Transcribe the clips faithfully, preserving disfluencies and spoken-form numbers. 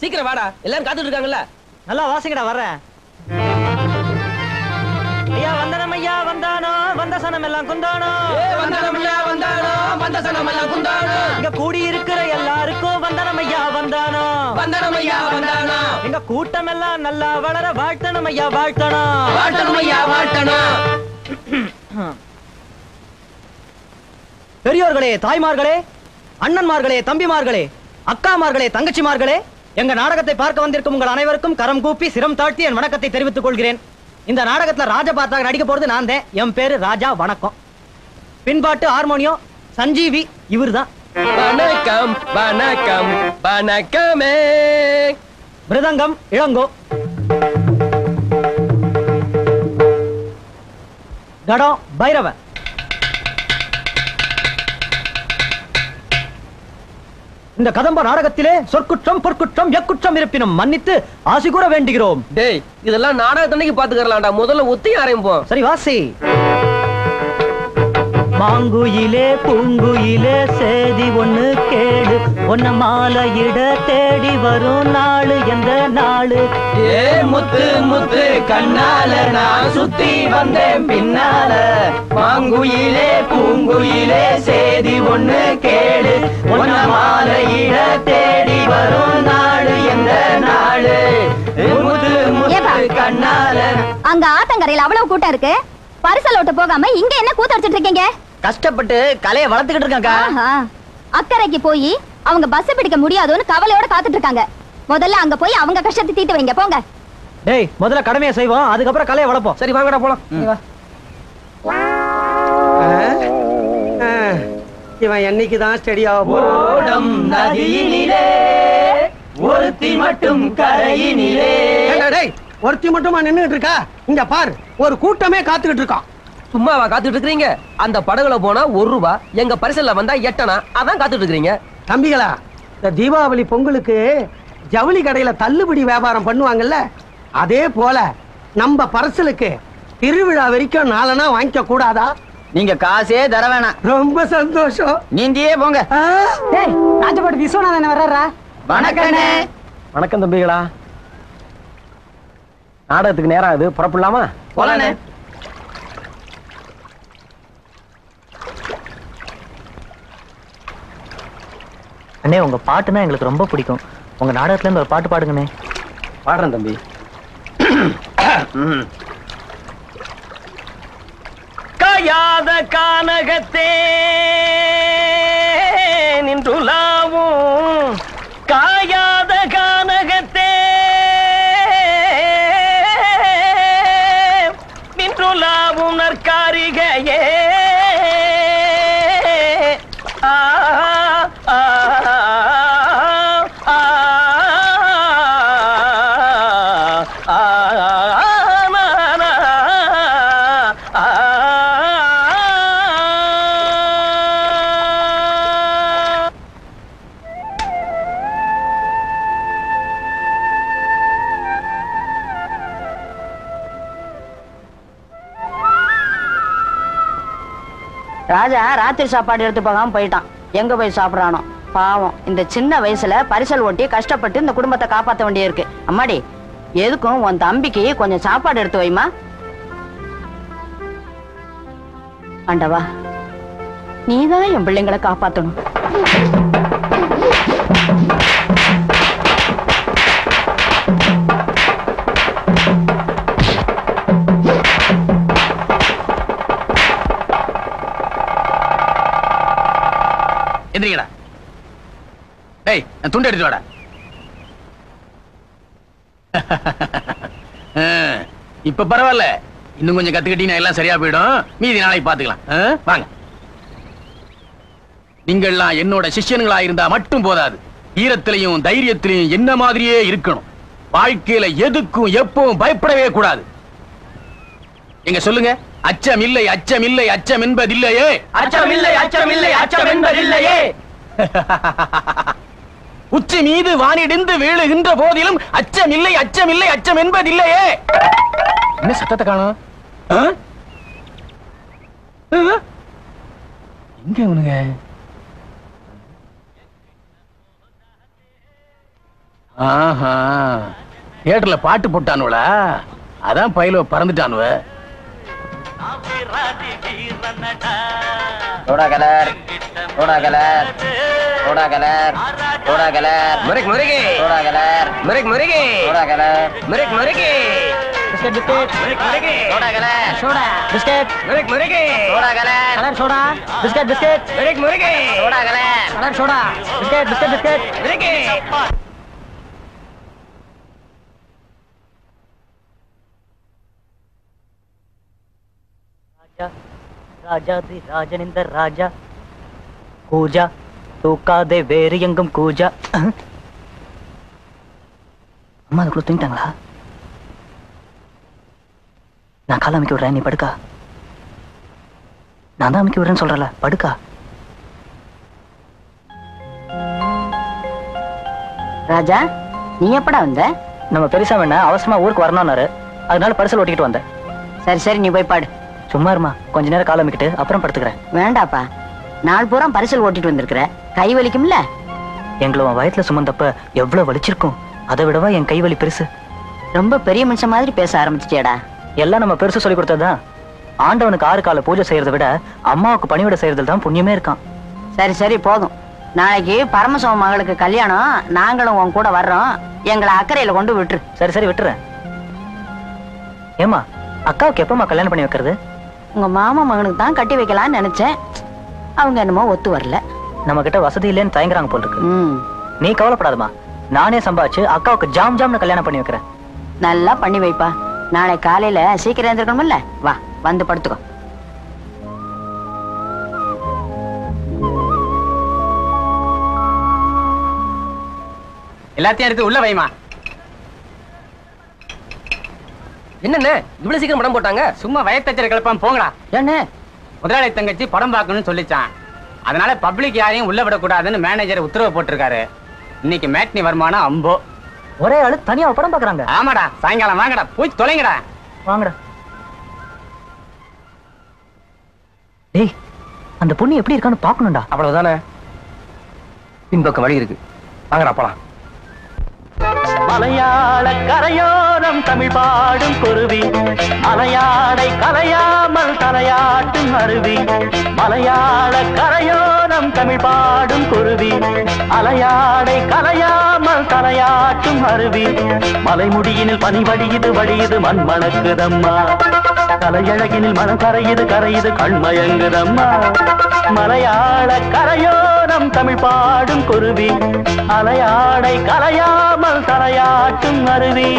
சீக்கிரம் வாடா, எல்லாரும் காத்துட்டு இருக்காங்கல்ல. நல்லா வாசிங்கடா, வர்றேன். ஐயா வந்தனம், ஐயா வந்தானோ, வந்த சனம் எல்லாம் குந்தானோ, வந்தனம் ஐயா வந்தானோ, வந்த சனம் எல்லாம் குந்தானோ, இங்க கூடி இருக்கிற எல்லாருக்கும் வந்தனம் ஐயா வந்தானோ, வந்தனம் ஐயா வந்தானோ, எங்க கூட்டம் எல்லாம் நல்லா வளர வாழ்த்தணும் ஐயா, வாழ்த்தணும், வாழ்த்தணும் ஐயா, வாழ்த்தணும். பெரியோர்களே, தாய்மார்களே, அண்ணன்மார்களே, தம்பிமார்களே, அக்காமார்களே, தங்கச்சிமார்களே, எங்க நாடகத்தை பார்க்க வந்திருக்கும் உங்கள் அனைவருக்கும் கரம் கூப்பி சிரம் தாழ்த்தி என் வணக்கத்தை தெரிவித்துக் கொள்கிறேன். இந்த நாடகத்துல ராஜா பாத்தாக நடிக்க போறது நான் தான். என் பேரு ராஜா. வணக்கம். பின்பாட்டு ஹார்மோனியம் சஞ்சீவி, இவர் தான். வணக்கம், வணக்கம், வணக்கமே. மிருதங்கம் இளங்கோ. தடம் பைரவன். இந்த கதம்ப நாடகத்திலே சொற்குற்றம் பொற்குற்றம் எக்குற்றம் இருப்பினும் மன்னித்து ஆசி கூற வேண்டுகிறோம். டேய், இதெல்லாம் நாடகத்தன்னைக்கு பாத்துக்கறலாம்டா, முதல்ல ஒத்தி ஆரம்பிப்போம். சரி வாசி. மாங்குயிலே பூங்குயிலே சேதி ஒண்ணு கேடு, ஒன்ன மாலையிட தேடி வரும் நாளு எந்த நாளு, ஏ முத்து முத்து கண்ணால நான் சுத்தி வந்தேன் பின்னால. மாங்குயிலே பூங்குயிலே சேதி ஒண்ணு கேடு, ஒன்ன மாலையிட தேடி வரும் நாளு எந்த நாளு, முத்து முத்து கண்ணால. அங்க ஆத்தங்கரையில் அவ்வளவு கூட்டம் இருக்கு, பரிசல் ஓட்டு போகாம இங்க என்ன கூத்தடிச்சிட்டு இருக்கீங்க? கஷ்டப்பட்டு கலையை வளர்த்துக்கிட்டு இருக்காங்க. அக்கறைக்கு போய் அவங்க பஸ் பிடிக்க முடியாதுன்னு கவலையோட காத்துட்டு இருக்காங்க. முதல்ல அங்க போய் அவங்க கஷ்டத்தை தீட்டு வைங்க, போங்க. டேய், முதல்ல கடமையை செய்வோம், அதுக்கப்புறம் கலையை வளர்ப்போம். சரி வாங்கடா போலாம். இவன் என்னைக்குதான் ஸ்டெடியாக போடும்? நதியினிலே ஒருத்தி மட்டும் கரையினிலே. டேய், ஒருத்தி மட்டுமா நின்னுட்டு இருக்கா? இங்க பாரு, ஒரு கூட்டமே காத்துக்கிட்டு இருக்கான். சும்மாவா காத்துட்டு இருக்கீங்க? அந்த படகுல போனா ஒரு ரூபா, எங்க பரிசல்ல வந்தா எட்டனா, அதான் காத்துட்டு இருக்கீங்க. தம்பிகளா, இந்த தீபாவளி பொங்கலுக்கு ஜவுளி கடையில தள்ளுபடி வியாபாரம் பண்ணுவாங்கல்ல, அதே போல நம்ம பரிசலுக்கு திருவிழா வரைக்கும் நாலனா வாங்கிக்க கூடாதா? நீங்க காசே தர வேணாம். ரொம்ப சந்தோஷம், நீந்தியே போங்க. ராஜபாட்டு விஸ்வநாதன் வர்றாரா? வணக்கம். வணக்கம் தம்பிகளா. நாடகத்துக்கு நேரம் ஆகுது, புறப்படலாமா? போலானே. அண்ணே, உங்க பாட்டுனா எங்களுக்கு ரொம்ப பிடிக்கும். உங்க நாடகத்துல இருந்து ஒரு பாட்டு பாடுங்கண்ணே. பாடுறேன் தம்பி. காயாத கானகத்தே நின்றுலாவும், காயாத கானகத்தே நின்றுலாவும் நற்காரிகையே. ராஜா ராத்திரி சாப்பாடு எடுத்து போகாம போயிட்டான், எங்க போய் சாப்பிடறானோ? பாவம் இந்த சின்ன வயசுல பரிசல் ஓட்டி கஷ்டப்பட்டு இந்த குடும்பத்தை காப்பாற்ற வேண்டியிருக்கு. அம்மாடி எதுக்கும் உன் தம்பிக்கு கொஞ்சம் சாப்பாடு எடுத்து வைமா. ஆண்டவா நீதான் என் பிள்ளைங்களை காப்பாற்றணும். எந்திரிங்கடா. டேய் துண்டு எடுத்து வாடா. இப்ப பரவாயில்ல, இன்னும் கொஞ்சம் கத்துக்கிட்டீங்கன்னா எல்லாம் சரியா போயிடும். மீதி நாளைக்கு பாத்துக்கலாம். வாங்க. நீங்கள்லாம் என்னோட சிஷ்யன்களா இருந்தா மட்டும் போதாது, ஈரத்திலையும் தைரியத்திலையும் என்ன மாதிரியே இருக்கணும். வாழ்க்கையில எதுக்கும் எப்பவும் பயப்படவே கூடாது. எங்க சொல்லுங்க, அச்சம் இல்லை அச்சம் இல்லை அச்சம் என்பதில்லையே, அச்சம் இல்லை அச்சம் இல்லை அச்சம் என்பதில்லையே. உச்சி மீது வானிடிந்து வீழுகின்ற போதிலும் அச்சம் இல்லை அச்சம் இல்லை அச்சம் என்பதில்லையே. என்ன சத்தத்தை காணோம்? எங்க உனங்க தியேட்டர்ல பாட்டு போட்டானுவளா? அதான் பயில பறந்துட்டானுவ. ராஜா தி ராஜனிந்த ராஜா கூஜா தூக்காதே வேறு எங்கும் கூஜா. அம்மா அதுக்குள்ள தூங்கிட்டாங்களா? நான் கால அமைக்க விடுறேன், நீ படுக்கா. நான் தான் அமைக்க விடுறேன்னு சொல்றல, படுக்கா. ராஜா நீ எப்படா வந்த? நம்ம பெருசா வேணா அவசரமா ஊருக்கு வரணும்னாரு, அதனால பரிசல் ஓட்டிக்கிட்டு வந்தேன். சரி சரி நீ போய் பாடு. சும்மா இருமா, கொஞ்ச நேரம் கால் அமைக்கிட்டு அப்புறம் படுத்துக்கிறேன். வேண்டாப்பா, நாள் பூரா பரிசல் ஓட்டிட்டு வந்திருக்கிற, கை வலிக்கும்ல? எங்களை உன் வயத்துல சுமந்தப்ப எவ்வளவு வலிச்சிருக்கும், அதை விடவா என் கை வலி பெருசு. ரொம்ப பெரிய மனுஷன் மாதிரி பேச ஆரம்பிச்சிட்டியாடா. எல்லாம் நம்ம பெருசு சொல்லி கொடுத்ததுதான். ஆண்டவனுக்கு ஆறு கால பூஜை செய்யறதை விட அம்மாவுக்கு பணிவிட செய்யறதுல தான் புண்ணியமே இருக்கான். சரி சரி போதும். நாளைக்கு பரமசிவ மகளுக்கு கல்யாணம், நாங்களும் உன் கூட வர்றோம். எங்களை அக்கறையில கொண்டு விட்டுரு. சரி சரி விட்டுறேன். ஏமா அக்காவுக்கு எப்பமா கல்யாணம் பண்ணி வைக்கிறது? உங்க மாமா மகனுக்கு தான் கட்டி வைக்கலாம்னு நினைச்சேன், அவங்க என்னமோ ஒத்து வரல. நம்ம கிட்ட வசதி இல்லைன்னு தயங்குறாங்க போல இருக்கு. நீ கவலைப்படாதமா, நானே சம்பாதிச்சு அக்காவுக்கு ஜாம் ஜாம்னு கல்யாணம் பண்ணி வைக்கிறேன். நல்லா பண்ணி வைப்பா. நாளை காலையில சீக்கிரம் எழுந்திருக்கணும்ல, வா வந்து படுத்துக்கோ. எல்லாத்தையும் எடுத்து உள்ள வைமா. என்னென்ன இவ்வளவு சீக்கிரம் படம் போட்டாங்க? சும்மா வயத்தச்சரை கிளப்பாம போங்கடா. என்ன முதலாளி தங்கச்சி படம் பார்க்கணும்னு சொல்லிச்சான், அதனால பப்ளிக் யாரையும் உள்ள விடக்கூடாதுன்னு மேனேஜர் உத்தரவு போட்டிருக்காரு. இன்னைக்கு மேட்னி வருமானம் அம்போ. ஒரே ஆளு தனியா படம் பாக்குறாங்க. ஆமாடா, சாயங்காலம் வாங்கடா போய் தொலைங்கடா. வாங்கடா. டேய் அந்த பொண்ணு எப்படி இருக்கான்னு பாக்கணும்டா. அவ்வளவுதானே, பின்பக்கம் வழி இருக்கு, வாங்கடா போலாம். மலையாள கரையோரம் தமிழ் பாடும் குருவி, மலையாளை கலையாமல் தலையாட்டும் அருவி. மலையாள கரையோரம் தமிழ் பாடும் குருவி, அலையாடை கலையாமல் தலையாட்டும் அருவி. மலைமுடியினில் பனிவடியுது வழியுது மண் மணக்குதம்மா, தலையழகினில் மனம் கரையுது கரையுது கண்மயங்குதம்மா. மலையாள கரையோரம் தமிழ் பாடும் குருவி, அலையாடை கலையாமல் தலையாட்டும் அருவி.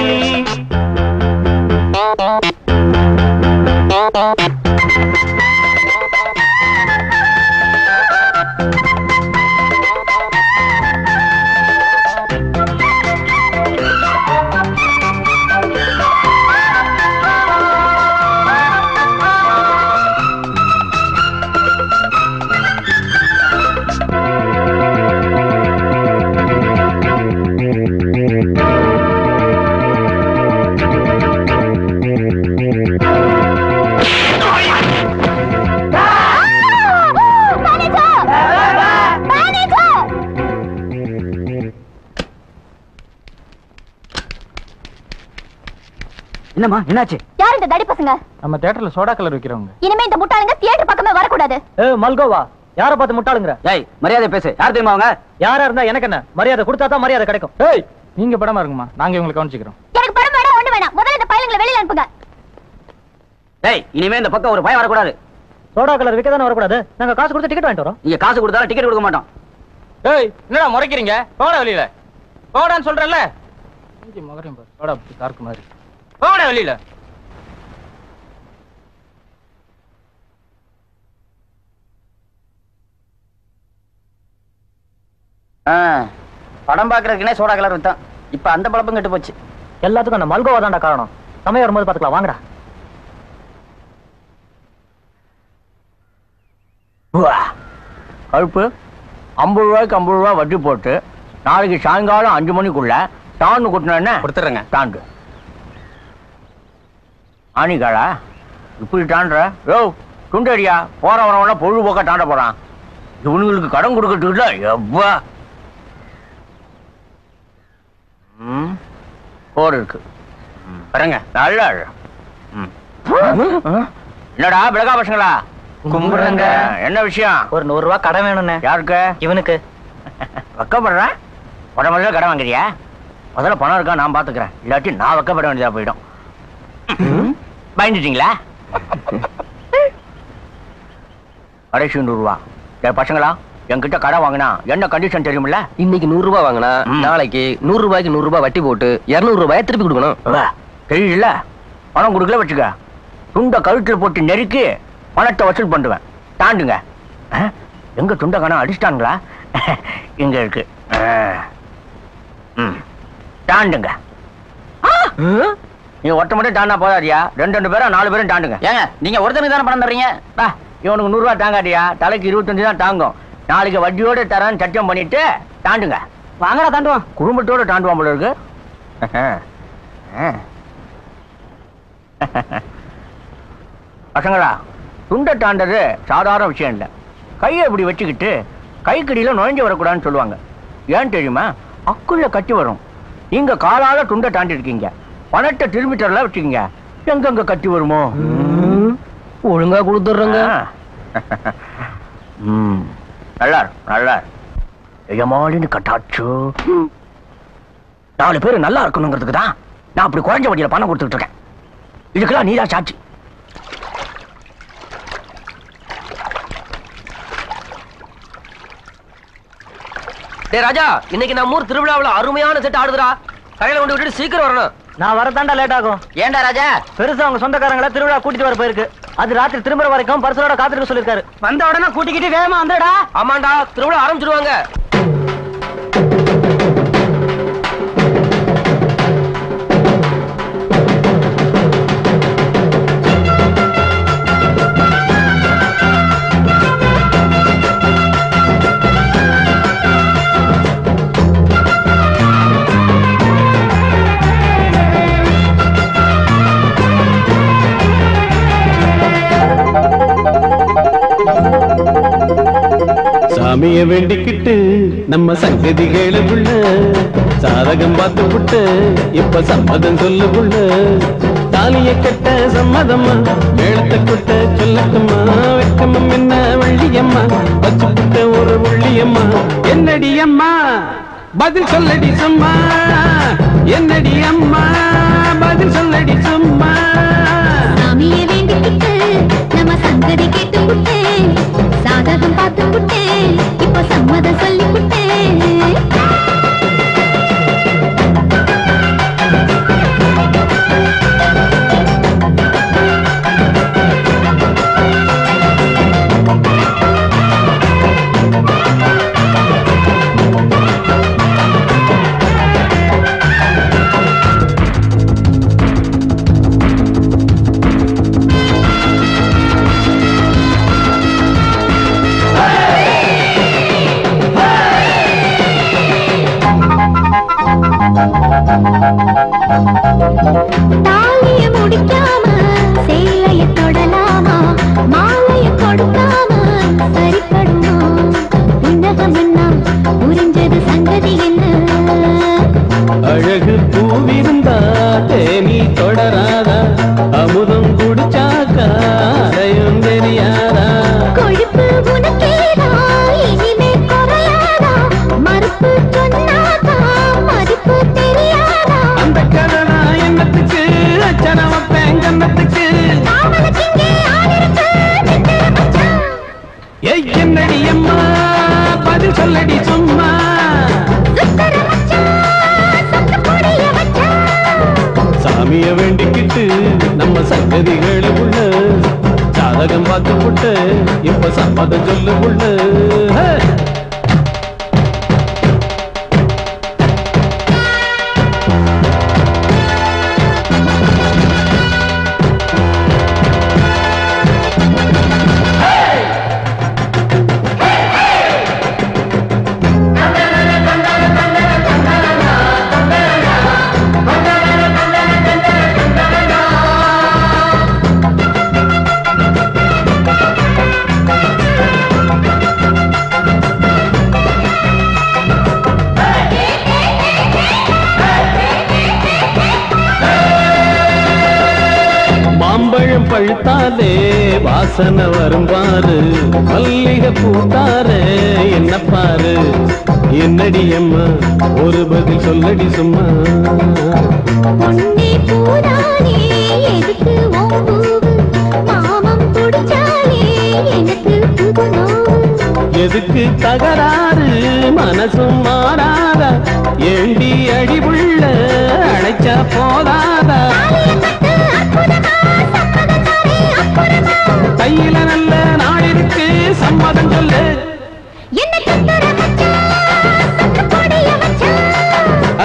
Oh, yeah. என்னமா என்னாச்சு? யார் இந்த தடி பசங்க? நம்ம தியேட்டர்ல சோடா கலர் விக்கிறவங்க. இனிமே இந்த முட்டாளுங்க தியேட்டர் பக்கமே வர கூடாது. ஏய் மல்கோவா, யாரை பார்த்து முட்டாளுங்கற? ஏய் மரியாதை பேசு. யார் தெரியுமா அவங்க? யாரா இருந்தா எனக்கு என்ன? மரியாதை கொடுத்தா தான் மரியாதை கிடைக்கும். ஏய் நீங்க படமா இருக்குமா? நாங்க உங்களுக்கு கவனிச்சிக்கிறோம். எனக்கு படம் வேணா ஒண்ணு வேணா. முதல்ல இந்த பையங்களை வெளியில அனுப்புங்க. ஏய் இனிமே இந்த பக்கம் ஒரு பைய வர கூடாது. சோடா கலர் விக்க தான வர கூடாது. நாங்க காசு கொடுத்து டிக்கெட் வாங்கிட்டு வரோம். நீங்க காசு கொடுத்தால டிக்கெட் கொடுக்க மாட்டோம். ஏய் என்னடா முறைக்கிறீங்க? போடா வெளியில. போடான்னு சொல்றல்ல. இங்க மகரேன் பாரு. போடா காருக்கு மாதிரி. போடா வெளியில. ஆ படம் பார்க்கறதுக்குனே சோடா கலர் விட்டான். இப்போ அந்த பழப்பும் கெட்டு போச்சு. எல்லாத்துக்கும் அந்த மல்கோவா தான்டா காரணம். சமயம் வரும்போது பார்த்துக்கலாம் வாங்கடா. வா. கருப்பு ஐம்பது ரூபாய்க்கு ஐம்பது ரூபா வட்டி போட்டு நாளைக்கு சாயங்காலம் அஞ்சு மணிக்குள்ள டான்னு கொட்டினா கொடுத்துட்றேங்க. டாண்டு ஆணிக்காளா இப்படி டாண்டுற? யோ குண்டடியா, போற வரவெல்லாம் பொழுதுபோக்கா டாண்ட போறான். இவனுங்களுக்கு கடன் கொடுக்கறதுக்குள்ள எவ்வா ம் போர் இருக்கு பாருங்க. நல்லா என்னடா விலகா பசங்களா கும்புறங்க? என்ன விஷயம்? ஒரு நூறு ரூபா கடன் வேணும்னு. யாருக்கு? இவனுக்கு. வெக்கப்படுற உடம்புல கடன் வாங்குறியா? முதல்ல பணம் இருக்கா நான் பாத்துக்கிறேன், இல்லாட்டி நான் வெக்கப்பட வேண்டியதா போயிடும். பயந்துட்டீங்களா? கடைசி நூறு ரூபா. ஏ பசங்களா, என்கிட்ட கடன் வாங்கினா என்ன கண்டிஷன் தெரியுமில்ல? இன்னைக்கு நூறு ரூபாய் வாங்கினா நாளைக்கு நூறு ரூபாய்க்கு நூறு ரூபாய் வட்டி போட்டு இருநூறு ரூபாய் திருப்பி கொடுக்கணும். தெரியல பணம் கொடுக்கல வச்சுக்க, துண்ட கழுத்துல போட்டு நெருக்கி பணத்தை வசூல் பண்ணுவேன். தாண்டுங்க. எங்க துண்ட கணம் அடிச்சிட்டாங்களா? இங்க இருக்கு. தாண்டுங்க. நீ ஒட்ட மட்டும் தாண்டா போதாதியா? ரெண்டு ரெண்டு பேரும் நாலு பேரும் தாண்டுங்க. ஏங்க நீங்க ஒருத்தனுக்கு தானே பணம் தர்றீங்க? இவனுக்கு நூறு ரூபா தாங்காட்டியா? தலைக்கு இருபத்தஞ்சு தான் தாங்கும். நாளைக்கு வட்டியோட தரேன்னு சட்டம் பண்ணிட்டு தாண்டுங்க. வாங்கடா தாண்டுவோம். குடும்பத்தோட தாண்டுவான் போல இருக்கு. பசங்களா, துண்டை தாண்டது சாதாரண விஷயம் இல்லை. கையை இப்படி வச்சுக்கிட்டு கைக்கடியில் நுழைஞ்சு வரக்கூடாதுன்னு சொல்லுவாங்க. ஏன் தெரியுமா? அக்குள்ள கட்டி வரும். நீங்க காலால துண்டை தாண்டி இருக்கீங்க, பணத்தை திரும்பி தரலாம் வச்சுக்கீங்க, எங்கெங்க கட்டி வருமோ? ஒழுங்கா கொடுத்துட்றங்க. ம் நல்லா நல்லா ஏமாளின்னு கட்டாச்சு. நாலு பேர் நல்லா இருக்கணுங்கிறதுக்கு தான் நான் அப்படி குறைஞ்ச வட்டியில் பணம் கொடுத்துட்டு இருக்கேன். இதுக்கெல்லாம் நீதான் சாட்சி. டேய் ராஜா, இன்னைக்கு நம்ம ஊர் திருவிழாவுல அருமையான செட் ஆடுதுடா. கடையில கொண்டு விட்டுட்டு சீக்கிரம் வரணும். நான் வரதாண்டா லேட் ஆகும். ஏன்டா ராஜா? பெருசா அவங்க சொந்தக்காரங்களை திருவிழா கூட்டிட்டு வர போயிருக்கு. அது ராத்திரி திரும்புற வரைக்கும் பரிசலோட காத்துட்டு சொல்லிருக்காரு. வந்த உடனே கூட்டிக்கிட்டு வேகமா வந்துடா. ஆமாண்டா, திருவிழா ஆரம்பிச்சிடுவாங்க. சாமிய வேண்டிக்கிட்டு நம்ம சங்கதிகளை புள்ள சாதகம் பார்த்து விட்டு இப்ப சம்மதம் சொல்லு புள்ள. தாலிய கட்ட சம்மதம்மா, மேளத்தை கொட்ட சொல்லக்கம்மா, வெக்கமம் என்ன வள்ளியம்மா, வச்சு விட்ட ஒரு வள்ளியம்மா. என்னடி அம்மா பதில் சொல்லடி சும்மா, என்னடி அம்மா பதில் சொல்லடி சும்மா. சாமிய வேண்டிக்கிட்டு நம்ம சங்கதி கேட்டு விட்டு சாதகம் பார்த்து விட்டு இப்ப சம்மதம் சொல்லி விட்டு. Hey! சாமிய வேண்டிக்கிட்டு நம்ம சங்கதிகளை உள்ள சாதகம் பார்த்து புட்டு இப்ப சம்மதம் சொல்லு புள்ளு. பழுத்தாலே வாசனை வரும் பாரு, மல்லிகை பூத்தாரே என்ன பாரு, என்னடி அம்மா ஒரு பதில் சொல்லடி சும்மா. எதுக்கு தகராறு மனசும் மாறாதா, ஏண்டி அடிவுள்ள அழைச்சா போதாதா, கையில நல்ல நாள் இருக்கு சம்மதம் சொல்லு.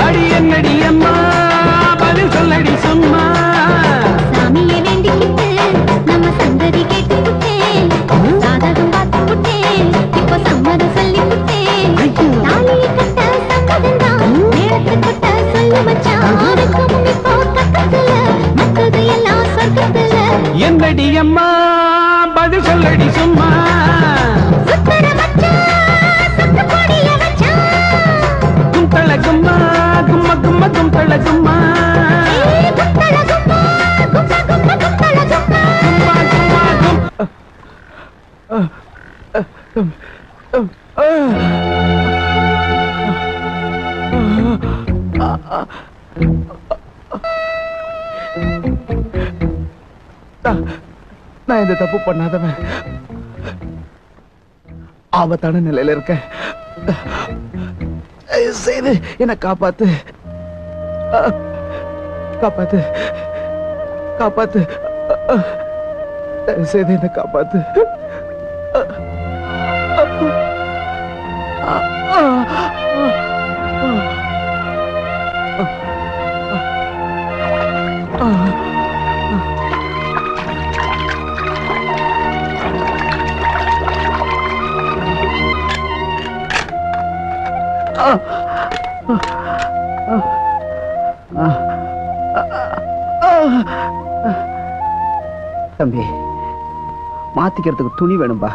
அடி என்னடி அம்மா பதில் சொல்லடி சும்மா. சாமியை வேண்டிக்கிட்டு நம்ம சந்ததி கேட்டுக்கிட்டேன், சாதகம் பார்த்துக்கிட்டேன், இப்ப சம்மதம் சொல்லிக்கிட்டேன், நாளைய கட்ட சம்மதம் தான், நேரத்தை கட்ட சொல்லு மச்சான், யாருக்கு முன்னிப்போ கட்டத்துல, மற்றது எல்லாம் சொர்க்கத்துல. என்னடி அம்மா பதில் சொல்லடி சும்மா. சுத்தர மச்சா சுத்த பொடிய மச்சா, கும்பல கும்மா கும்ம கும்ம கும்பல கும்மா, கும்பல கும்மா கும்ப கும்ப கும்பல கும்மா, கும்மா கும்மா. நான் இந்த தப்பு பண்ணாதவன், ஆபத்தான நிலையில இருக்கேன், செய்து என்னை காப்பாத்து காப்பாத்து காப்பாத்து, செய்து என்னை காப்பாத்து. தம்பி மாத்திக்கிறதுக்கு துணி வேணும்பா.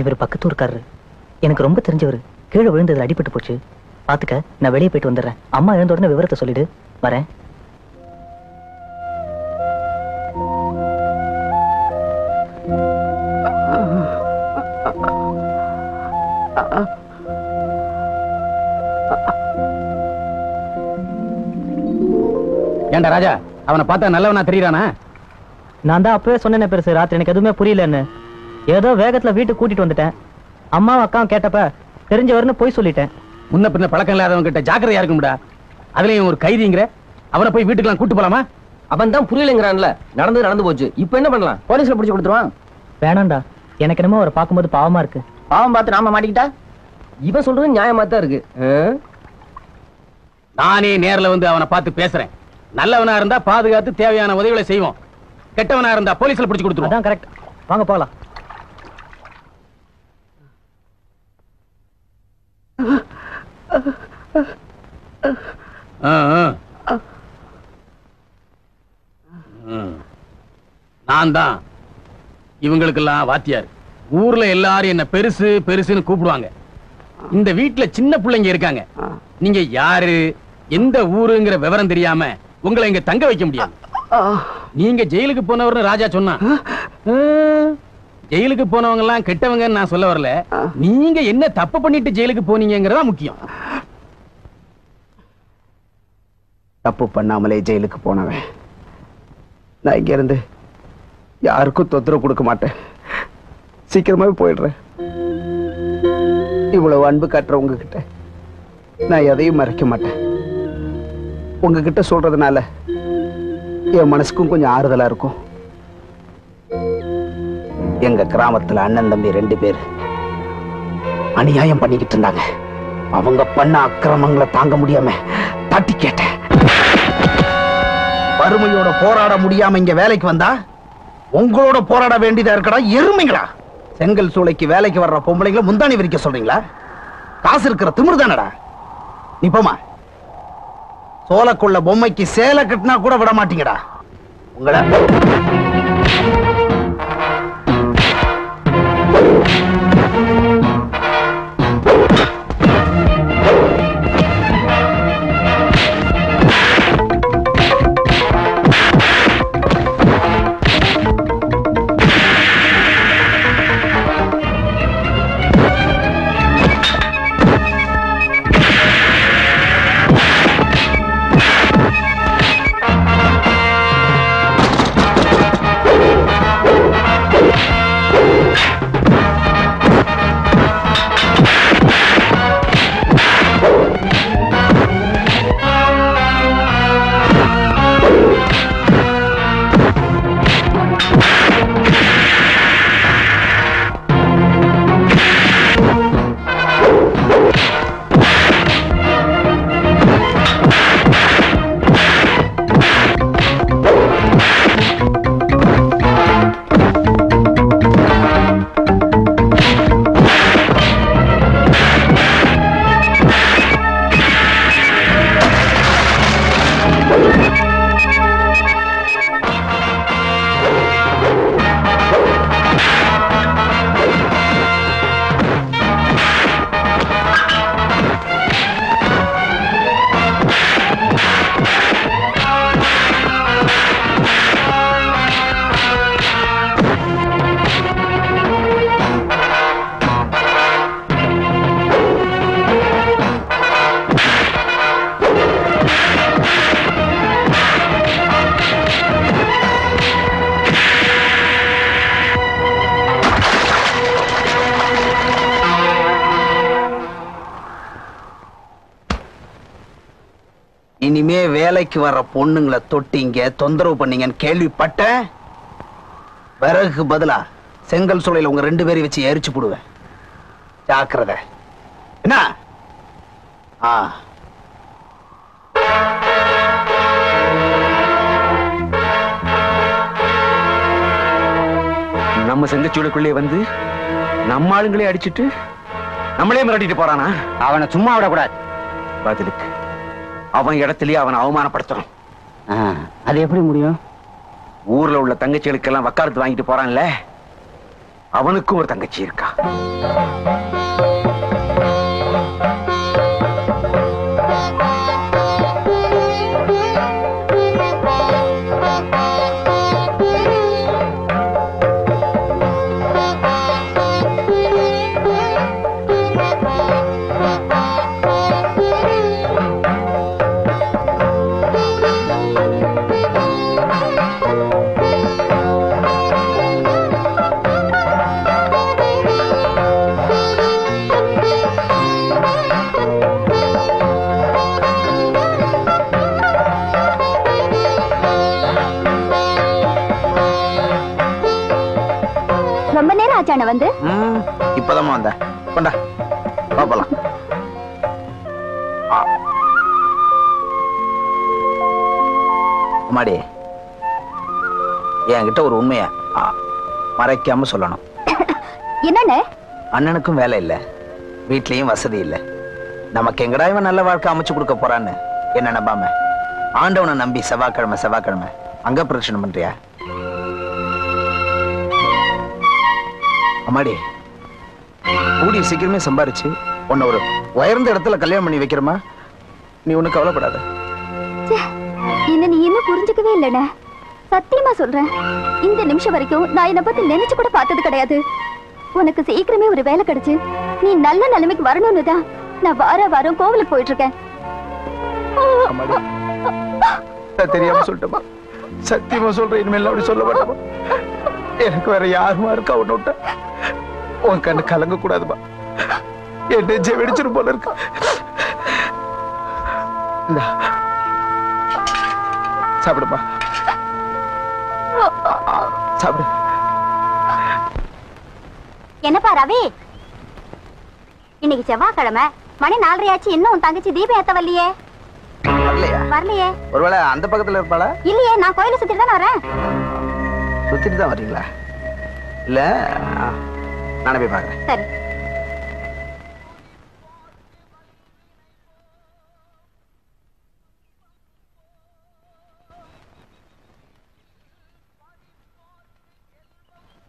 இவர் பக்கத்து ஊருக்காரரு, எனக்கு ரொம்ப தெரிஞ்சவர், கீழே விழுந்ததுல அடிபட்டு போச்சு, பாத்துக்க நான் வெளியே போயிட்டு வந்துடுறேன், அம்மா எழுந்த உடனே விவரத்தை சொல்லிடு, வரேன். ஏண்டா ராஜா, அவனை பார்த்தா நல்லவனா தெரியறானா? நான் தான் அப்பவே சொன்னேன் பெருசு, ராத்திரி எனக்கு எதுவுமே புரியலன்னு, ஏதோ வேகத்துல வீட்டுக்கு கூட்டிட்டு வந்துட்டேன், அம்மா அக்காவும் கேட்டப்ப தெரிஞ்சவர்னு போய் சொல்லிட்டேன். முன்ன பின்ன பழக்கம் இல்லாதவங்க கிட்ட ஜாக்கிரதையா இருக்கும்டா, அதுலயும் ஒரு கைதிங்கிற அவனை போய் வீட்டுக்குலாம் கூட்டு போலாமா? அவன் தான் புரியலங்கிறான்ல, நடந்து நடந்து போச்சு, இப்ப என்ன பண்ணலாம்? போலீஸ்ல பிடிச்சு கொடுத்துருவான். வேணாம்டா, எனக்கு என்னமோ அவரை பார்க்கும்போது பாவமா இருக்கு. பாவம் பார்த்து நாம மாட்டிக்கிட்டா? இவன் சொல்றது நியாயமா தான் இருக்கு. நானே நேர்ல வந்து அவனை பார்த்து பேசுறேன், நல்லவனா இருந்தா பாதுகாத்து தேவையான உதவிகளை செய்வோம், கெட்டவனா இருந்தா போலீஸ்ல பிடிச்சு கொடுத்துருவான். கரெக்ட், வாங்க போகலாம். நான் தான் இவங்களுக்கெல்லாம் வாத்தியார். ஊர்ல எல்லாரும் என்ன பெருசு பெருசுன்னு கூப்பிடுவாங்க. இந்த வீட்டுல சின்ன பிள்ளைங்க இருக்காங்க. நீங்க யாரு எந்த ஊருங்கிற விவரம் தெரியாம உங்களை இங்க தங்க வைக்க முடியாது. நீங்க ஜெயிலுக்கு போனவர்னு ராஜா சொன்னா, ஜெயிலுக்கு போனவங்க எல்லாம் கெட்டவங்கன்னு நான் சொல்ல வரல. நீங்க என்ன தப்பு பண்ணிட்டு ஜெயிலுக்கு போனீங்கிறதா முக்கியம். தப்பு பண்ணாமலே ஜெயிலுக்கு போனவன் நான் இங்க இருந்து யாருக்கும் தொந்தரவு கொடுக்க மாட்டேன். சீக்கிரமாவே போயிடுறேன். இவ்வளவு அன்பு காட்டுறவங்க கிட்ட நான் எதையும் மறைக்க மாட்டேன். உங்ககிட்ட சொல்றதுனால என் மனசுக்கும் கொஞ்சம் ஆறுதலா இருக்கும். எங்க கிராமத்துல அண்ணன் தம்பி ரெண்டு பேர் அநியாயம் பண்ணிக்கிட்டு இருந்தாங்க. அவங்க பண்ண அக்கிரமங்களை தாங்க முடியாம தட்டி கேட்டேன். வறுமையோட போராட முடியாம இங்க வேலைக்கு வந்தா உங்களோட போராட வேண்டியதா இருக்கடா எருமைங்களா. செங்கல் சூளைக்கு வேலைக்கு வர்ற பொம்பளைங்களை முந்தானி விரிக்க சொல்றீங்களா? காசு இருக்கிற திமிரு தானடா. நீ போமா. சோளக்குள்ள பொம்மைக்கு சேலை கட்டினா கூட விட மாட்டீங்கடா. உங்கள இனிமே வேலைக்கு வர்ற பொண்ணுங்களை தொட்டிங்க தொந்தரவு பண்ணீங்கன்னு கேள்விப்பட்ட பிறகு பதிலா செங்கல் சூளையில உங்க ரெண்டு பேரையும் வச்சு எரிச்சு போடுவேன். ஜாக்கிரதை. என்ன ஆ நம்ம செங்கச்சூளைக்குள்ளே வந்து நம்ம ஆளுங்களே அடிச்சுட்டு நம்மளே மிரட்டிட்டு போறானா? அவனை சும்மா விடக்கூடாது. பதிலுக்கு அவன் இடத்திலேயே அவனை அவமானப்படுத்துறோம். அது எப்படி முடியும்? ஊர்ல உள்ள தங்கச்சிகளுக்கெல்லாம் வக்காலத்து வாங்கிட்டு போறான்ல, அவனுக்கும் ஒரு தங்கச்சி இருக்கா. வந்து இப்பதான் வந்த கொண்டா பாப்பலாம். மாடி என்கிட்ட ஒரு உண்மைய மறைக்காம சொல்லணும். என்னன்னு? அண்ணனுக்கும் வேலை இல்ல, வீட்லயும் வசதி இல்ல. நமக்கு எங்கடா இவன் நல்ல வாழ்க்கை அமைச்சு கொடுக்க போறான்னு என்ன நம்பாம ஆண்டவனை நம்பி செவ்வாய்க்கிழமை செவ்வாய்க்கிழமை அங்க பிரச்சனை பண்றியா? அம்மாடி, கூடிய சீக்கிரமே சம்பாரிச்சு உன்னை ஒரு உயர்ந்த இடத்துல கல்யாணம் பண்ணி வைக்கிறமா, நீ ஒண்ணு கவலைப்படாத. என்ன நீ என்ன புரிஞ்சுக்கவே இல்லைண்ணா, சத்தியமா சொல்றேன். இந்த நிமிஷம் வரைக்கும் நான் என்னை பத்தி நினைச்சு கூட பார்த்தது கிடையாது. உனக்கு சீக்கிரமே ஒரு வேலை கிடைச்சு நீ நல்ல நிலைமைக்கு வரணும்னு தான் நான் வார வாரம் கோவிலுக்கு போயிட்டு இருக்கேன். தெரியாம சொல்லிட்டமா, சத்தியமா சொல்றேன், இனிமேல் அப்படி சொல்ல மாட்டேமா. எனக்கு வேற யாருமா இருக்கா? ஒண்ணு விட்டா உன் கண்ணு கலங்க கூடாதுமா. என் நெஞ்சை வெடிச்சிடும் போல இருக்கு. சாப்பிடுமா, சாப்பிடு. என்னப்பா ரவி, இன்னைக்கு செவ்வாய்க்கிழமை, மணி நாலரை ஆச்சு, இன்னும் தங்கச்சி தீபம் ஏத்த வரலையே. வரலையே? ஒருவேளை அந்த பக்கத்துல இருப்பாளா? இல்லையே, நான் கோயில சுத்திட்டு தான் வரேன். சுத்திட்டு தான் வரீங்களா? இல்ல நானே போய் பாக்குறேன். சரி.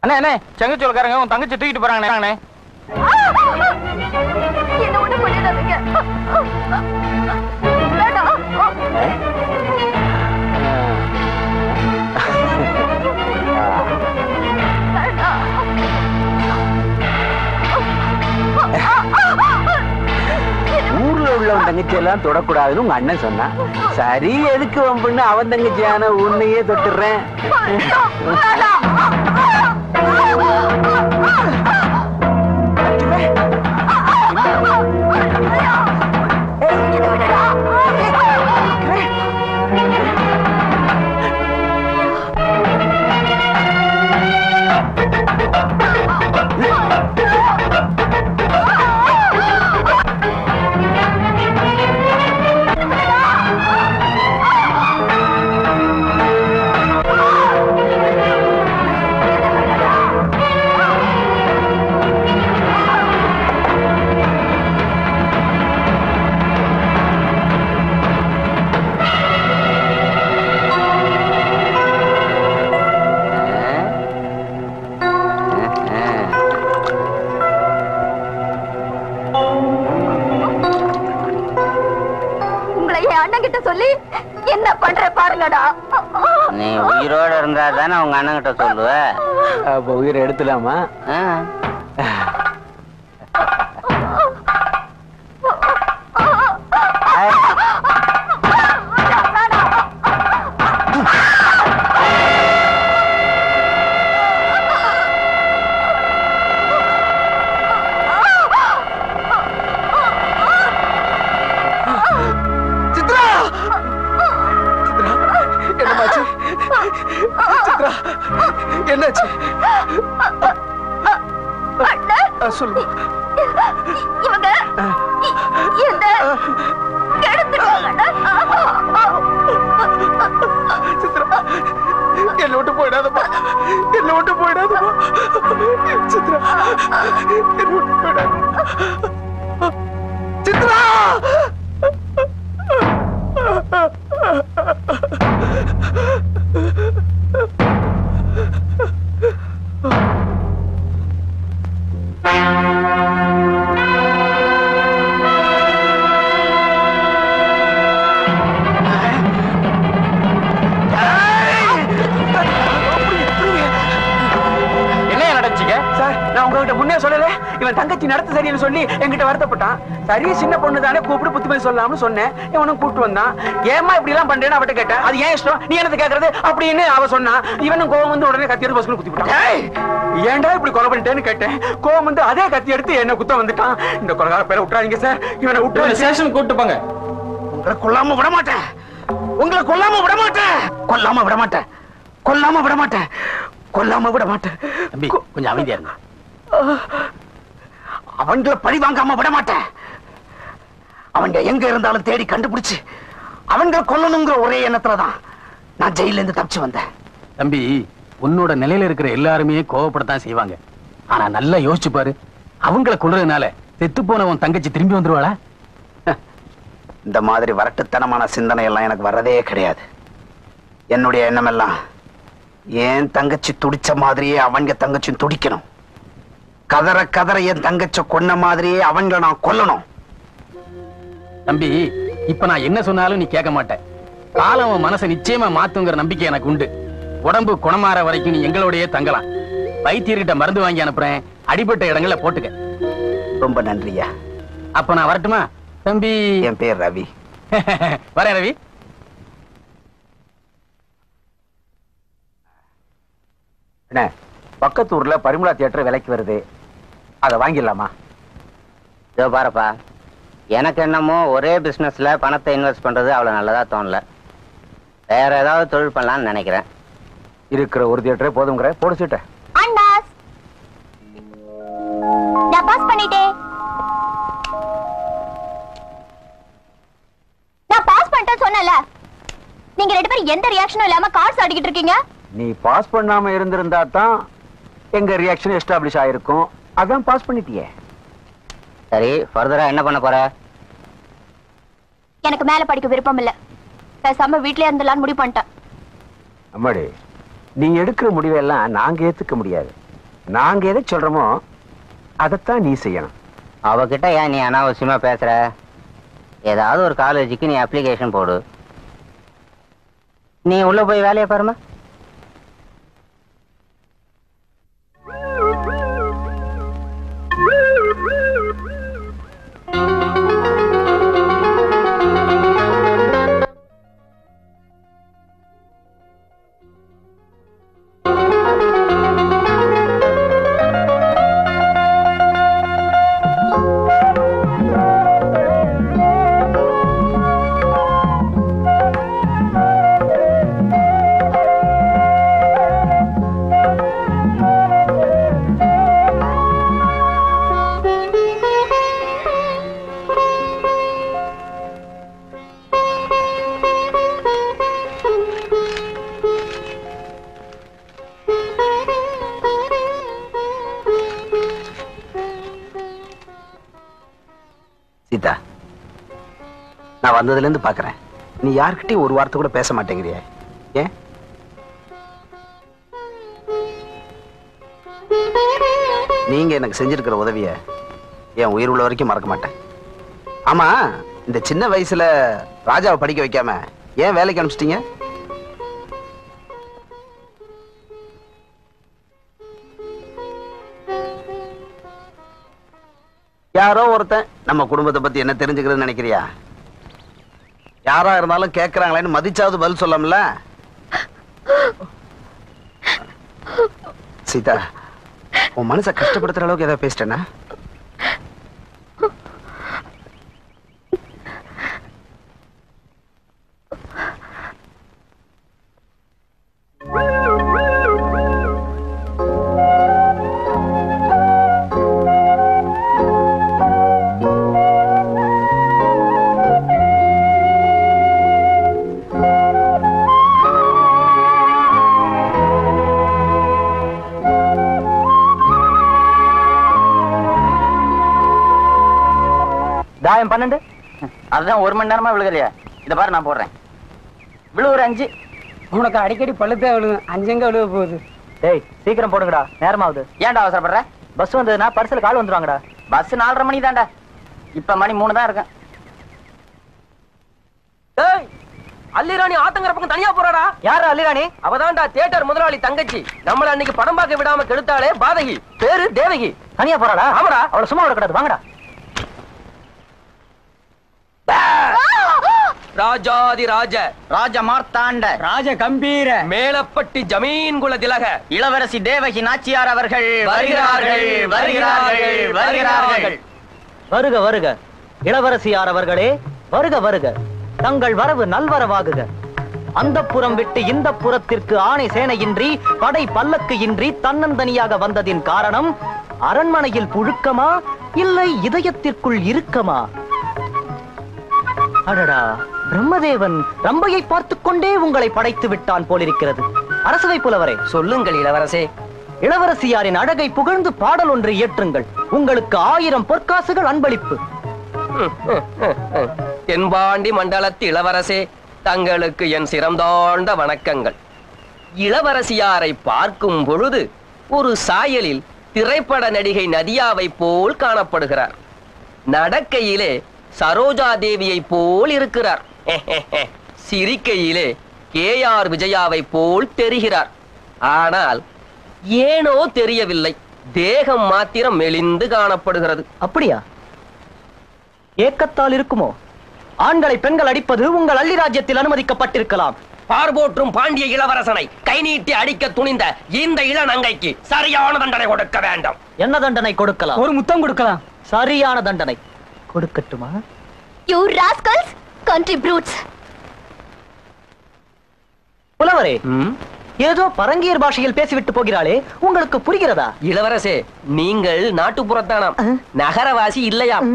அண்ணே அண்ணே, செங்கச்சோலக்காரங்க உன் தங்கச்சி தூக்கிட்டு போறாங்கண்ணே. என்ன ஒண்ணு பண்ணிடாதீங்க. ஊர்ல உள்ளவன் தங்கச்சி எல்லாம் தொடக்கூடாதுன்னு உங்க அண்ணன் சொன்னா, சரி எதுக்கு வம்புன்னு அவன் தங்கச்சியான உன்னையே தொட்டுறேன். எடுத்துலாமா? சரி, சின்ன பொண்ணு தானே, கூப்பிட்டு புத்திமதி சொல்லலாம்னு சொன்னேன். இவனும் கூப்பிட்டு வந்தான். ஏமா இப்படி எல்லாம் பண்றேன்னு அவட்ட கேட்ட, அது ஏன் இஷ்டம், நீ என்னது கேட்கறது அப்படின்னு அவ சொன்னா. இவனும் கோவம் வந்து உடனே கத்தி எடுத்து பஸ்ல குத்தி போட்டான். ஏன்டா இப்படி கொலை பண்ணிட்டேன்னு கேட்டேன். கோவம் வந்து அதே கத்தி எடுத்து என்ன குத்த வந்துட்டான். இந்த கொலைகார பேரை விட்டுறாதீங்க சார், இவனை விட்டு ஸ்டேஷன் கூப்பிட்டு போங்க. உங்களை கொல்லாம விட மாட்டேன், உங்களை கொல்லாம விட மாட்டேன், கொல்லாம விட மாட்டேன், கொல்லாம விட மாட்டேன், கொல்லாம விட மாட்டேன். தம்பி கொஞ்சம் அமைதியா இருங்க, அவன்களை பழி வாங்காம விட மாட்டேன். அவங்க எங்க இருந்தாலும் தேடி கண்டுபிடிச்சு அவங்க கொல்லணுங்கிற ஒரே எண்ணத்துலதான் நான் ஜெயில இருந்து தப்பிச்சு வந்தேன். தம்பி, உன்னோட நிலையில இருக்கிற எல்லாருமே கோவப்படத்தான் செய்வாங்க. ஆனா நல்லா யோசிச்சு பாரு, அவங்களை கொல்றதுனால செத்து போன உன் தங்கச்சி திரும்பி வந்துருவாளா? இந்த மாதிரி வரட்டுத்தனமான சிந்தனை எல்லாம் எனக்கு வர்றதே கிடையாது. என்னுடைய எண்ணம் எல்லாம் ஏன் தங்கச்சி துடிச்ச மாதிரியே அவங்க தங்கச்சியும் துடிக்கணும். கதற கதற என் தங்கச்ச கொன்ன மாதிரியே அவங்கள நான் கொல்லணும். தம்பி, இப்ப நான் என்ன சொன்னாலும் நீ கேட்க மாட்டேன். காலம் மனசை நிச்சயமா மாத்துங்கிற நம்பிக்கை எனக்கு உண்டு. உடம்பு குணமாற வரைக்கும் நீ எங்களோடயே தங்கலாம். வைத்தியர்கிட்ட மருந்து வாங்கி அனுப்புறேன், அடிபட்ட இடங்களை போட்டுக்க. ரொம்ப நன்றியா. அப்ப நான் வரட்டுமா தம்பி? என் பேர் ரவி. வரேன் ரவி. என்ன, பக்கத்தூர்ல பரிமளா தியேட்டர் விலைக்கு வருது, அதை வாங்கிடலாமா? இதோ பாருப்பா, எனக்கு என்னமோ ஒரே பிஸ்னஸ்ல பணத்தை இன்வெஸ்ட் பண்றது அவ்வளோ நல்லதா தோணல. வேற ஏதாவது தொழில் பண்ணலாம்னு நினைக்கிறேன். இருக்கிற ஒரு தியேட்டரே போதுங்கிற போட சீட்டை சொன்னல. நீங்க ரெண்டு பேரும் எந்த ரியாக்ஷனும் இல்லாம கார்ஸ் ஆடிக்கிட்டு இருக்கீங்க. நீ பாஸ் பண்ணாம இருந்திருந்தா தான் எங்க ரியாக்ஷன் எஸ்டாப்ளிஷ் ஆயிருக்கும். அதான் பாஸ் பண்ணிட்டியே. சரி, ஃபர்தரா என்ன பண்ண போற? எனக்கு மேல படிக்க விருப்பம் இல்ல, பேசாம வீட்லயே இருந்தலான்னு முடிவு பண்ணிட்டேன். அம்மாடி, நீ எடுக்கிற முடிவை எல்லாம் நாங்க ஏத்துக்க முடியாது. நாங்க எதை சொல்றோமோ அதைத்தான் நீ செய்யணும். அவகிட்ட ஏன் நீ அனாவசியமா பேசுற? ஏதாவது ஒரு காலேஜுக்கு நீ அப்ளிகேஷன் போடு. நீ உள்ள போய் வேலையை பாருமா. வந்ததுல இருந்து பாக்குறேன், நீ யார்கிட்டயும் ஒரு வார்த்தை கூட பேச மாட்டேங்கிறிய. ஏன்? நீங்க எனக்கு செஞ்சிருக்கிற உதவிய என் உயிர் உள்ள வரைக்கும் மறக்க மாட்டேன். ஆமா, இந்த சின்ன வயசுல ராஜாவை படிக்க வைக்காம ஏன் வேலைக்கு அனுப்பிச்சிட்டீங்க? யாரோ ஒருத்தன் நம்ம குடும்பத்தை பத்தி என்ன தெரிஞ்சுக்கிறதுன்னு நினைக்கிறியா? யாரா இருந்தாலும் கேட்கறாங்களேன்னு மதிச்சாவது பதில் சொல்லல. சீதா, உன் மனசை கஷ்டப்படுத்துற அளவுக்கு ஏதாவது பேசிட்டேன்னா? பன்னெண்டு அதுதான் ஒரு மணி நேரமா விழுகலையா? இதை பாரு, நான் போடுறேன். விழுவுற அஞ்சு. உனக்கு அடிக்கடி பழுத்தே விழுங்க, அஞ்செங்க விழுவ போகுது. டேய், சீக்கிரம் போடுங்கடா, நேரமாவது. ஏன்டா அவசரப்படுற? பஸ் வந்ததுன்னா பரிசல் கால் வந்துருவாங்கடா. பஸ் நாலரை மணி தான்டா, இப்ப மணி மூணு தான் இருக்கும். டேய், அல்லிராணி ஆத்தங்கர பக்கம் தனியா போறாடா. யாரு அல்லிராணி? அவதான்டா தியேட்டர் முதலாளி தங்கச்சி. நம்மள அன்னைக்கு படம் பார்க்க விடாம கெடுத்தாலே பாதகி. பேரு தேவகி. தனியா போறாடா? ஆமாடா, அவளை சும்மா விட கூடாது. வாங்கடா. ராஜாதி ராஜ ராஜ மார்த்தாண்ட ராஜ கம்பீர மேலப்பட்டி ஜமீன் குல திலக இளவரசி தேவகி நாச்சியார் அவர்கள் வருகிறார்கள் வருகிறார்கள் வருகிறார்கள். வருக வருக இளவரசியார் அவர்களே, வருக வருக. தங்கள் வரவு நல்வரவாகுக. அந்த புறம் விட்டு இந்த புறத்திற்கு ஆணை சேனையின்றி படை பல்லக்கு இன்றி தன்னந்தனியாக வந்ததின் காரணம் அரண்மனையில் புழுக்கமா இல்லை இதயத்திற்குள் இருக்கமா? அடடா, பிரம்மதேவன் ரம்பையை பார்த்து கொண்டே உங்களை படைத்து விட்டான் போலிருக்கிறது. அரசவை புலவரே, சொல்லுங்கள் இளவரசே. இளவரசியாரின் அழகை புகழ்ந்து பாடல் ஒன்று இயற்றுங்கள். உங்களுக்கு ஆயிரம் பொற்காசுகள் அன்பளிப்பு. தென்பாண்டி மண்டலத்து இளவரசே, தங்களுக்கு என் சிறந்தாழ்ந்த வணக்கங்கள். இளவரசியாரை பார்க்கும் பொழுது ஒரு சாயலில் திரைப்பட நடிகை நதியாவை போல் காணப்படுகிறார். நடக்கையிலே சரோஜா தேவியை போல் இருக்கிறார். சிரிக்கையிலே கே ஆர் விஜயாவை போல் தெரிகிறார். ஆனால் ஏனோ தெரியவில்லை, தேகம் மாத்திரம் மெலிந்து காணப்படுகிறது. அப்படியா? ஏக்கத்தால் இருக்குமோ? ஆண்களை பெண்கள் அடிப்பது உங்கள் அள்ளி ராஜ்யத்தில் அனுமதிக்கப்பட்டிருக்கலாம். பார்போற்றும் பாண்டிய இளவரசனை கை நீட்டி அடிக்க துணிந்த இந்த இளநங்கைக்கு சரியான தண்டனை கொடுக்க வேண்டும். என்ன தண்டனை கொடுக்கலாம்? ஒரு முத்தம் கொடுக்கலாம். சரியான தண்டனை கொடுக்கட்டுமா? You rascals, country brutes. புலவரே, ஏதோ பரங்கியர் பாஷையில் பேசிவிட்டு போகிறாளே, உங்களுக்கு புரிகிறதா? இளவரசே, நீங்கள் நாட்டுப்புறத்தானாம், நகரவாசி இல்லையாம்.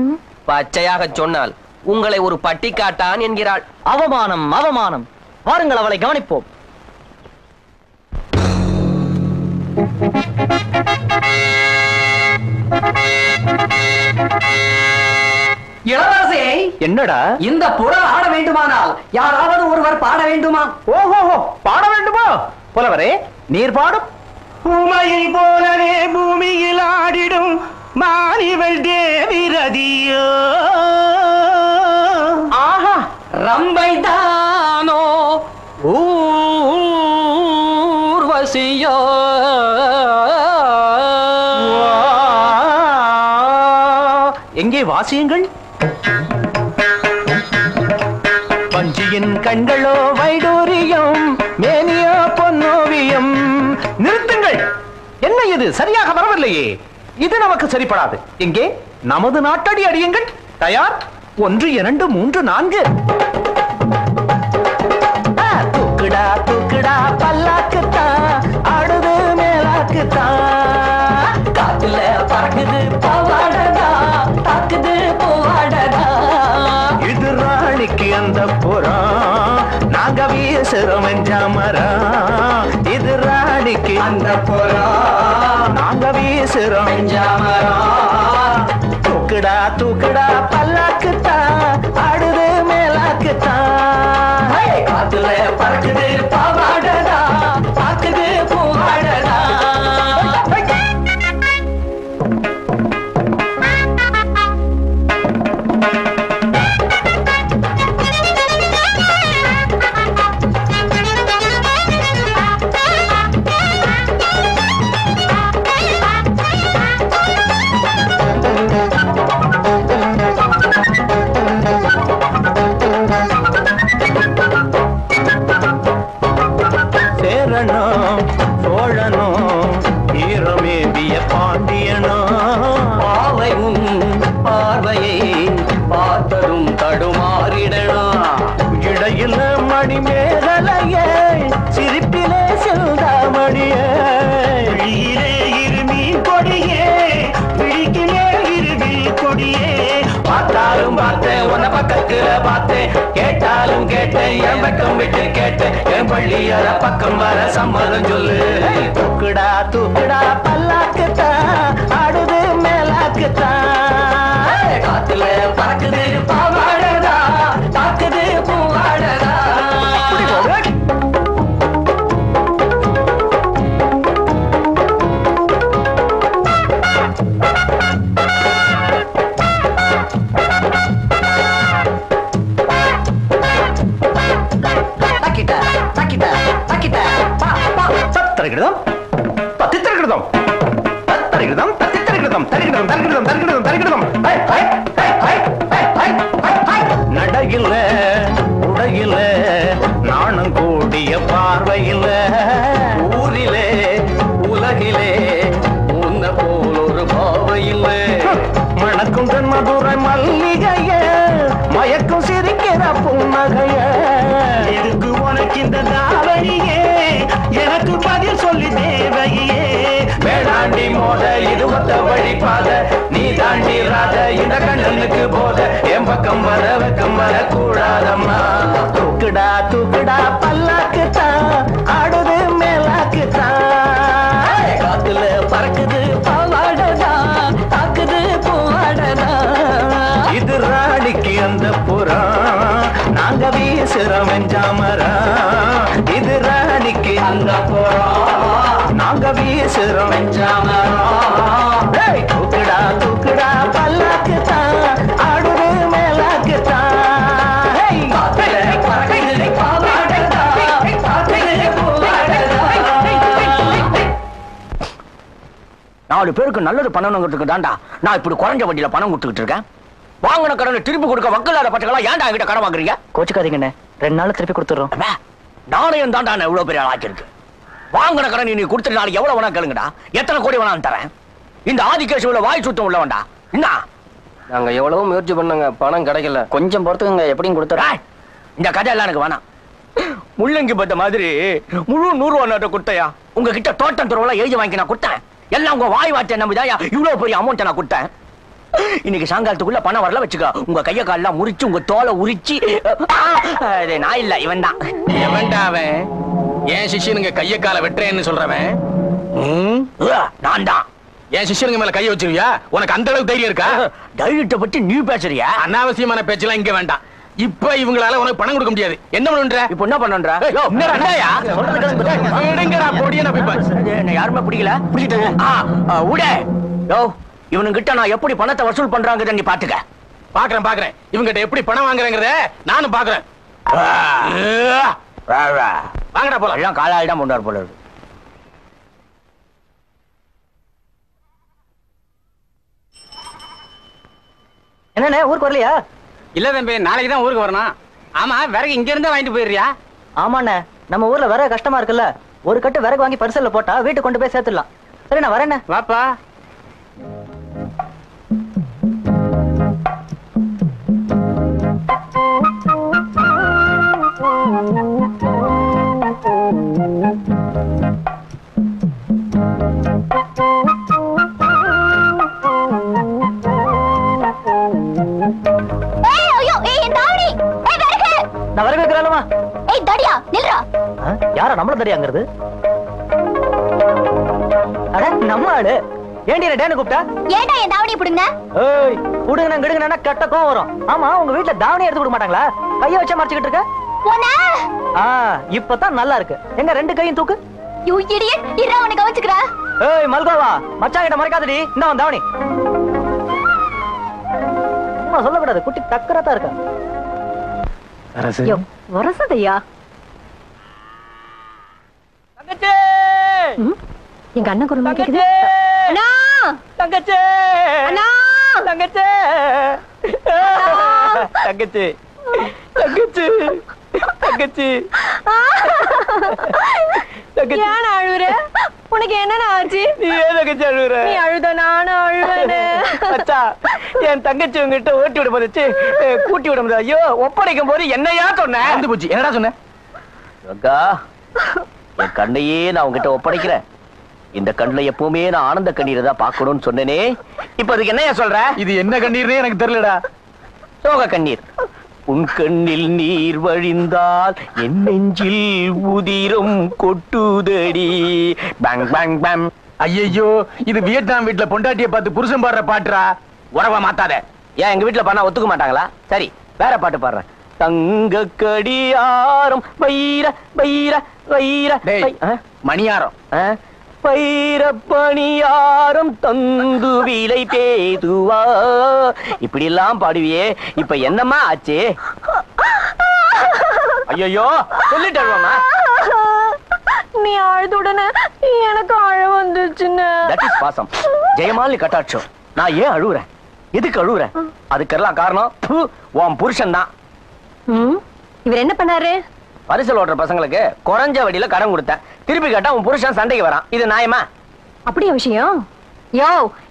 பச்சையாக சொன்னால் உங்களை ஒரு பட்டிக்காட்டான் என்கிறாள். அவமானம், அவமானம். வாருங்கள், அவளை கவனிப்போம். இளவரசே, என்னடா? இந்த புறல் ஆட வேண்டுமானால் யாராவது ஒருவர் பாட வேண்டுமா? ஓஹோ, பாட வேண்டுமா? புலவரே, நீர் பாடும். பூமையை போலவே பூமியில் ஆடிடும் மானிவள் தேவி ரதியோ, ஆஹா ரம்பை தானோ ஊர்வசியோ, எங்கே வாசியுங்கள்? பஞ்சியின் கண்களோ வைடூரியம், மேனியோ பொன்னோவியம். நிறுத்துங்கள்! என்ன இது சரியாக வரவில்லையே, இது நமக்கு சரிப்படாது. எங்கே நமது நாட்டடி அடியுங்கள். தயார், ஒன்று இரண்டு மூன்று நான்கு. தூக்குடா தூக்குடா பல்லாக்குத்தா, ஆடுது மேலாக்குத்தா, காத்துல பறக்குது பவாடதா, தாக்குது போவாடதா. இது ராணிக்கு அந்த புறா, நாங்க வீசுறோம் ஜாமரா. இது ராணிக்கு அந்த புறா, நாங்க வீசுறோம் ஜாமரா. தூக்குடா தூக்குடா பல்லாக்குத்தா, ஆடுது மேலாக்குத்தா, காத்துல பறக்குது பாவாடடா, பாக்குது பூவாடடா. கேட்டாலும் கேட்டேன், என் பக்கம் விட்டு கேட்டேன், என் பள்ளி அற பக்கம் வர சம்மதம் சொல்லு. தூக்குடா தூக்குடா பல்லாக்குத்தா, ஆடுது மேலாக்குத்தா, காத்துல பறக்குது பாவாடதா, தாக்குது பூவாடதா. நடையில உடையில நாணம் கூடிய பார்வையில, ஊரிலே உலகிலே உன்ன போல் ஒரு பாவையில், மணக்கும் தன் மதுரை மல்லிகைய, மயக்கும் சிரிக்கிற புன்னகைய. இருக்கு உனக்கு இந்த தாவணியே, எனக்கு பதில் சொல்லி தேவையே. வேளாண்டி மோத இது ஒத்த வழிபாத, நீ தாண்டி ராத இந்த கண்ணனுக்கு போத, என் பக்கம் வர வெக்கம் வர கூடாதம்மா. தூக்குடா தூக்குடா பல்லாக்குத்தா, ஆடுது மேலாக்குத்தா, காத்துல பறக்குது பாவாடதா, தாக்குது பூவாடதா. இது ராணிக்கு அந்த புறா, நாங்க வீசுறோம் ஜாமரா. இது ராணிக்கு அந்த புறா, நாங்க வீசுறோம் ஜாமரா. நாலு பேருக்கு நல்லது பண்ணணுங்கிறதுக்கு தாண்டா நான் இப்படி குறைஞ்ச வண்டியில பணம் கொடுத்துக்கிட்டு இருக்கேன். வாங்கின கடனை திருப்பி கொடுக்க வக்கலாத பச்சைகளா ஏன்டா என்கிட்ட கடன் வாங்குறீங்க? கோச்சுக்காதீங்கண்ணே, ரெண்டு நாள் திருப்பி கொடுத்துடுறோம். நாளையும் தாண்டா நான் இவ்வளவு பெரிய ஆக்கிருக்கு. வாங்கின கடன் நீ கொடுத்துட்டு நாளைக்கு எவ்வளவு வேணா கேளுங்கடா, எத்தனை கோடி வேணாலும் தரேன். இந்த ஆதிகேஷுல வாய் சுத்தம் உள்ளவன்டா. என்ன நாங்க எவ்வளவு முயற்சி பண்ணங்க, பணம் கிடைக்கல. கொஞ்சம் பொறுத்துக்கங்க, எப்படியும் கொடுத்துறேன். இந்த கதை எல்லாம் எனக்கு வேணாம். முள்ளங்கி பத்த மாதிரி முழு நூறு ரூபா நோட்டை கொடுத்தையா? உங்ககிட்ட தோட்டம் துறவுலாம் எழுதி வாங்கி நான் கொடுத்தேன். எல்லாம் உங்க வாய் வார்த்தை நம்பிதான் இவ்வளவு பெரிய அமௌண்ட்டை நான் கொடுத்தேன். இன்னைக்கு சாயங்காலத்துக்குள்ள பணம் வரல வச்சுக்கோ, உங்க கைய காலெல்லாம் முறிச்சு உங்க தோலை உரிச்சு. நான் இல்ல, இவன் தான். எவன்டாவன்? என் சிஷியனுங்க கைய கால வெட்டுறேன்னு சொல்றவன் நான் தான். என் சிஷியனுங்க மேல கைய வச்சிருவியா? உனக்கு அந்த அளவுக்கு தைரியம் இருக்கா? தைரியத்தை பத்தி நீ பேசுறியா? அனாவசியமான பேச்செல்லாம் இங்க வேண்டாம். இப்ப இவங்களால உனக்கு பணம் கொடுக்க முடியாது. என்ன பண்ணுன்ற? இப்ப என்ன பண்றா? யாருமே பிடிக்கல, பிடிச்சிட்டாங்க. இவனுங்கிட்ட நான் எப்படி பணத்தை வசூல் பண்றாங்க நீ பாத்துக்க. பாக்குறேன் பாக்குறேன் இவங்கிட்ட எப்படி பணம் வாங்குறேங்கிறத நானும் பாக்குறேன். வாங்கடா போல. எல்லாம் காலாயிடம் கொண்டாரு போல இருக்கு. என்னண்ணே ஊருக்கு வரலையா? இல்ல தம்பி, நாளைக்கு தான் ஊருக்கு வரணும். ஆமா, விறகு இங்க இருந்தா வாங்கிட்டு போயிடுறியா? ஆமாண்ணே, நம்ம ஊர்ல விறகு கஷ்டமா இருக்குல்ல, ஒரு கட்டு விறகு வாங்கி பரிசல்ல போட்டா வீட்டுக்கு கொண்டு போய் சேர்த்துடலாம். சரி நான் வரேண்ணே. வாப்பா. சொல்லக்கூடாது, குட்டி தக்கரதா இருக்கா? எங்க அண்ணன் குரல் கேக்குது. அண்ணா தங்கச்சி, அண்ணா தங்கச்சி, தங்கச்சி தங்கச்சி தங்கச்சி தங்கச்சி. ஏன் அழுவுற? உனக்கு என்ன ஆச்சு? நீ ஏன் தங்கச்சி அழுவுற? நீ அழுத நானும் அழுவேனே. அச்சா, என் தங்கச்சி உங்ககிட்ட ஓட்டி விட போச்சு, கூட்டி விட முடியாது. ஐயோ, ஒப்படைக்கும் போது என்னையா சொன்ன? வந்து போச்சு. என்னடா சொன்ன? அக்கா, என் கண்ணையே நான் உங்ககிட்ட ஒப்படைக்கிறேன். இந்த கண்ணுல எப்பவுமே நான் ஆனந்த கண்ணீரை தான் பார்க்கணும்னு சொன்னேனே, இப்ப அதுக்கு என்னையா சொல்ற? இது என்ன கண்ணீர்னே எனக்கு தெரியலடா. சோக கண்ணீர். உன் கண்ணில் நீர் வழிந்தால் என் நெஞ்சில் உதிரும் கொட்டுதடி. பங் பங் பம். ஐயோ, இது வியட்நாம் வீட்டுல பொண்டாட்டியை பார்த்து புருஷன் பாடுற பாட்டுடா. உறவா மாத்தாத. ஏன் எங்க வீட்டுல பாடினா ஒத்துக்க மாட்டாங்களா? சரி வேற பாட்டு பாடுறேன். தங்கக்கடியாரம் பைர பைர பைர. மணியாரம் பைர பணியாரம் தந்து விலை பேதுவா. இப்படி எல்லாம் பாடுவியே, இப்ப என்னம்மா ஆச்சு? ஐயோ, சொல்லிட்டு அழுவாமா. நீ அழுதுடனே எனக்கு அழ வந்துச்சுன்னு. தட் இஸ் பாசம், ஜெயமாலி கட்டாட்சம். நான் ஏன் அழுவுறேன்? எதுக்கு அழுவுறேன்? அதுக்கெல்லாம் காரணம் உன் புருஷன் தான். இவர் என்ன பண்ணாரு? பரிசல் ஓட்டுற பசங்களுக்கு குறைஞ்ச வடியில கடன் கொடுத்தேன். திருப்பி கேட்டா உன் புருஷன் சண்டைக்கு வரான். இது நியாயமா? அப்படியே விஷயம். யோ,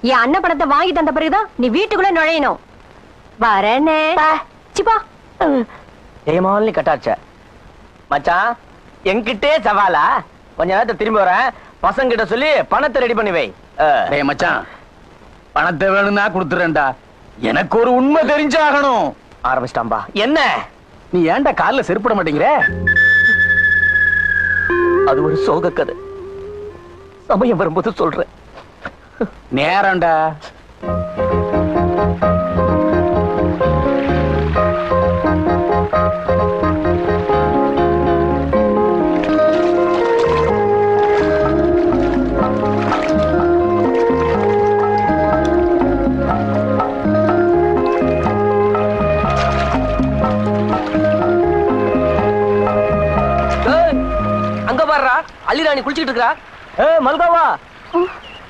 என் அண்ணன் பணத்தை வாங்கி தந்த பிறகுதான் நீ வீட்டுக்குள்ள நுழையணும். வரனே சிப்பா. ஜெயமாலினி கட்டாச்ச. மச்சான், என்கிட்டே சவாலா? கொஞ்ச நேரத்தை திரும்பி வரேன். பசங்கிட்ட சொல்லி பணத்தை ரெடி பண்ணி வை. மச்சான், பணத்தை வேணும்னா கொடுத்துறேன்டா. எனக்கு ஒரு உண்மை தெரிஞ்சாகணும். ஆரம்பிச்சிட்டாம்பா. என்ன நீ ஏன்டா கால்ல செருப்பிட மாட்டேங்கிற? அது ஒரு சோக கதை. சமயம் வரும்போது சொல்றேன். நேரம்டா.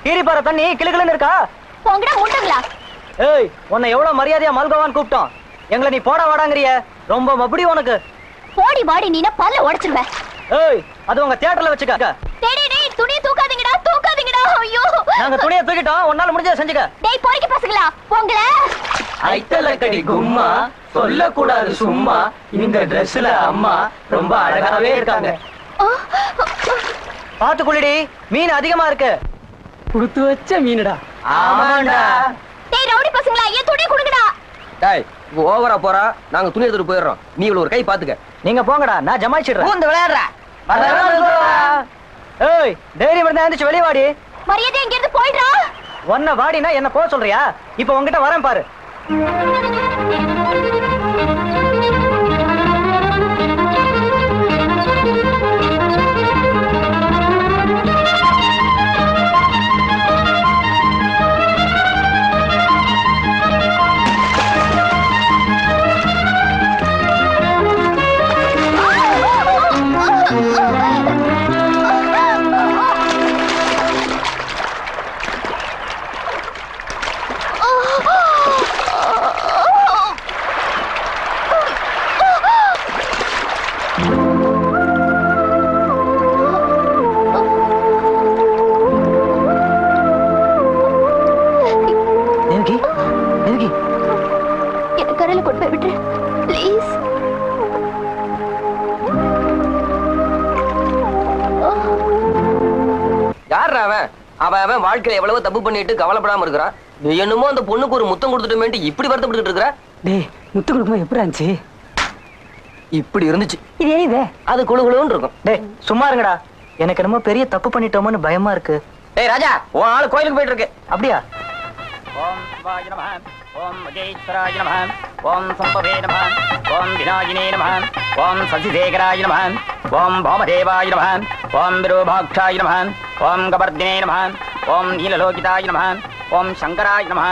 கீரி பாற தண்ணி கிளுகிளுன்னு இருக்கா? போங்கடா மூட்டங்களா. ஏய், உன்னை எவ்வளவு மரியாதையா மல்கவான் கூப்பிட்டோம். எங்களை நீ போட வாடாங்கறியே. ரொம்ப மபடி உனக்கு. போடி வாடி நீனா பல்ல உடைச்சிடுவே. ஏய், அது உங்க தியேட்டர்ல வெச்சுக்க. டேய் டேய், துணியை தூக்காதீங்கடா, தூக்காதீங்கடா. ஐயோ. நாங்க துணியை தூக்கிட்டோம். உன்னால முடிஞ்சத செஞ்சுக்க. டேய் போறிக்கி பசங்களா. போங்கல. ஐட்டலக்கடி கும்மா சொல்ல கூடாது சும்மா. இந்த Dressல அம்மா ரொம்ப அழகாவே இருக்காங்க. பாத்து குளிடி, மீன் அதிகமா இருக்கு. குடுத்து வச்ச மீனுடா. ஆமாடா. டேய் ரவுடி பசங்களா, ஏ துணி குடுங்கடா. டேய், நீ ஓவரா போறா. நாங்க துணி எடுத்து போயிரோம். நீ இவள ஒரு கை பாத்துக்க. நீங்க போங்கடா, நான் ஜமாய்ச்சிடுறேன். பூந்து விளையாடுற. ஏய், டேய் மர்தா எந்திச்சு வெளிய வாடி. மரியாதை இங்க இருந்து போய்டா. வண்ண வாடினா என்ன போ சொல்றியா? இப்போ உன்கிட்ட வரேன் பாரு. அவன் வாழ்க்கையில எவ்வளவு தப்பு பண்ணிட்டு கவலைப்படாம இருக்கிறான். நீ என்னமோ அந்த பொண்ணுக்கு ஒரு முத்தம் கொடுத்துட்டோமேன்னு இப்படி வருத்தப்பட்டுட்டு இருக்கற. டேய், முத்தம் கொடுக்கும்போது எப்படி இருந்துச்சு? இப்படி இருந்துச்சு. இதே இதே அது குளுகுளுன்னு இருக்கும். டேய் சும்மா இருங்கடா, எனக்கு என்னமோ பெரிய தப்பு பண்ணிட்டோமோன்னு பயமா இருக்கு. டேய் ராஜா, ஓ ஆளு கோயிலுக்கு போயிட்டு இருக்கு. அப்படியே ஓம் சிவாய நமஹ, ஓம் மகேஸ்வராய நமஹ, ஓம் சம்பவே நமஹ, ஓம் விநாயகனே நமஹ, ஓம் சசிதேகராய நமஹ, ஓம் பாமதேவாய நமஹ, ஓம் விரூபாக்ஷாய நமஹ, ஓம் கபர்தினே நமஹ, ஓம் நீலலோகிதாய நமஹ, ஓம் சங்கராய நமஹ,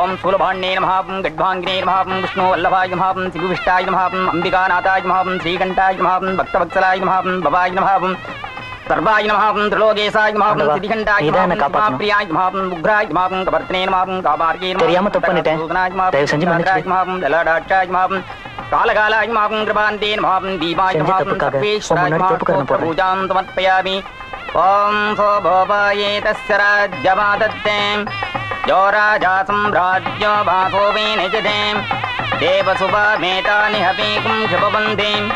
ஓம் சூலபாண்யே நமஹ, ஓம் கட்பாங்கினே நமஹ, ஓம் விஷ்ணு வல்லபாய நமஹ, ஓம் சிவவிஷ்டாய நமஹ, ஓம் அம்பிகாநாதாய நமஹ, ஓம் ஸ்ரீகண்டாய நமஹ, ஓம் பக்தவத்சலாய நமஹ, ஓம் பவாய நமஹ, ஓம் சர்வாய நமஹ, ஓம் திரிலோகேசாய நமஹ, ஓம் சிதிகண்டாய நமஹ, ஓம் பிரியாய நமஹ, ஓம் உக்ராய நமஹ, ஓம் கபர்தினே நமஹ, ஓம் காபார்யே நமஹ, தெரியாம தப்பு பண்ணிட்டேன். தயவு செஞ்சு மன்னிச்சு. ஓம் லலடாச்சாய நமஹ, ஓம் காலகாலாய நமஹ, ஓம் கிருபாந்தே நமஹ, ஓம் தீபாய நமஹ, ஓம் சர்வேஸ்வராய நமஹ, ஓம் பூஜாம் சமர்ப்பயாமி. ஓம் சோபோபாயே தஸ்யராஜ்யமாதத்தேம் யோ ராஜா சம்ராஜ்யோ பாகோவே நிஜதேம் தேவசுபாமேதா நிஹபேகும் சுபவந்தேம்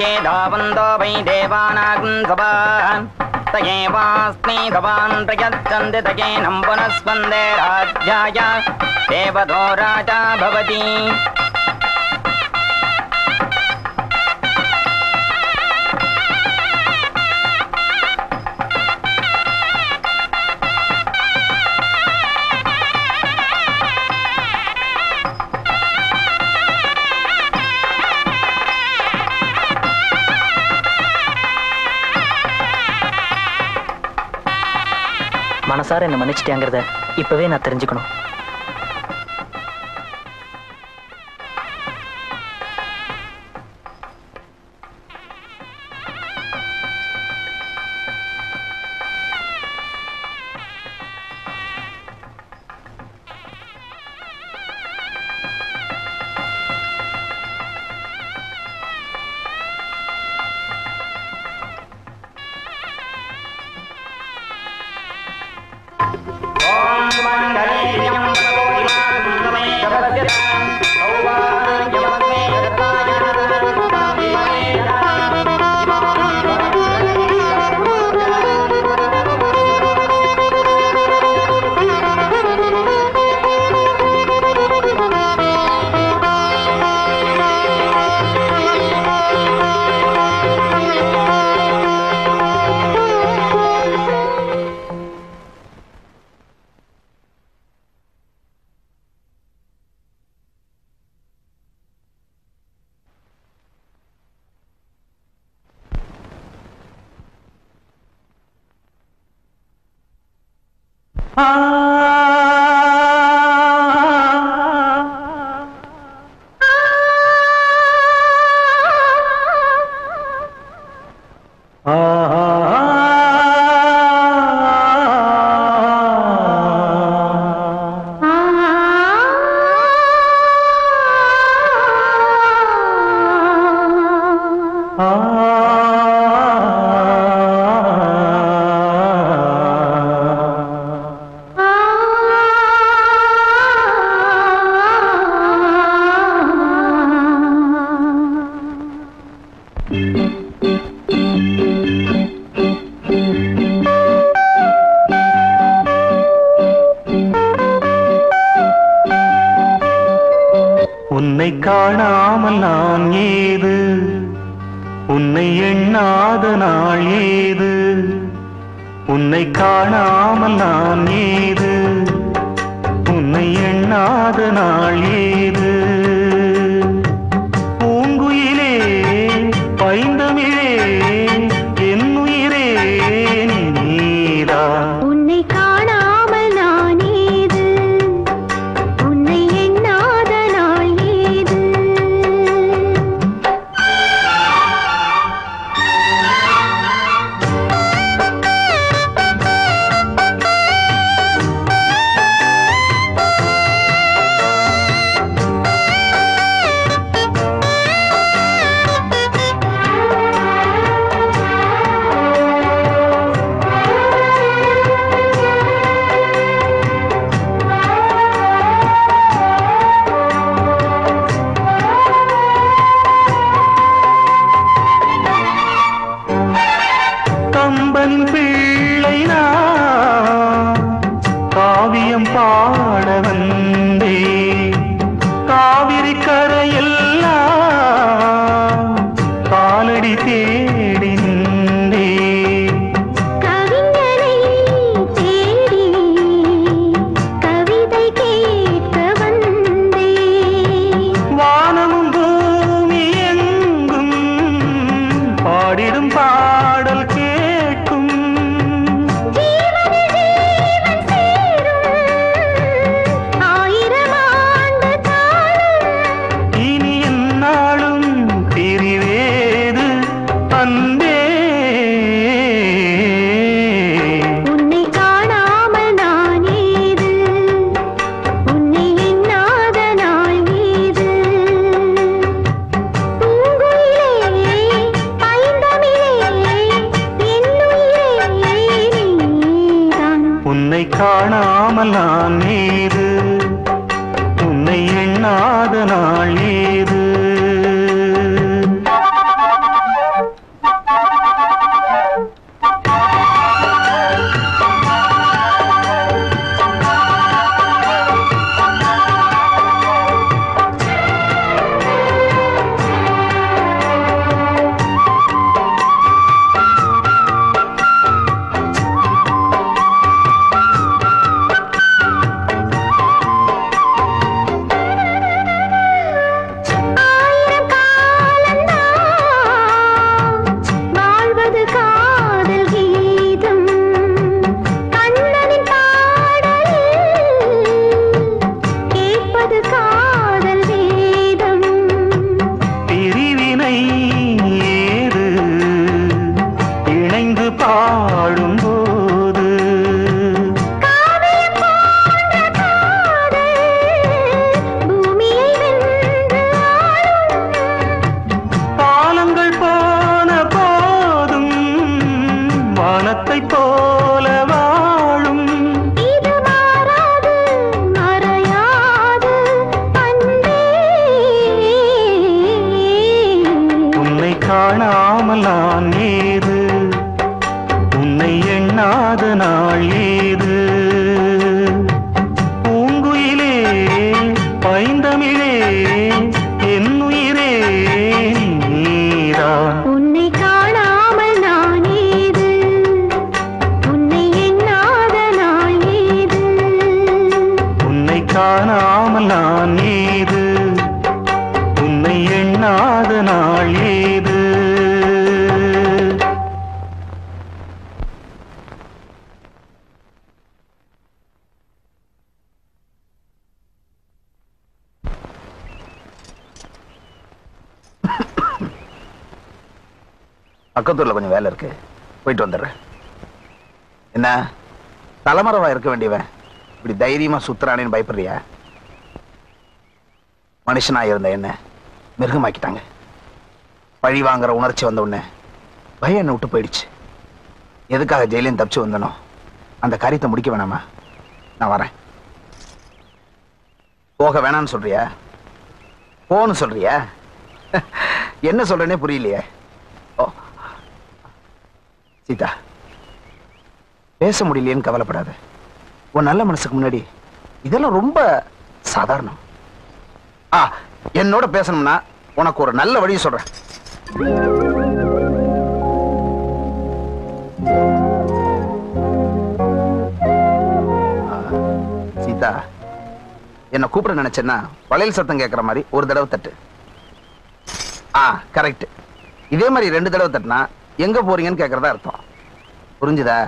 யே தாவந்தோ வை தேவானாகும் சபான் தயேவாஸ்மி தவான் பிரயச்சந்தி தயே நம்புனஸ்வந்தே ராஜ்யாய தேவதோ ராஜா பவதி. மனசார என்ன மன்னிச்சிட்டேங்கிறத இப்பவே நான் தெரிஞ்சுக்கணும். உன்னை காணாமல் நான் ஏது, உன்னை எண்ணாத நாள் ஏது, உன்னை காணாமல் நான் ஏது, உன்னை எண்ணாத நாள் ஏது. பூங்குயிலே பைந்தமிழே என் உயிரே நீதா, உன்னை காணாமல் நான் ஏது, உன்னை எண்ணாத நாள் ஏது. பாட வந்தே காவிரி கரையெல்லாம் காலடி தேடி நின்றே, கவிஞரை தேடி கவிதை கேட்க வந்தே. வானமும் பூமி எங்கும் பாடிடும் பாடல் கேட்கும், உன்னை காணாமல் நான் ஏது, உன்னை எண்ணாத நாள் ஏது. வானத்தை போல வாழும் இது மாறாது மறையாது அன்பே, உன்னை காணாமல் நான் ஏது, உன்னை எண்ணாத நாள் ஏது. பூங்குயிலே பைந்தமிழே என் உயிரே நீதா, உன்னை காணாமல் நான் ஏது, உன்னை எண்ணாத நாள் ஏது, உன்னை காணாமல் நான் ஏது, உன்னை எண்ணாத நாள் ஏது. பக்கத்தூர்ல கொஞ்சம் வேலை இருக்கு, போயிட்டு வந்துடுறேன். என்ன தலைமறைவா இருக்க வேண்டியவன் இப்படி தைரியமா சுத்துறானேன்னு பயப்படுறியா? மனுஷனா இருந்த என்ன மிருகமாக்கிட்டாங்க. பழி வாங்குற உணர்ச்சி வந்த உடனே பயம் என்ன விட்டு போயிடுச்சு. எதுக்காக ஜெயிலையும் தப்பிச்சு வந்தனோ அந்த காரியத்தை முடிக்க வேணாமா? நான் வரேன். போக வேணான்னு சொல்றியா? போன்னு சொல்றியா? என்ன சொல்றேன்னே புரியலையே. ஓ சீதா, பேச முடியலையேன்னு கவலைப்படாத. உன் நல்ல மனசுக்கு முன்னாடி இதெல்லாம் ரொம்ப சாதாரணம். ஆ என்னோட பேசணும்னா உனக்கு ஒரு நல்ல வழி சொல்றேன். சீதா, என்ன கூப்பிட நினைச்சேன்னா வளையல் சத்தம் கேட்கற மாதிரி ஒரு தடவை தட்டு. ஆ, கரெக்ட். இதே மாதிரி ரெண்டு தடவை தட்டுனா எங்க போறீங்கன்னு கேட்கறதா அர்த்தம். புரிஞ்சுதா?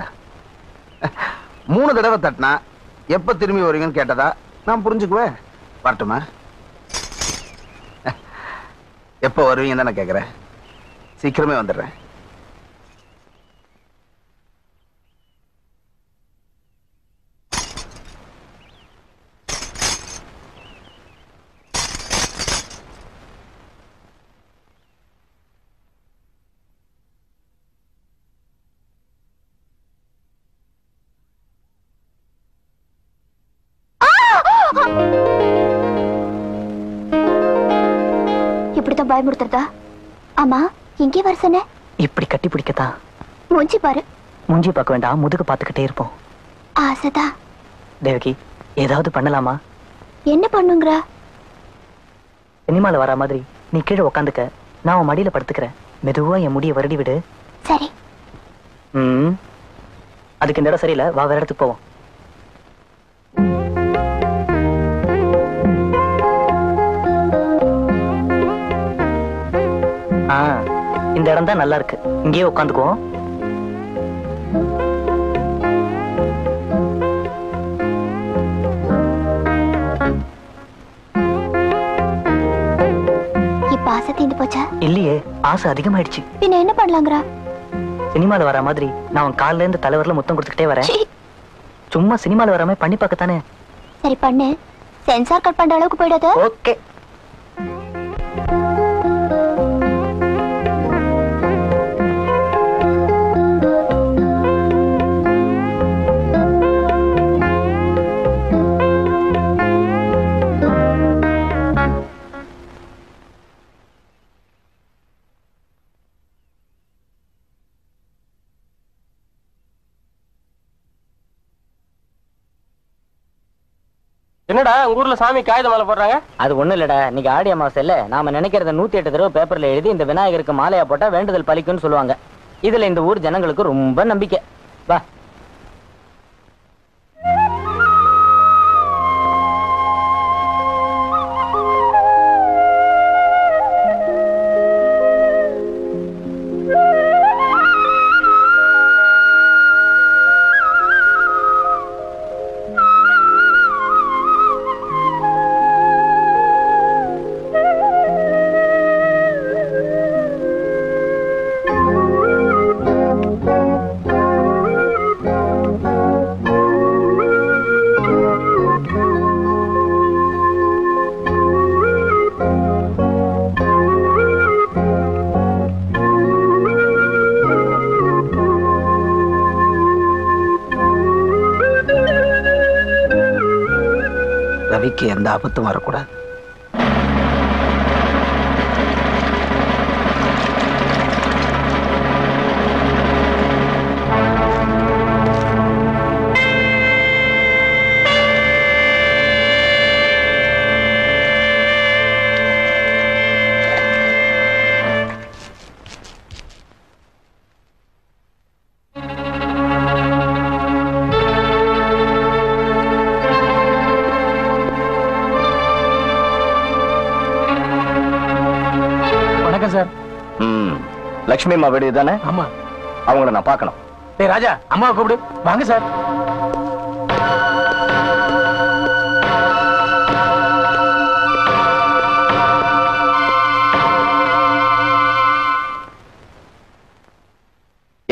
மூணு தடவை தட்டினா எப்ப திரும்பி வருவீங்கன்னு கேட்டதா நான் புரிஞ்சுக்குவேன். வரட்டுமா? எப்ப வருவீங்க தானே கேட்கிறேன். சீக்கிரமே வந்துடுறேன். பயமுறுத்தா? ஆமா, இங்கே வர சொன்ன? இப்படி கட்டி பிடிக்கதா? மூஞ்சி பாரு. மூஞ்சி பார்க்க வேண்டாம், முதுகு பார்த்துக்கிட்டே இருப்போம். ஆசதா தேவகி, ஏதாவது பண்ணலாமா? என்ன பண்ணுங்கற? சினிமால வர மாதிரி நீ கீழே உட்காந்துக்க, நான் உன் மடியில படுத்துக்கிறேன். மெதுவா என் முடிய வருடி விடு. சரி. ம், அதுக்கு இந்த இடம் சரியில்லை, வா வேற இடத்துக்கு போவோம். இந்த இடம் தான் நல்லா இருக்கு, இங்கேயே உட்காந்துக்குவோம். இப்ப ஆசை தீந்து போச்சா? இல்லையே, ஆசை அதிகமாயிடுச்சு. பின்ன என்ன பண்ணலாங்கறா? சினிமால வர மாதிரி நான் உன் கால்ல இருந்து தலைவரில முத்தம் கொடுத்துக்கிட்டே வரேன். சும்மா சினிமால வராம பண்ணி பார்க்கத்தானே. சரி பண்ணு, சென்சார் கட் பண்ற அளவுக்கு போயிடாது. ஓகே. என்னடா ஊர்ல சாமி காகித மாலை போடுறாங்க? அது ஒண்ணு இல்லடா, இன்னைக்கு ஆடி அமாவாசை இல்ல, நாம நினைக்கிறத நூத்தி எட்டு தடவை பேப்பர்ல எழுதி இந்த விநாயகருக்கு மாலையா போட்டா வேண்டுதல் பலிக்கும்னு சொல்லுவாங்க. இதுல இந்த ஊர் ஜனங்களுக்கு ரொம்ப நம்பிக்கை. வா. எந்த ஆபத்தும் வரக்கூடாது. லட்சுமி அம்மா வீடு தானே? ஆமா, அவங்கள நான் பார்க்கணும். டேய் ராஜா, அம்மாவை கூப்பிடு. வாங்க சார்.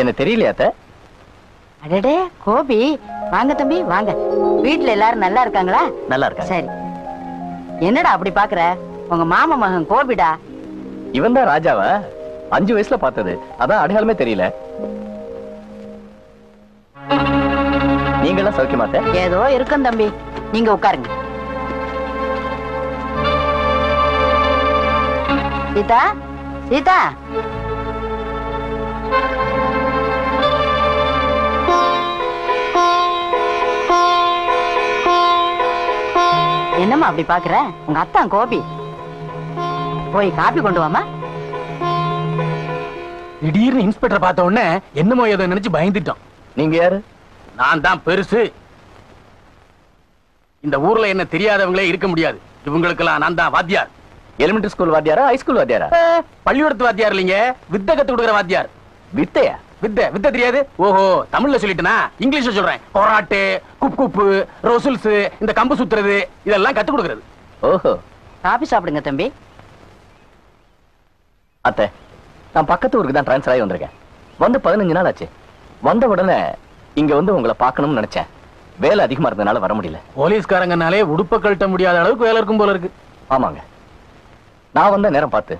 என்ன தெரியலையா அத்தை? அடடே கோபி, வாங்க தம்பி வாங்க. வீட்டுல எல்லாரும் நல்லா இருக்காங்களா? நல்லா இருக்கா? சரி. என்னடா அப்படி பாக்குற? உங்க மாமா மகன் கோபிடா. இவன் தான் ராஜாவா? அஞ்சு வயசுல பார்த்தது, அதான் அடையாளமே தெரியல. நீங்களாம் சௌக்கியமா? ஏதோ இருக்கும் தம்பி. நீங்க உட்காருங்க. சீதா, சீதா, என்னம்மா அப்படி பாக்குற? உங்க அத்தான் கோபி. போய் காபி கொண்டு வாமா. திடீர்னு இன்ஸ்பெக்டர் பார்த்த உடனே என்னமோ ஏதோ நினைச்சு பயந்துட்டோம். நீங்க யாரு? நான் தான் பெருசு. இந்த ஊர்ல என்ன தெரியாதவங்களே இருக்க முடியாது. இவங்களுக்கெல்லாம் நான் தான் வாத்தியார். எலிமெண்டரி ஸ்கூல் வாத்தியாரா? ஹைஸ்கூல் வாத்தியாரா? பள்ளிக்கூடத்து வாத்தியார் இல்லைங்க, வித்தை கத்து கொடுக்குற வாத்தியார். வித்தையா? வித்தை வித்தை தெரியாது? ஓஹோ, தமிழ்ல சொல்லிட்டேனா? இங்கிலீஷ்ல சொல்றேன். கொராட்டே, குப் குப்பு, ரோசல்ஸ், இந்த கம்பு சுத்துறது, இதெல்லாம் கத்து கொடுக்குறது. ஓஹோ. காபி சாப்பிடுங்க தம்பி. அத்தை, நான் பக்கத்து ஊருக்கு தான் ட்ரான்ஸ்ஃபர் ஆகி வந்திருக்கேன். வந்து பதினஞ்சு நாள் ஆச்சு. வந்த உடனே இங்க வந்து உங்களை பார்க்கணும்னு நினைச்சேன். வேலை அதிகமா இருந்ததுனால வர முடியல. போலீஸ்காரங்கனாலே உடுப்ப கழட்ட முடியாத அளவுக்கு வேலை இருக்கும் போல இருக்கு. ஆமாங்க, நான் வந்த நேரம் பார்த்து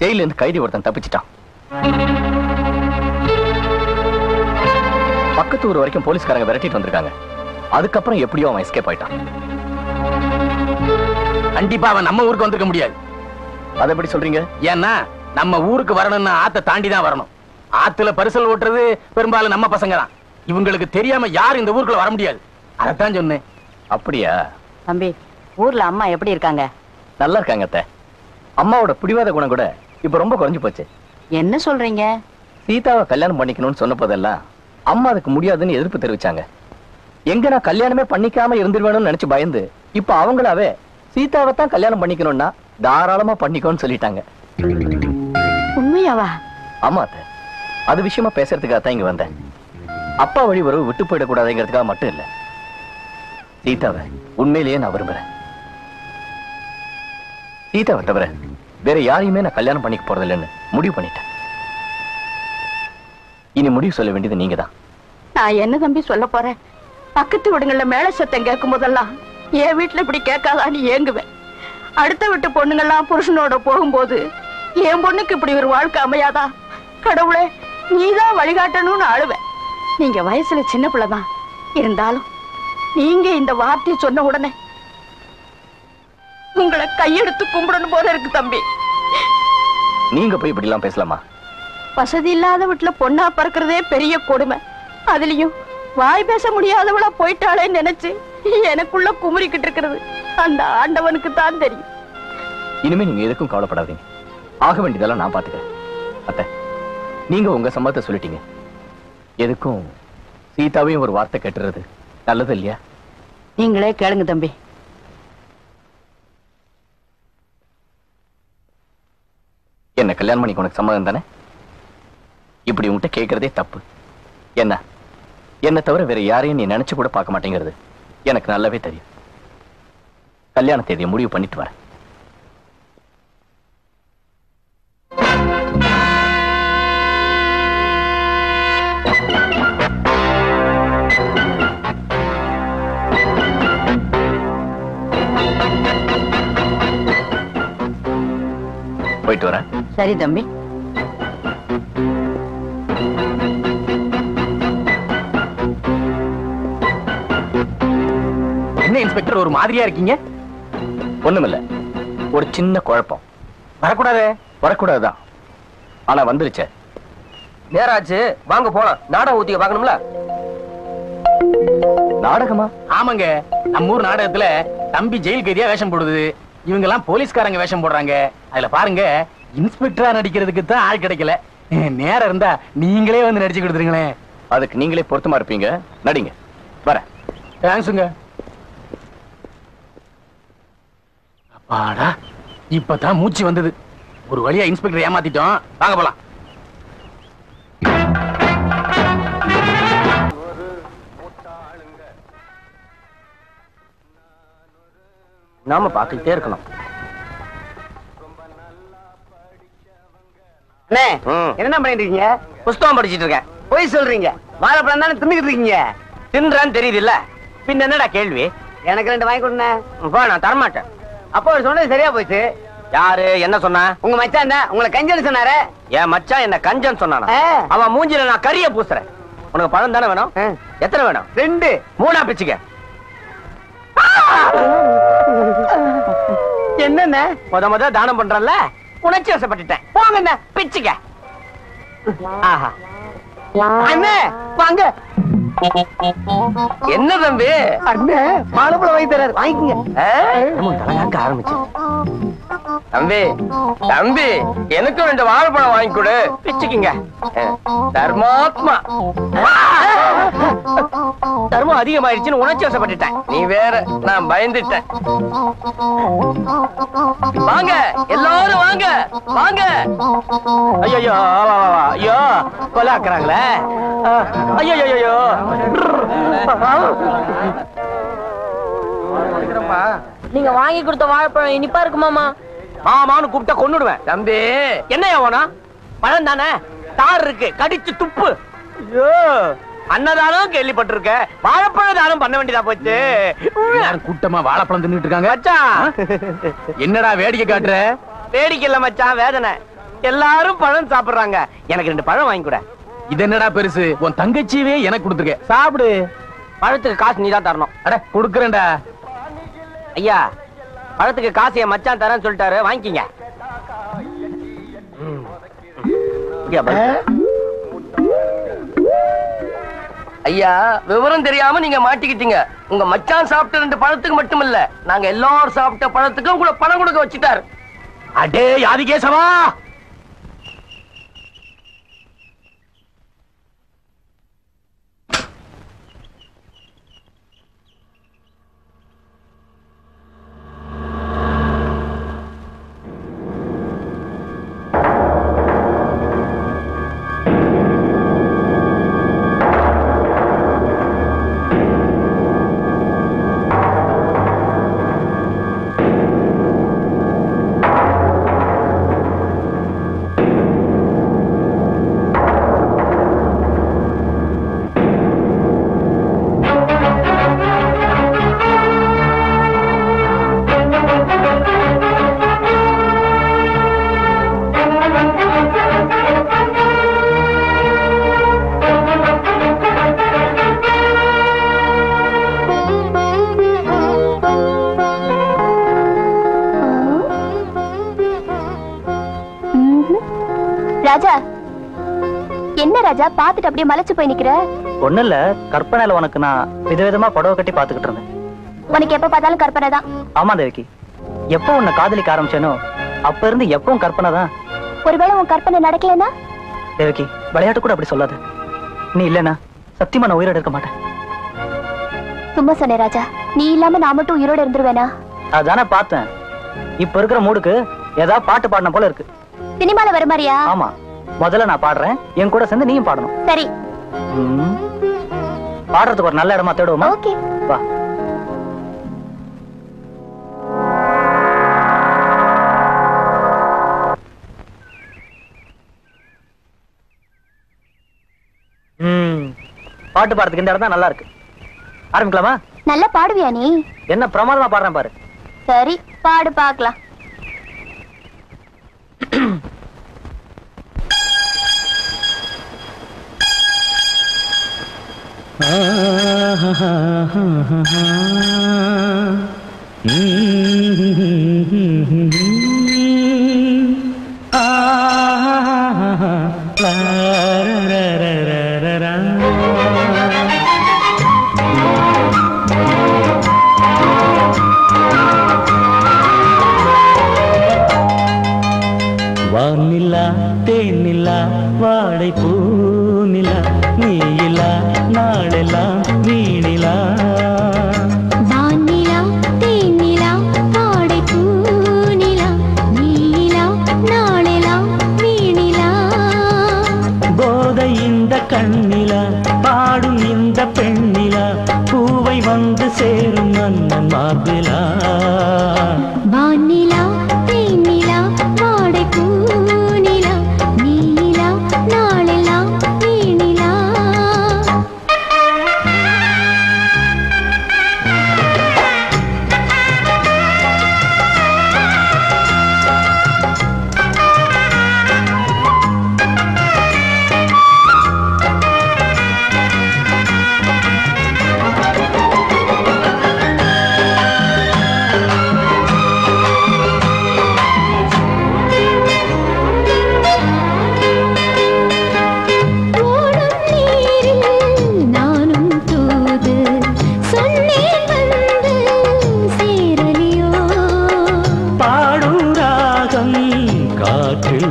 ஜெயில இருந்து கைதி ஒருத்தன் தப்பிச்சிட்டான். பக்கத்து ஊர் வரைக்கும் போலீஸ்காரங்க விரட்டிட்டு வந்திருக்காங்க. அதுக்கப்புறம் எப்படியோ அவன் எஸ்கேப் ஆயிட்டான். கண்டிப்பா அவன் நம்ம ஊருக்கு வந்திருக்க முடியாது. அதை எப்படி சொல்றீங்க? ஏன்னா நம்ம ஊருக்கு வரணும்னா ஆத்த தாண்டி தான் வரணும். ஆத்துல பரிசல் ஓட்டுறது பெரும்பாலும் நம்ம பசங்க தான். இவங்களுக்கு தெரியாம யார் இந்த ஊருக்குள்ள வர முடியாது. அதான் சொன்னேன். அப்படியா தம்பி? ஊர்ல அம்மா எப்படி இருக்காங்க? நல்லா இருக்காங்க அத்தை. அம்மாவோட பிடிவாத குணம் கூட இப்ப ரொம்ப குறைஞ்சு போச்சு. என்ன சொல்றீங்க? சீதாவை கல்யாணம் பண்ணிக்கணும்னு சொன்ன போதெல்லாம் அம்மா அதுக்கு முடியாதுன்னு எதிர்ப்பு தெரிவிச்சாங்க. எங்க நான் கல்யாணமே பண்ணிக்காம இருந்துருவேணும்னு நினைச்சு பயந்து இப்ப அவங்களாவே சீதாவை தான் கல்யாணம் பண்ணிக்கணும்னா தாராளமா பண்ணிக்கோன்னு சொல்லிட்டாங்க. உண்மையாவா? ஆமா அத்தை, அது விஷயமா பேசுறதுக்காகத்தான் இங்க வந்தேன். அப்பா வழி உறவு விட்டு போயிடக்கூடாதுங்கிறதுக்காக மட்டும் இல்ல, சீதாவை உண்மையிலேயே நான் விரும்புறேன். சீதாவை தவிர வேற யாரையுமே நான் கல்யாணம் பண்ணிக்க போறது இல்லைன்னு முடிவு பண்ணிட்டேன். இனி முடிவு சொல்ல வேண்டியது நீங்க தான். நான் என்ன தம்பி சொல்ல போறேன்? பக்கத்து வீடுங்கள்ல மேல சத்தம் கேட்கும் போதெல்லாம் என் வீட்டுல இப்படி கேட்காதான்னு ஏங்குவேன். அடுத்த விட்டு பொண்ணுங்கள்லாம் புருஷனோட போகும்போது என் பொண்ணுக்கு இப்படி ஒரு வாழ்க்கை அமையாதா கடவுளே, நீதான் வழிகாட்டணும்னு ஆளுவேன். நீங்க வயசுல சின்ன பிள்ளைதான் இருந்தாலும் நீங்க இந்த வார்த்தையை சொன்ன உடனே உங்களை கையெடுத்து கும்பிடணும் போல இருக்கு தம்பி. நீங்க போய் இப்படி எல்லாம் பேசலாமா? வசதி இல்லாத வீட்டுல பொண்ணா பறக்கிறதே பெரிய கொடுமை. அதுலயும் வாய் பேச முடியாதவளா போயிட்டாலே நினைச்சு எனக்குள்ள குமுறிக்கிட்டு இருக்கிறது அந்த ஆண்டவனுக்கு தான் தெரியும். இனிமே நீங்க எதுக்கும் கவலைப்படாதீங்க. ஆக வேண்டியதெல்லாம் நான் பாத்துக்கிறேன். அத்தை, நீங்க உங்க சம்மதத்தை சொல்லிட்டீங்க. எதுக்கும் சீதாவையும் ஒரு வார்த்தை கேட்டுறது நல்லது இல்லையா? நீங்களே கேளுங்க தம்பி. என்ன கல்யாணம் பண்ணிக்கு உனக்கு சம்மதம் தானே? இப்படி உன்கிட்ட கேட்கறதே தப்பு. என்ன என்ன தவிர வேற யாரையும் நீ நினைச்சு கூட பார்க்க மாட்டேங்கிறது எனக்கு நல்லாவே தெரியும். கல்யாண தேதியை முடிவு பண்ணிட்டு வரேன். போயிட்டு வரேன். சரி தம்பி. என்ன இன்ஸ்பெக்டர் ஒரு மாதிரியா இருக்கீங்க? ஒண்ணுமில்ல, ஒரு சின்ன குழப்பம். வரக்கூடாது வரக்கூடாதுதான், ஆனா வந்துருச்சே. நேராச்சு, வாங்க போலாம். நாடகம் ஊத்திய பாக்கணும்ல. நாடகமா? ஆமாங்க, நம்ம ஊர் நாடகத்துல தம்பி ஜெயில் கைதியா வேஷம் போடுது, இவங்க எல்லாம் போலீஸ்காரங்க வேஷம் போடுறாங்க. அதுல பாருங்க, இன்ஸ்பெக்டரா நடிக்கிறதுக்கு தான் ஆள் கிடைக்கல. நேரம் இருந்தா நீங்களே வந்து நடிச்சு கொடுத்துருங்களேன். அதுக்கு நீங்களே பொருத்தமா இருப்பீங்க. நடிங்க, வரேன். தேங்க்ஸுங்க. அப்பாடா, இப்பதான் மூச்சு வந்தது. ஒரு வழியா இன்ஸ்பெக்டர் ஏமாத்திட்டோம். வாங்க போலாம். நாம பாத்துக்கிட்டே இருக்கணும். என்ன பண்ணிட்டு இருக்கீங்க? புஸ்தகம் படிச்சுட்டு இருக்கேன். போய் சொல்றீங்க. வாழைப்பழம் தானே தின்னுக்கிட்டு இருக்கீங்க. தின்றான்னு தெரியுது இல்ல, பின்ன என்னடா கேள்வி? எனக்கு ரெண்டு வாங்கி கொடுங்க. நான் தரமாட்டேன். அப்போ அவர் சொன்னது சரியா போயிடுச்சு. யாரு என்ன சொன்னா? உங்க மச்சான் தான் உங்களை கஞ்சன்னு சொன்னாரு. என் மச்சான் என்ன கஞ்சன்னு சொன்னானா? அவன் மூஞ்சில நான் கறிய பூசுறேன். உனக்கு பழம் தானே வேணும். எத்தனை வேணும்? ரெண்டு மூணா பிச்சுக்க. என்ன முத முத தானம் பண்றல்ல, உணர்ச்சி வசப்பட்டுட்டேன். போங்க, என்ன பிச்சுக்க. ஆஹா, வாங்க. என்ன தம்பி அண்ணே மாலபுல வைத்தறார் வாங்கிங்க நம்ம தலகாக்க ஆரம்பிச்சோம். தம்பி தம்பி எனக்கு ரெண்டு வாழைப்பழம் வாங்கி கொடு பிச்சுக்கிங்க. தர்மாத்மா தர்மம் அதிகமாயிருச்சுன்னு உணர்ச்சி வசப்பட்டுட்டேன். நீ வேற நான் பயந்துட்டேன். வாங்க எல்லாரும் வாங்க வாங்க. ஐயோ ஐயோ கொலாக்குறாங்களே. ஐயோ ஐயோ நீங்க வாங்கி கொடுத்த வாழைப்பழம் இனிப்பா இருக்குமாமா? மாமான்னு கூப்பிட்டா கொன்னுடுவேன். தம்பி என்னையா பழம் தானே தார் இருக்கு கடிச்சு துப்பு. அன்னதானம் கேள்விப்பட்டிருக்க வாழைப்பழம் தானம் பண்ண வேண்டியதா போச்சு. கூட்டமா வாழைப்பழம் தின்னுட்டு இருக்காங்க. என்னடா வேடிக்கை காட்டுற? வேடிக்கை இல்ல மச்சான் வேதனை. எல்லாரும் பழம் சாப்பிடுறாங்க. எனக்கு ரெண்டு பழம் வாங்கி கூட. இது என்னடா பெருசு? உன் தங்கச்சியவே எனக்கு கொடுத்துருக்க. சாப்பிடு. பழத்துக்கு காசு நீ தான் தரணும். அட கொடுக்குறேன்டா. ஐயா பழத்துக்கு காசு என் மச்சான் தரேன்னு சொல்லிட்டாரு வாங்கிக்கிங்க. ஐயா விவரம் தெரியாம நீங்க மாட்டிக்கிட்டீங்க. உங்க மச்சான் சாப்பிட்ட ரெண்டு பழத்துக்கு மட்டும் இல்ல நாங்க எல்லாரும் சாப்பிட்ட பழத்துக்கு உங்களை பணம் கொடுக்க வச்சுட்டாரு. அடே யாதி கேசவா பாத்துட்டு அப்படியே மலைச்சு போய் நிக்கிற. ஒண்ணு இல்ல கற்பனைல உனக்கு நான் விதவிதமா படவை கட்டி பாத்துக்கிட்டு இருந்தேன். உனக்கு எப்ப பார்த்தாலும் கற்பனை தான். ஆமா தேவிக்கு எப்ப உன்னை காதலிக்க ஆரம்பிச்சேனோ அப்ப இருந்து எப்பவும் கற்பனை தான். ஒருவேளை உன் கற்பனை நடக்கலனா? தேவிக்கு விளையாட்டு கூட அப்படி சொல்லாத. நீ இல்லனா சத்தியமா நான் உயிரோட இருக்க மாட்டேன். சும்மா சொன்னே ராஜா. நீ இல்லாம நான் மட்டும் உயிரோட இருந்துருவேனா? அதானே பார்த்தேன். இப்ப இருக்கிற மூடுக்கு ஏதாவது பாட்டு பாடணும் போல இருக்கு. சினிமால வர மாதிரியா? ஆமா முதல்ல நான் பாடுறேன் என் கூட சேர்ந்து நீயும் பாடணும். சரி பாடுறதுக்கு ஒரு நல்ல இடமா தேடுவோமா? ஓகே வா. ம் பாட்டு பாடுறதுக்கு இந்த இடம் தான் நல்லா இருக்கு. ஆரம்பிக்கலாமா? நல்லா பாடுவியா நீ? என்ன பிரமாதமா பாடுறேன் பாரு. சரி பாடு பார்க்கலாம். வானிலா தேனிலா வாடைப்பூ நிலா நீயிலா நாளெலா வீணிலா கண்ணிலா பாடும் இந்த பெண்ணிலா பூவை வந்து சேரும் அண்ணன் மார்பிலா வானிலா தேனிலா வாடை பூனிலா நீலா நாளெலா நீனிலா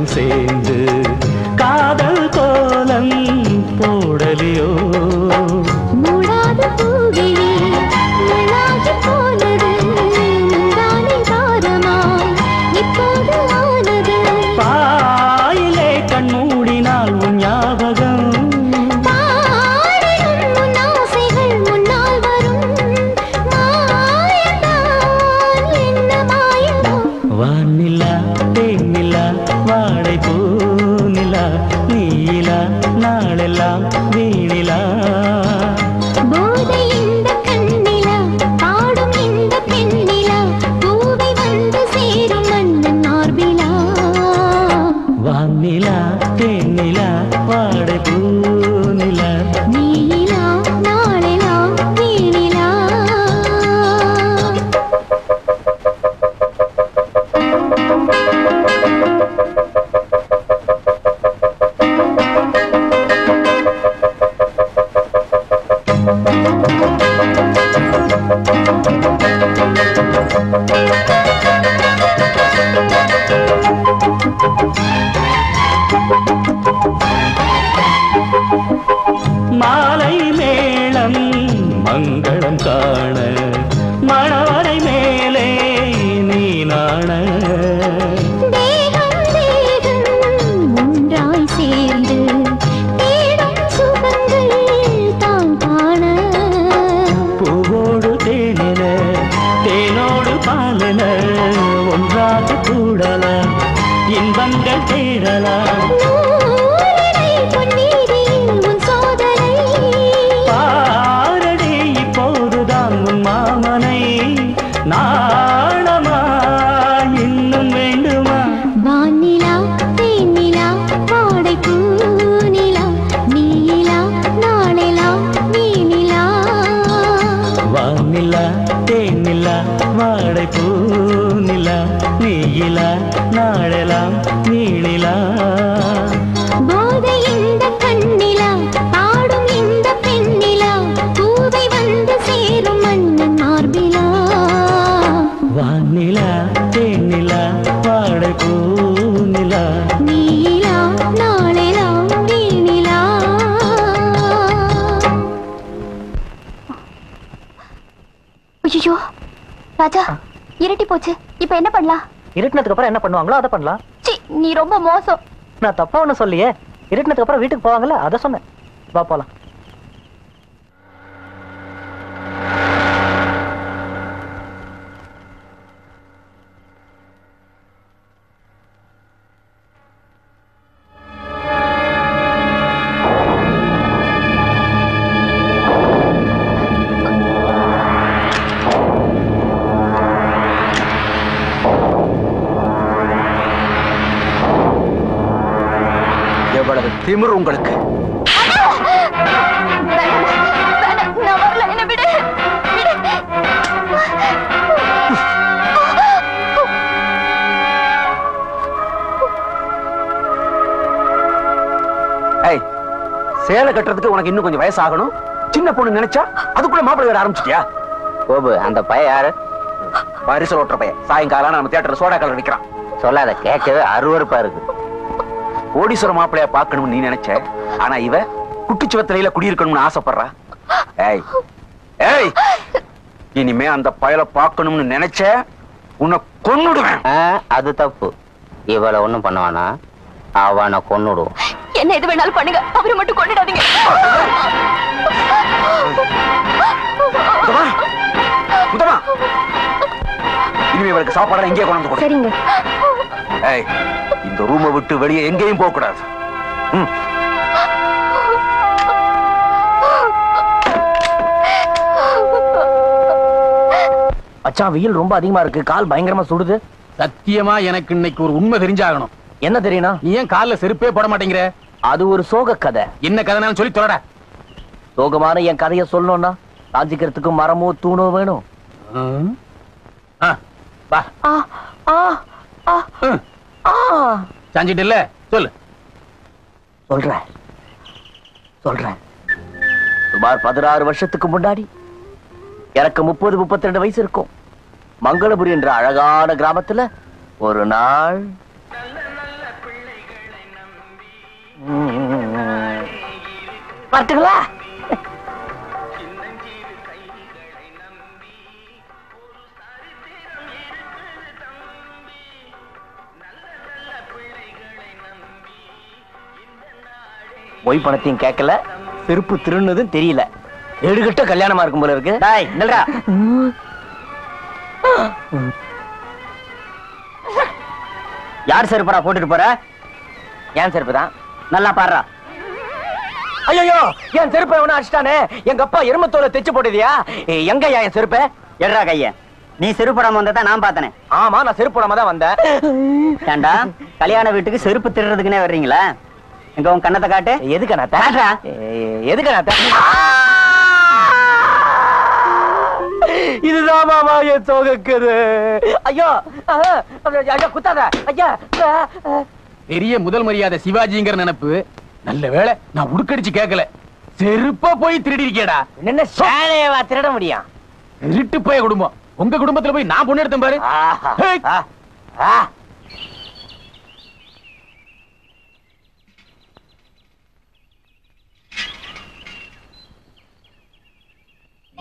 மனம் சேர்ந்து காதல் கோலம் போடலியோ என்ன பண்ணுவாங்களோ அதை பண்ணலாம். நீ ரொம்ப மோசம். நான் தப்பா ஒண்ணு சொல்லியே, இருட்டினதுக்கு அப்புறம் வீட்டுக்கு போவாங்கல்ல அதை சொன்னேன். வா போலாம். திமிர் உங்களுக்கு. சேலை கட்டுறதுக்கு உனக்கு இன்னும் கொஞ்சம் வயசாகணும். சின்ன பொண்ணு நினைச்சா அதுக்குள்ள மாப்பிள்ளை வேற ஆரம்பிச்சிட்டியா? கோபு அந்த பையன் யாரு? பரிசல் ஓட்டுற பையன். சாயங்காலம் நம்ம தியேட்டர்ல சோடா கலர் நிக்கிறான். சொல்லாத, கேட்கவே அருவருப்பா இருக்கு. கோடீஸ்வர மாப்பிள்ளைய பாக்கணும்னு நீ நினைச்ச, ஆனா இவ குட்டிச்சுவத்திரையில குடியிருக்கணும்னு ஆசைப்படுறா. ஏய் ஏய், இனிமே அந்த பயல பாக்கணும்னு நினைச்ச உன்னை கொன்னுடுவேன். அது தப்பு. இவளை ஒண்ணும் பண்ணுவானா? அவனை கொன்னுடுவோம். என்ன எது வேணாலும் பண்ணுங்க, அவரை மட்டும் கொன்னுடாதீங்க. இனிமே இவளுக்கு சாப்பாடு இங்கே கொண்டு வந்து கொடுங்க. ஏய், இந்த ரூமை விட்டு வெளியே எங்கேயும் போக கூடாது. அச்சா, வெயில் ரொம்ப அதிகமா இருக்கு, கால் பயங்கரமா சுடுது. சத்தியமா எனக்கு இன்னைக்கு ஒரு உண்மை தெரிஞ்சாகணும். என்ன தெரியுனா? நீ ஏன் கால்ல செருப்பே போட மாட்டேங்கிற? அது ஒரு சோக கதை. என்ன கதைனாலும் சொல்லி தொலைடா. சோகமான என் கதையை சொல்லணும்னா ராஜிக்கிறதுக்கு மரமோ தூணோ வேணும். சாஞ்சிட்டு இல்ல சொல்லு. சொல்றேன் சொல்றேன். சுமார் பதினாறு வருஷத்துக்கு முன்னாடி, எனக்கு முப்பது முப்பத்தி ரெண்டு வயசு இருக்கும், மங்களபுரி என்ற அழகான கிராமத்துல ஒரு நாள் பார்த்துங்களா? போய் பணத்தையும் கேட்கல, செருப்பு திருடுனதும் தெரியல, எடுக்கிட்ட கல்யாணமா இருக்கும் போல இருக்கு. டாய் நில்றா. யார் செருப்பா போட்டுட்டு போற? ஏன் செருப்பு தான். நல்லா பாடுறா. ஐயோ, என் செருப்பை எவனும் அடிச்சிட்டானே. எங்க அப்பா எருமத்தோல தைச்சு போட்டதியா? எங்க என் செருப்பை எடுறா கைய. நீ செருப்பு போடாம வந்ததான் நான் பார்த்தனே. ஆமா, நான் செருப்பு போடாம தான் வந்தேன். ஏண்டா கல்யாண வீட்டுக்கு செருப்பு திருடுறதுக்குன்னே வர்றீங்களா? எங்க உன் கண்ணத்தை காட்டு. எதுக்கு கண்ணாத்தா? எதுக்கு கண்ணாத்தா? இதுதான் மாமா என் தோகக்குது. ஐயோ ஐயா குத்தாத ஐயா. பெரிய முதல் மரியாதை சிவாஜிங்கிற நினைப்பு. நல்ல வேளை நான் உடுக்கடிச்சு கேட்கல. செருப்பா போய் திருடி இருக்கேடா. என்ன சேலையவா திருட முடியும்? திருட்டு போய குடும்பம். உங்க குடும்பத்துல போய் நான் பொண்ணு எடுத்தேன் பாரு.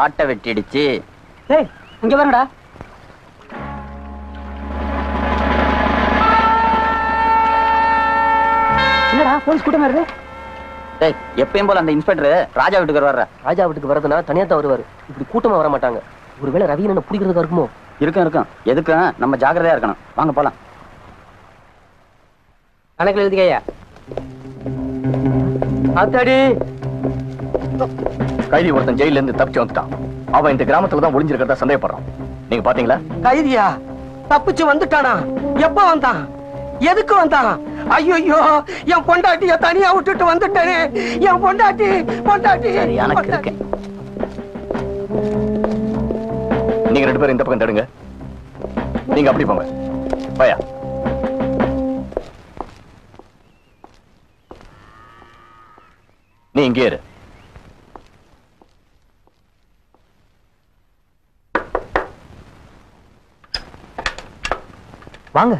ஆட்ட வெட்டிடுச்சு. ஏய் இங்க வரடா. என்னடா போலீஸ் கூட்டமா இருக்கு? டேய் எப்பவும் போல அந்த இன்ஸ்பெக்டர் ராஜா வீட்டுக்கு வர்றாரு. ராஜா வீட்டுக்கு வரதுனா தனியா தான் வருவாரு. இப்படி கூட்டமா வர மாட்டாங்க. ஒருவேளை ரவி என்ன புடிக்கிறதுக்கு இருக்குமோ? இருக்கும் இருக்கும். எதுக்கு நம்ம ஜாக்கிரதையா இருக்கணும். வாங்க போலாம். கணக்கில் எழுதிக்கையா. ஆத்தாடி கைதி ஒருத்தன் ஜெயில இருந்து தப்பிச்சு வந்துட்டான். அவன் இந்த கிராமத்துல தான் ஒளிஞ்சிருக்கிறதா சந்தேகப்படுறான். நீங்க பாத்தீங்களா? கைதியா தப்பிச்சு வந்துட்டானா? எப்ப வந்தான்? எதுக்கு வந்தான்? ஐயோ என் பொண்டாட்டிய தனியா விட்டுட்டு வந்துட்டானே. என் பொண்டாட்டி பொண்டாட்டி எனக்கு இருக்கு. நீங்க ரெண்டு பேரும் இந்த பக்கம் தடுங்க. நீங்க அப்படி போங்க. பயா நீ இங்கே இரு. வாங்க.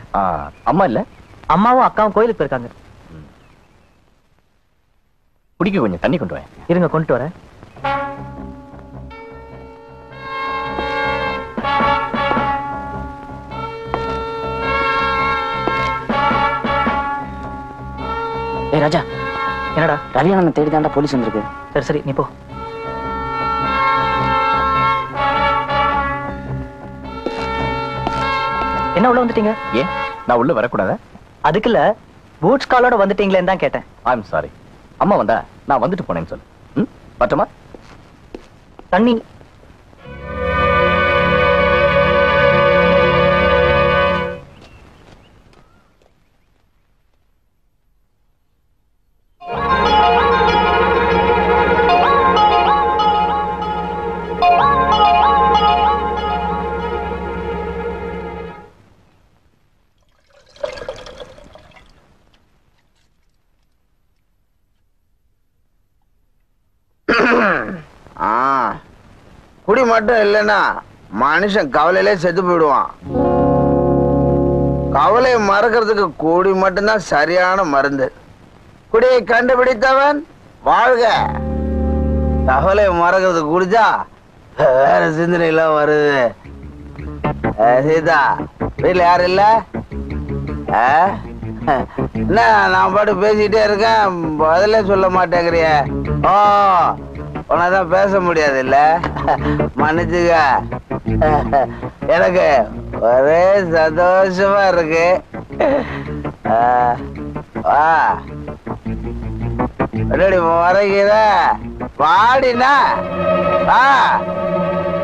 அம்மா இல்ல? அம்மாவும் அக்காவும் கோயிலுக்கு போயிருக்காங்க. குடிக்க கொஞ்சம் தண்ணி கொண்டு வரேன். இருங்க கொண்டு வரேன். ஏய் ராஜா, என்னடா? ரவி அண்ணன் தேடி தாண்டா போலீஸ் வந்திருக்கு. சரி சரி நீ போ. என்ன உள்ள வந்துட்டீங்க? ஏன் நான் உள்ள வரக்கூடாதா? அதுக்குள்ள பூட்ஸ் காலோட வந்துட்டீங்களேன்னு தான் கேட்டேன். I am sorry. அம்மா வந்தா நான் வந்துட்டு போனேன்னு சொல்லு. ம் பற்றமா தண்ணி. மட்டும் இல்லைன்னா மனுஷன் கவலையிலே செத்து போயிடுவான். கவலையை மறக்கிறதுக்கு கூடி மட்டும்தான் சரியான மருந்து. குடியை கண்டுபிடித்தவன் வாழ்க. தவளை மறக்கிறது குடிச்சா வேற சிந்தனை எல்லாம் வருது. சீதா வீட்டுல யாரு இல்ல? என்ன நான் பாட்டு பேசிட்டே இருக்கேன், பதிலே சொல்ல மாட்டேங்கிறிய? ஓ உனதான் பேச முடியாது இல்ல, மன்னிச்சுக்க. எனக்கு ஒரே சந்தோஷமா இருக்கு. வரைக்கிற பாடினா பாட்டு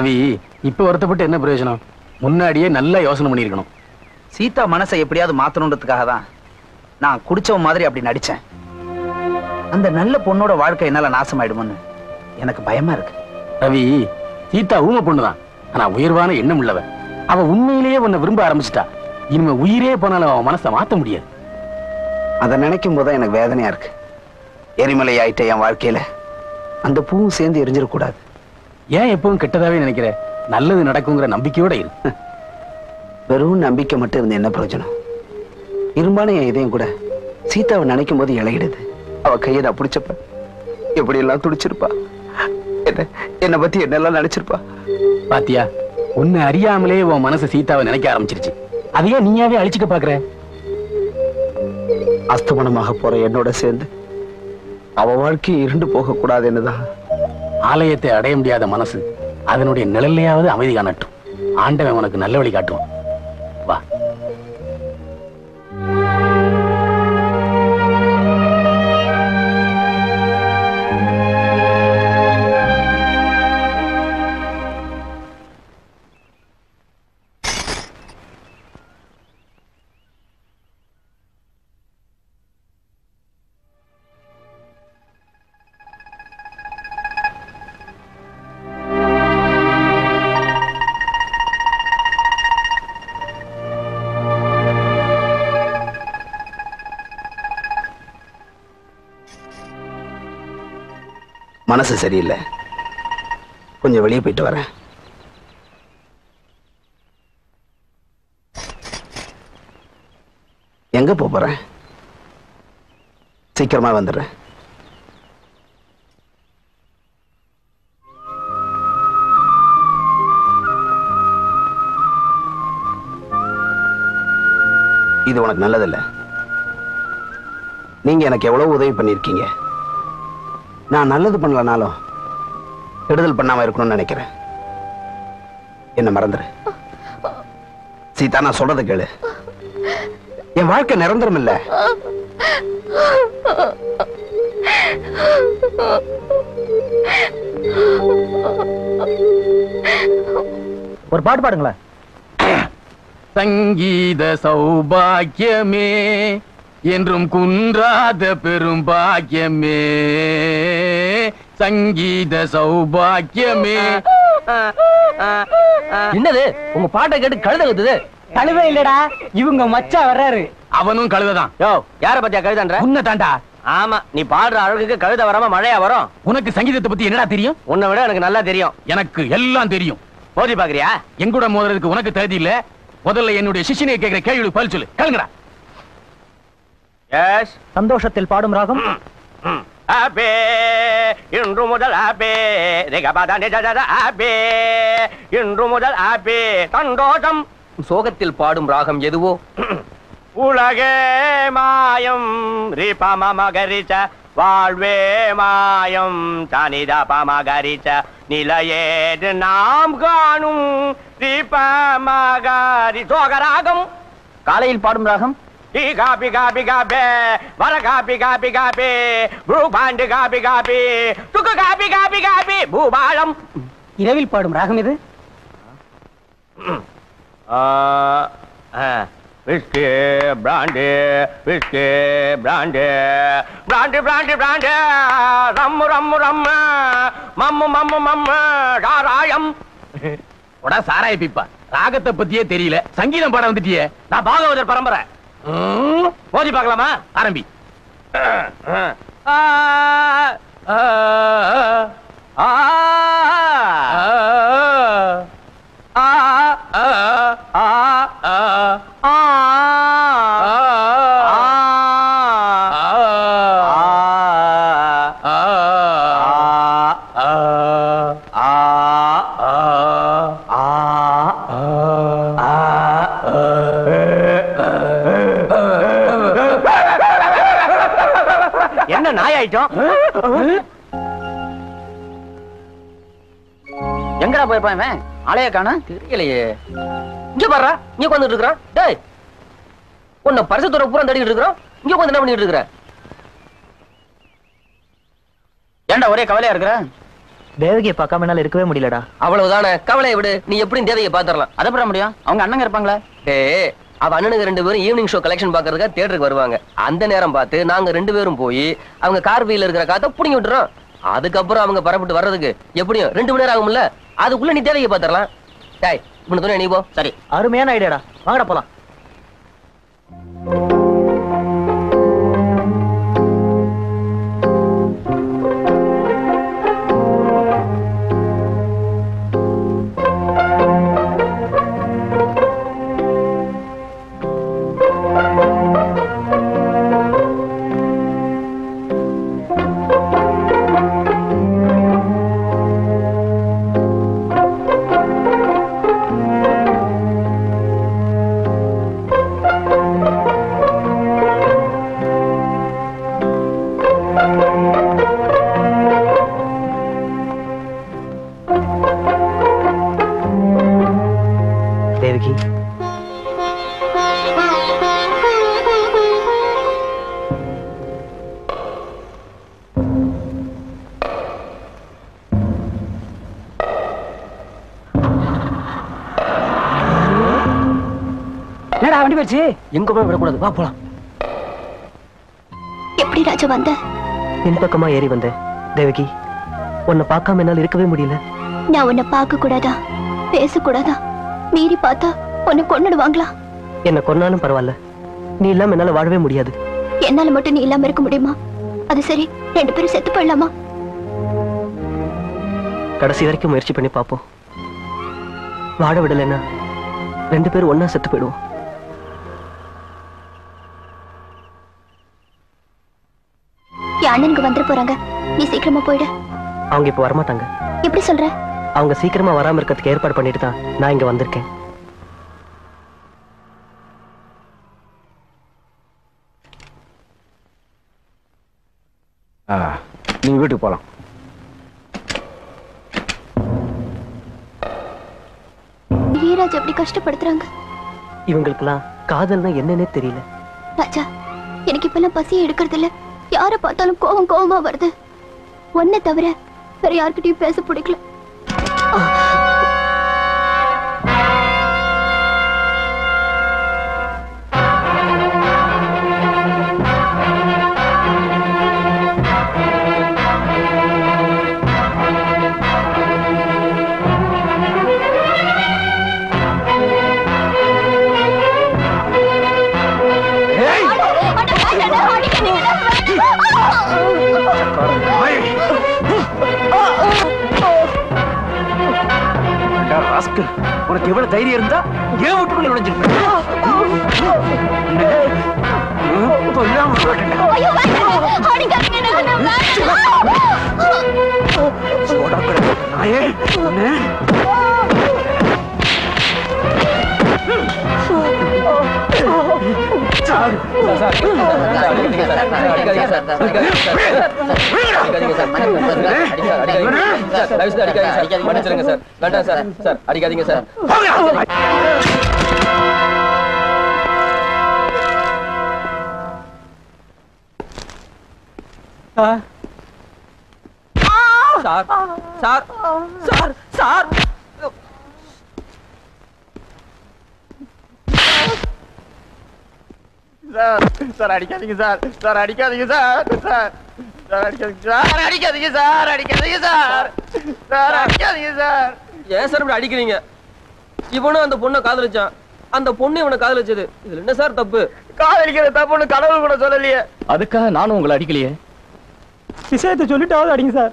ரவி, இப்ப வருத்தப்பட்டு என்ன பிரயோஜனம்? முன்னாடியே நல்லா யோசனை பண்ணிருக்கணும். சீதா மனசை எப்படியாவது மாத்தணுன்றதுக்காக தான் நான் குடிச்ச மாதிரி அப்படி நடிச்சேன். அந்த நல்ல பொண்ணோட வாழ்க்கை என்னால நாசமாயிடும்னு எனக்கு பயமா இருக்கு. ரவி, சீதா ஊமை பொண்ணுதான், ஆனா உயர்வான எண்ணம் உள்ளவ. அவ உண்மையிலேயே உன்னை விரும்ப ஆரம்பிச்சுட்டா. இனிமே உயிரே போனாலும் அவன் மனசை மாத்த முடியாது. அதை நினைக்கும் போதுதான் எனக்கு வேதனையா இருக்கு. எரிமலை ஆயிட்ட என் வாழ்க்கையில அந்த பூவும் சேர்ந்து எரிஞ்சிடக்கூடாது. ஏன் எப்பவும் கெட்டதாவே நினைக்கிற? நல்லது நடக்குங்கிற நம்பிக்கையோட இரு. வெறும் நம்பிக்கை மட்டும் இருந்த என்ன பிரயோஜனம்? இரும்பான என் இதயம் கூட சீதாவை நினைக்கும் போது இலையிடுது. அவ கையை நான் பிடிச்சப்ப எப்படி எல்லாம் துடிச்சிருப்பா, என்ன என்னை பத்தி என்னெல்லாம் நினைச்சிருப்பா. பாத்தியா, உன்னை அறியாமலே உன் மனசு சீதாவை நினைக்க ஆரம்பிச்சிருச்சு. அதையே நீயாவே அழிச்சுக்க பாக்குற. அஸ்தமனமாக போற என்னோட சேர்ந்து அவ வாழ்க்கை இருண்டு போக கூடாது என்னதான். ஆலயத்தை அடைய முடியாத மனசு அதனுடைய நிழலையாவது அமைதி காணட்டும். ஆண்டவன் உனக்கு நல்ல வழி காட்டுவான். வா. மனசு சரியில்லை, கொஞ்சம் வெளியே போயிட்டு வரேன். எங்க போறேன்? சீக்கிரமா வந்துடுறேன். இது உனக்கு நல்லதில்ல. நீங்க எனக்கு எவ்வளவு உதவி பண்ணிருக்கீங்க. நான் நல்லது பண்ணலனாலும் கெடுதல் பண்ணாம இருக்கணும்னு நினைக்கிறேன். என்ன மறந்துரு சீதா, நான் சொல்றத கேளு. என் வாழ்க்கை நிரந்தரம் இல்ல. ஒரு பாட்டு பாடுங்களேன். சங்கீத சௌபாக்கியமே என்றும் குன்றாத பெரும் பாக்கியமே, சங்கீத சௌபாக்கியமே. என்னது உங்க பாட்டை கேட்டு கழுத குத்துது? கழுத இல்லடா, இவங்க மச்சா வர்றாரு. அவனும் கழுதான். யோ, யார பத்தியா கழுதான்ற? உன்னை தாண்டா. ஆமா, நீ பாடுற அழகுக்கு கழுத வராம மழையா வரும். உனக்கு சங்கீதத்தை பத்தி என்னடா தெரியும்? உன்னை விட எனக்கு நல்லா தெரியும். எனக்கு எல்லாம் தெரியும். போதி பாக்குறியா? எங்கூட மோதுறதுக்கு உனக்கு தகுதி இல்ல. முதல்ல என்னுடைய சிஷ்யனை கேட்கிற கேள்விக்கு பதில் சொல்லு. கழுங்கடா. சந்தோஷத்தில் பாடும் ராகம். இன்று முதல் ஆபே இன்று முதல் ஆபே சந்தோஷம். சோகத்தில் பாடும் ராகம் எதுவோ? உலகே மாயம் ரிபமகரிச்ச வாழ்வே மாயம் தனிதபமகரிச்ச நிலையேது நாம் காணும் ரிபமகரி. சோக ராகம். காலையில் பாடும் ராகம். காபி காபி காபே வர காபி காபி காபி பூபாண்டு காபி காபி துக்கு காபி காபி காபி பூபாலம். இரவில் பாடும் ராகம் இது? Whisky brand whisky brand brand brand brand rum rum rum மம்மு மம்மு மம்மு சாராயம். உடா சாராய பிப்பா. ராகத்தை பத்தியே தெரியல, சங்கீதம் பாட வந்துட்டியே. நான் பாகவதர் பரம்பரை. போதி பார்க்கலாமா? ஆரம்பி. எங்கடா போயிருப்பான்? ஆளைய காணா தெரியலையே. இங்க பாரு, நீ உட்கார்ந்துட்டு இருக்கற. டேய், உன்னை பரிசுத்தோட பூரா தேடிட்டு இருக்கற. இங்க உட்கார்ந்து என்ன பண்ணிட்டு இருக்கற? ஏன்டா ஒரே கவலையா இருக்கற? தேவகியை பார்க்காம என்னால இருக்கவே முடியலடா. அவ்வளவுதானே, கவலை விடு. நீ எப்படி தேவகியை பாத்துறலாம்? அதை பண்ண முடியும், அவங்க அண்ணங்க இருப்பாங்களா? டே, அவ அண்ணனுக்கு ரெண்டு பேரும் ஈவினிங் ஷோ கலெக்ஷன் பாக்குறதுக்காக தியேட்டருக்கு வருவாங்க. அந்த நேரம் பார்த்து நாங்க ரெண்டு பேரும் போய் அவங்க கார் வீல இருக்கிற காத்த புடிங்கி விட்டுறோம். அதுக்கப்புறம் அவங்க பரப்பிட்டு வர்றதுக்கு எப்படியும் ரெண்டு மணி நேரம் ஆகும்ல. அதுக்குள்ள நீ தேவகியை பாத்துறலாம். டேய், இப்ப தூணே நீ போ. சரி, அருமையான ஐடியாடா, வாங்கடா போலாம். எங்க போய் விடக்கூடாது, வா போலாம். எப்படி ராஜா வந்த? என் பக்கமா ஏறி வந்த. தேவகி, உன்னை பார்க்காம என்னால் இருக்கவே முடியல. நான் உன்னை பார்க்க கூடாதா, பேசக்கூடாதா? மீறி பார்த்தா உன்னை கொன்னுடுவாங்களா? என்ன கொன்னாலும் பரவாயில்ல, நீ இல்லாம என்னால வாழவே முடியாது. என்னால மட்டும் நீ இல்லாம இருக்க முடியுமா? அது சரி, ரெண்டு பேரும் செத்து போயிடலாமா? கடைசி வரைக்கும் முயற்சி பண்ணி பார்ப்போம். வாழ விடலைன்னா ரெண்டு பேரும் ஒன்னா செத்து போயிடுவோம். அண்ணனுக்கு வந்துட்டு போறாங்க, நீ சீக்கிரமா போயிடு. அவங்க இப்ப வரமாட்டாங்க. எப்படி சொல்ற? அவங்க சீக்கிரமா வராம இருக்கிறதுக்கு ஏற்பாடு பண்ணிட்டு தான் நான் இங்க வந்திருக்கேன். நீ வீட்டுக்கு போலாம். வீராஜ் எப்படி கஷ்டப்படுத்துறாங்க. இவங்களுக்குலாம் காதல்னா என்னன்னே தெரியல. ராஜா, எனக்கு இப்ப எல்லாம் பசியை எடுக்கிறது இல்ல. யாரை பார்த்தாலும் கோவம் கோவமா வருது. ஒன்னை தவிர வேற யார்கிட்டயும் பேச பிடிக்கல. உனக்கு எவ்வளவு தைரியம் இருந்தா ஏன் வீட்டுக்குள்ள நுழைஞ்சிருப்பேன் சார்? வேண்டாம் சார், சார் அடிக்காதீங்க sir. Sir sir sir sir sir sir அடிக்காதீங்க சார். சார் அடிக்காதீங்க சார். சார் சார் அடிக்காதீங்க சார். அடிக்காதீங்க சார். அடிக்காதீங்க சார். சார் அடிக்காதீங்க சார். ஏன் சார் இப்படி அடிக்கிறீங்க? இவனும் அந்த பொண்ணை காதலிச்சான், அந்த பொண்ணு இவனை காதலிச்சது. இதுல என்ன சார் தப்பு? காதலிக்கிற தப்புன்னு கடவுள் கூட சொல்லலையே. அதுக்காக நானும் உங்களை அடிக்கலையே. விஷயத்தை சொல்லிட்டாவது அடிங்க சார்.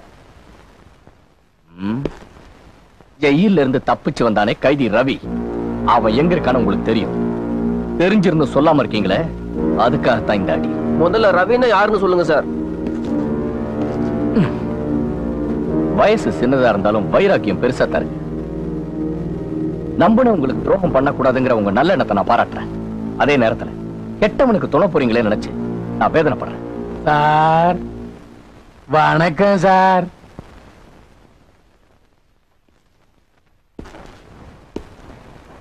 ஜெயில இருந்து தப்பிச்சு வந்தானே கைதி ரவி, அவன் எங்க இருக்கான்னு உங்களுக்கு தெரியும். தெரிஞ்சிருந்து சொல்லாம இருக்கீங்களே, அதுக்காகத்தான் இந்த அடி. முதல்ல ரவினா யாருன்னு சொல்லுங்க சார். வயசு சின்னதா இருந்தாலும் வைராக்கியம் பெருசா தரு. நம்பினவங்களுக்கு துரோகம் பண்ணக்கூடாதுங்கிற உங்க நல்ல எண்ணத்தை நான் பாராட்டுறேன். அதே நேரத்துல கெட்டவனுக்கு துணை போறீங்களே நினைச்சு நான் வேதனைப்படுறேன். சார் வணக்கம் சார்.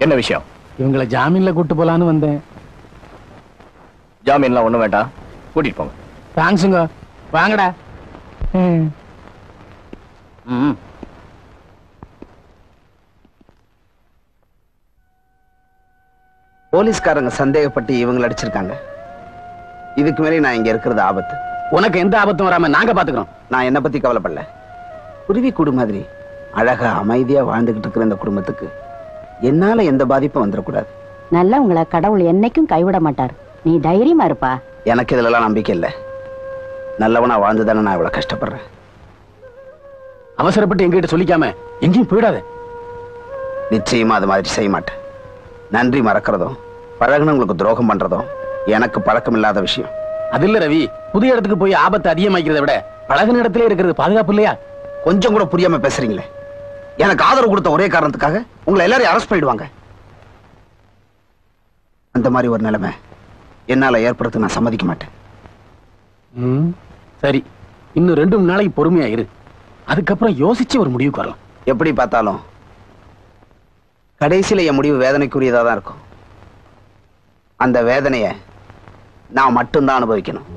என்ன விஷயம்? இவங்களை ஜாமீன்ல கூட்டு போலான்னு வந்தேன். ஜாமீன்லாம் ஒண்ணும் வேண்டாம், கூட்டிட்டு போங்க. தேங்க்ஸுங்க, வாங்கடா. போலீஸ்காரங்க சந்தேகப்பட்டு இவங்களை அடிச்சிருக்காங்க. இதுக்கு மேலே நான் இங்க இருக்கிறது ஆபத்து. உனக்கு எந்த ஆபத்தும் வராம நாங்க பாத்துக்கிறோம். நான் என்ன பத்தி கவலைப்படல. குருவி கூடு மாதிரி அழகா அமைதியா வாழ்ந்துகிட்டு இருக்கிற இந்த குடும்பத்துக்கு என்னால எந்த பாதிப்பும் வந்துடக்கூடாது. நல்லா உங்களை கடவுள் என்னைக்கும் கைவிட மாட்டார். நீ தைரியமா இருப்பா. எனக்கு இதெல்லாம் நம்பிக்கை இல்லை. நல்லவனா வாழ்ந்துதானே நான் இவ்வளவு கஷ்டப்படுறேன். அவசரப்பட்டு எங்ககிட்ட சொல்லிக்காம எங்கேயும் போயிடாத. நிச்சயமா அது மாதிரி செய்ய மாட்டேன். நன்றி மறக்கிறதும் பழகுனவங்களுக்கு துரோகம் பண்றதும் எனக்கு பழக்கம் இல்லாத விஷயம். அது இல்ல ரவி, புதிய இடத்துக்கு போய் ஆபத்து அதிகமாக்கிறத விட பழகின இடத்துல இருக்கிறது பாதுகாப்பு இல்லையா? கொஞ்சம் கூட புரியாம பேசுறீங்களே. எனக்கு ஆதரவு கொடுத்த ஒரே காரணத்துக்காக உங்களை எல்லாரையும் அரெஸ்ட் பண்ணிடுவாங்க. அந்த மாதிரி ஒரு நிலைமை என்னால ஏற்படுத்த நான் சம்மதிக்க மாட்டேன். சரி, இன்னும் ரெண்டு மூணு நாளைக்கு பொறுமையா இரு. அதுக்கப்புறம் யோசிச்சு ஒரு முடிவுக்கு வரலாம். எப்படி பார்த்தாலும் கடைசியில என் முடிவு வேதனைக்குரியதா தான் இருக்கும். அந்த வேதனைய நான் மட்டும்தான் அனுபவிக்கணும்.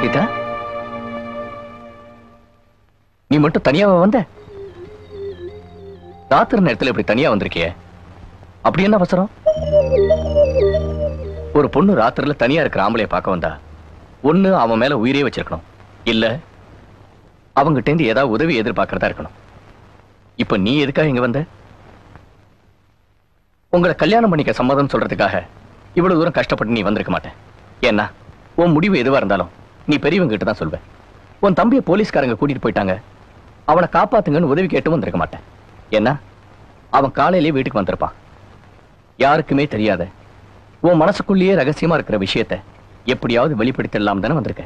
கீதா, நீ மட்டும் தனியாவா வந்த? ராத்திரி நேரத்தில் இப்படி தனியா வந்திருக்கிய, அப்படி என்ன அவசரம்? ஒரு பொண்ணு ராத்திரில தனியா இருக்கிற ஆம்பளைய பார்க்க வந்தா ஒண்ணு அவன் மேல உயிரே வச்சிருக்கணும், இல்ல அவங்கிட்ட இருந்து ஏதாவது உதவி எதிர்பார்க்கறதா இருக்கணும். இப்ப நீ எதுக்காக இங்க வந்த? உங்களை கல்யாணம் பண்ணிக்க சம்மதம் சொல்றதுக்காக இவ்வளவு தூரம் கஷ்டப்பட்டு நீ வந்திருக்க மாட்டேன். ஏன்னா உன் முடிவு எதுவா இருந்தாலும் நீ பெரியவங்க கிட்ட தான் சொல்வேன். உன் தம்பியை போலீஸ்காரங்க கூட்டிட்டு போயிட்டாங்க, அவனை காப்பாத்துங்கன்னு உதவி கேட்டு வந்திருக்க மாட்டேன். என்ன, அவன் காலையிலே வீட்டுக்கு வந்திருப்பான். யாருக்குமே தெரியாத உன் மனசுக்குள்ளேயே ரகசியமா இருக்கிற விஷயத்தை எப்படியாவது வெளிப்படுத்திடலாம் தானே வந்திருக்க.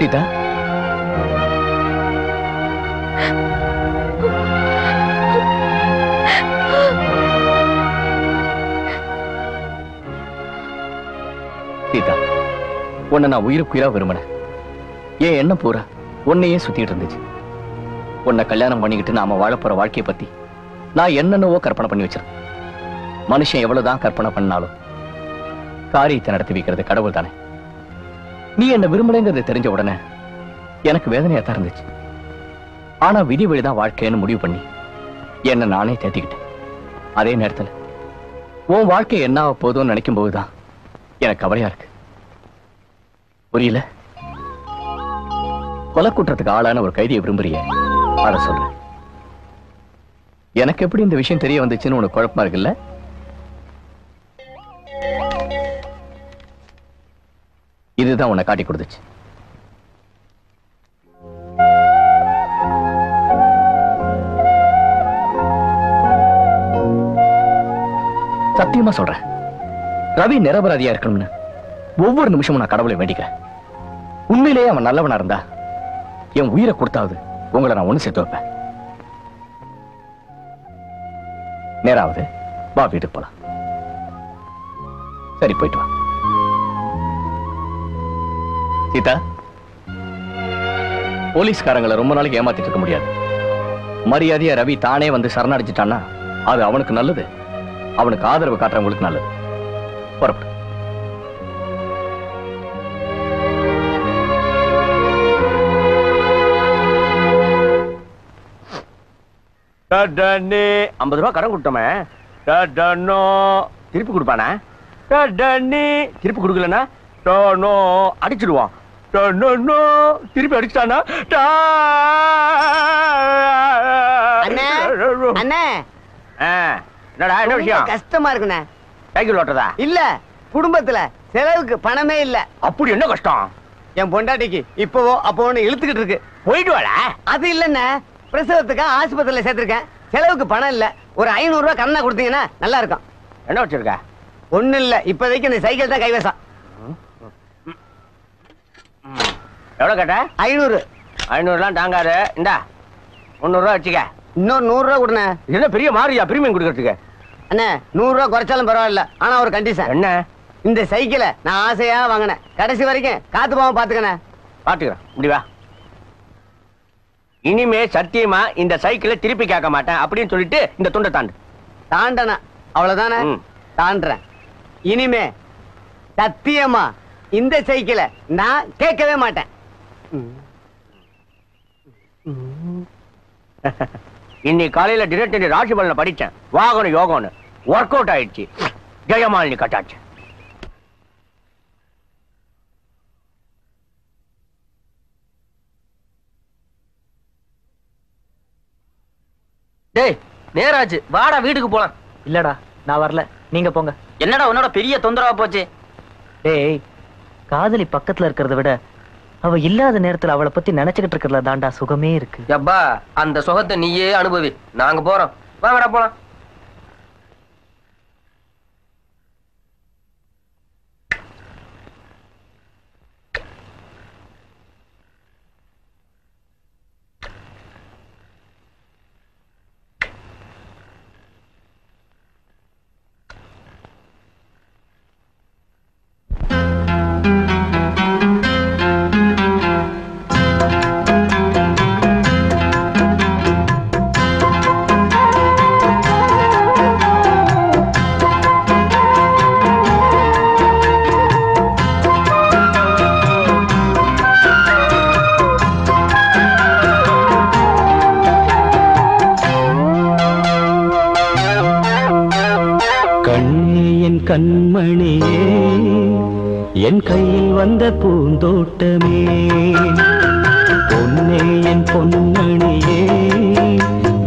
சீதா, சீதா, உன்னை நான் உயிருக்குயிரா விரும்பினேன். ஏன் என்ன பூரா உன்னையே சுத்திட்டு இருந்துச்சு. உன்னை கல்யாணம் பண்ணிக்கிட்டு நாம வாழப்போற வாழ்க்கையை பத்தி நான் என்னென்னவோ கற்பனை பண்ணி வச்சிருக்கேன். மனுஷன் எவ்வளவுதான் கற்பனை பண்ணாலும் காரியத்தை நடத்தி வைக்கிறது கடவுள் தானே. நீ என்ன விரும்பலைங்கிறது தெரிஞ்ச உடனே எனக்கு வேதனையா தான் இருந்துச்சு. ஆனா விதி வழிதான் வாழ்க்கைன்னு முடிவு பண்ணி என்னை நானே தேத்திக்கிட்டேன். அதே நேரத்தில் உன் வாழ்க்கை என்ன ஆக போதும்னு நினைக்கும் போதுதான் எனக்கு கவலையா இருக்கு. புரியல? கொலை குற்றத்துக்கு ஆளான ஒரு கைதியை விரும்புறிய, அத சொல்றேன். எனக்கு எப்படி இந்த விஷயம் தெரிய வந்துச்சுன்னு உனக்கு குழப்பமா இருக்குல்ல? இதுதான் உன்னை காட்டி கொடுத்துச்சு. சத்தியமா சொல்றேன், ரவி நிரபராதியா இருக்கணும்னு ஒவ்வொரு நிமிஷமும் நான் கடவுளை வேண்டிக்கிறேன். உண்மையிலேயே அவன் நல்லவனா இருந்தா என் உயிரை கொடுத்தாவது உங்களை நான் ஒண்ணு சேர்த்து வைப்பேன். நேராவது வா, வீட்டுக்கு போலாம். சரி, போயிட்டு வா. சீதா, போலீஸ்காரங்களை ரொம்ப நாளைக்கு ஏமாத்திட்டு இருக்க முடியாது. மரியாதையா ரவி தானே வந்து சரணடைஞ்சிட்டான்னா அது அவனுக்கு நல்லது, அவனுக்கு ஆதரவு காட்டுறவங்களுக்கு நல்லது. புறப்படு. ஐம்பது ரூபாய் கடன் கொடுத்தோமே, திருப்பி கொடுப்பானா? திருப்பி கொடுக்கலன்னா அடிச்சிடுவான். திருப்பி அடிச்சிட்டானா? என்ன விஷயம்? கஷ்டமா இருக்குண்ணா. சைக்கிள் ஓட்டுறதா? இல்ல, குடும்பத்துல செலவுக்கு பணமே இல்ல. அப்படி என்ன கஷ்டம்? என் பொண்டாட்டிக்கு இப்பவோ அப்போன்னு இழுத்துக்கிட்டு இருக்கு. போயிட்டு வாடா. அது இல்லன்னா பிரசவத்துக்கு ஆஸ்பத்திரியில சேர்த்திருக்கேன். செலவுக்கு பணம் இல்ல. ஒரு ஐநூறு ரூபாய் கண்ணா கொடுத்தீங்கன்னா நல்லா இருக்கும். என்ன வச்சிருக்க? ஒண்ணு இல்ல, இப்போதைக்கு இந்த சைக்கிள் தான் கைவசம். எவ்வளவு கேட்ட? ஐநூறு. ஐநூறுலாம் தாங்காது. இந்தா முன்னூறு ரூபா வச்சுக்க. இன்னொரு நூறு ரூபா கொடுண்ண. என்ன பெரிய மாறியா பிரீமியம் கொடுக்கறதுக்கு? அண்ணா, நூறு ரூபா குறைச்சாலும் பரவாயில்ல, ஆனா ஒரு கண்டிஷன். என்ன? இந்த சைக்கிளை நான் ஆசையா வாங்கினேன், கடைசி வரைக்கும் காத்து போக பாத்துக்கண்ண. பாத்துக்கிறேன். முடிவா? இனிமே சத்தியமா இந்த சைக்கிளை திருப்பி கேட்க மாட்டேன் அப்படின்னு சொல்லிட்டு இந்த துண்டை தாண்டு. தாண்டனா? அவ்வளவுதானே, தாண்டறேன். இனிமே சத்தியமா இந்த சைக்கிளை நான் கேட்கவே மாட்டேன். இன்னைக்கு காலையில டிரெக்ட் ராசிபலனை படிச்சேன். வாகன யோகம்னு ஒர்க் அவுட் ஆயிடுச்சு. ஜெயமாலினி கட்டாச்சு. டேய் நேராச்சு, வாடா வீட்டுக்கு போலாம். இல்லடா நான் வரல, நீங்க போங்க. என்னடா உன்னோட பெரிய தொந்தரவா போச்சு? டேய் காதலி பக்கத்துல இருக்கிறத விட அவ இல்லாத நேரத்துல அவளை பத்தி நினைச்சுக்கிட்டு இருக்கிறதுல தாண்டா சுகமே இருக்கு. அப்பா அந்த சுகத்தை நீயே அனுபவி, நாங்க போறோம். வாங்கடா போலாம். பூந்தோட்டமே பொன்னே என் பொன்னணியே,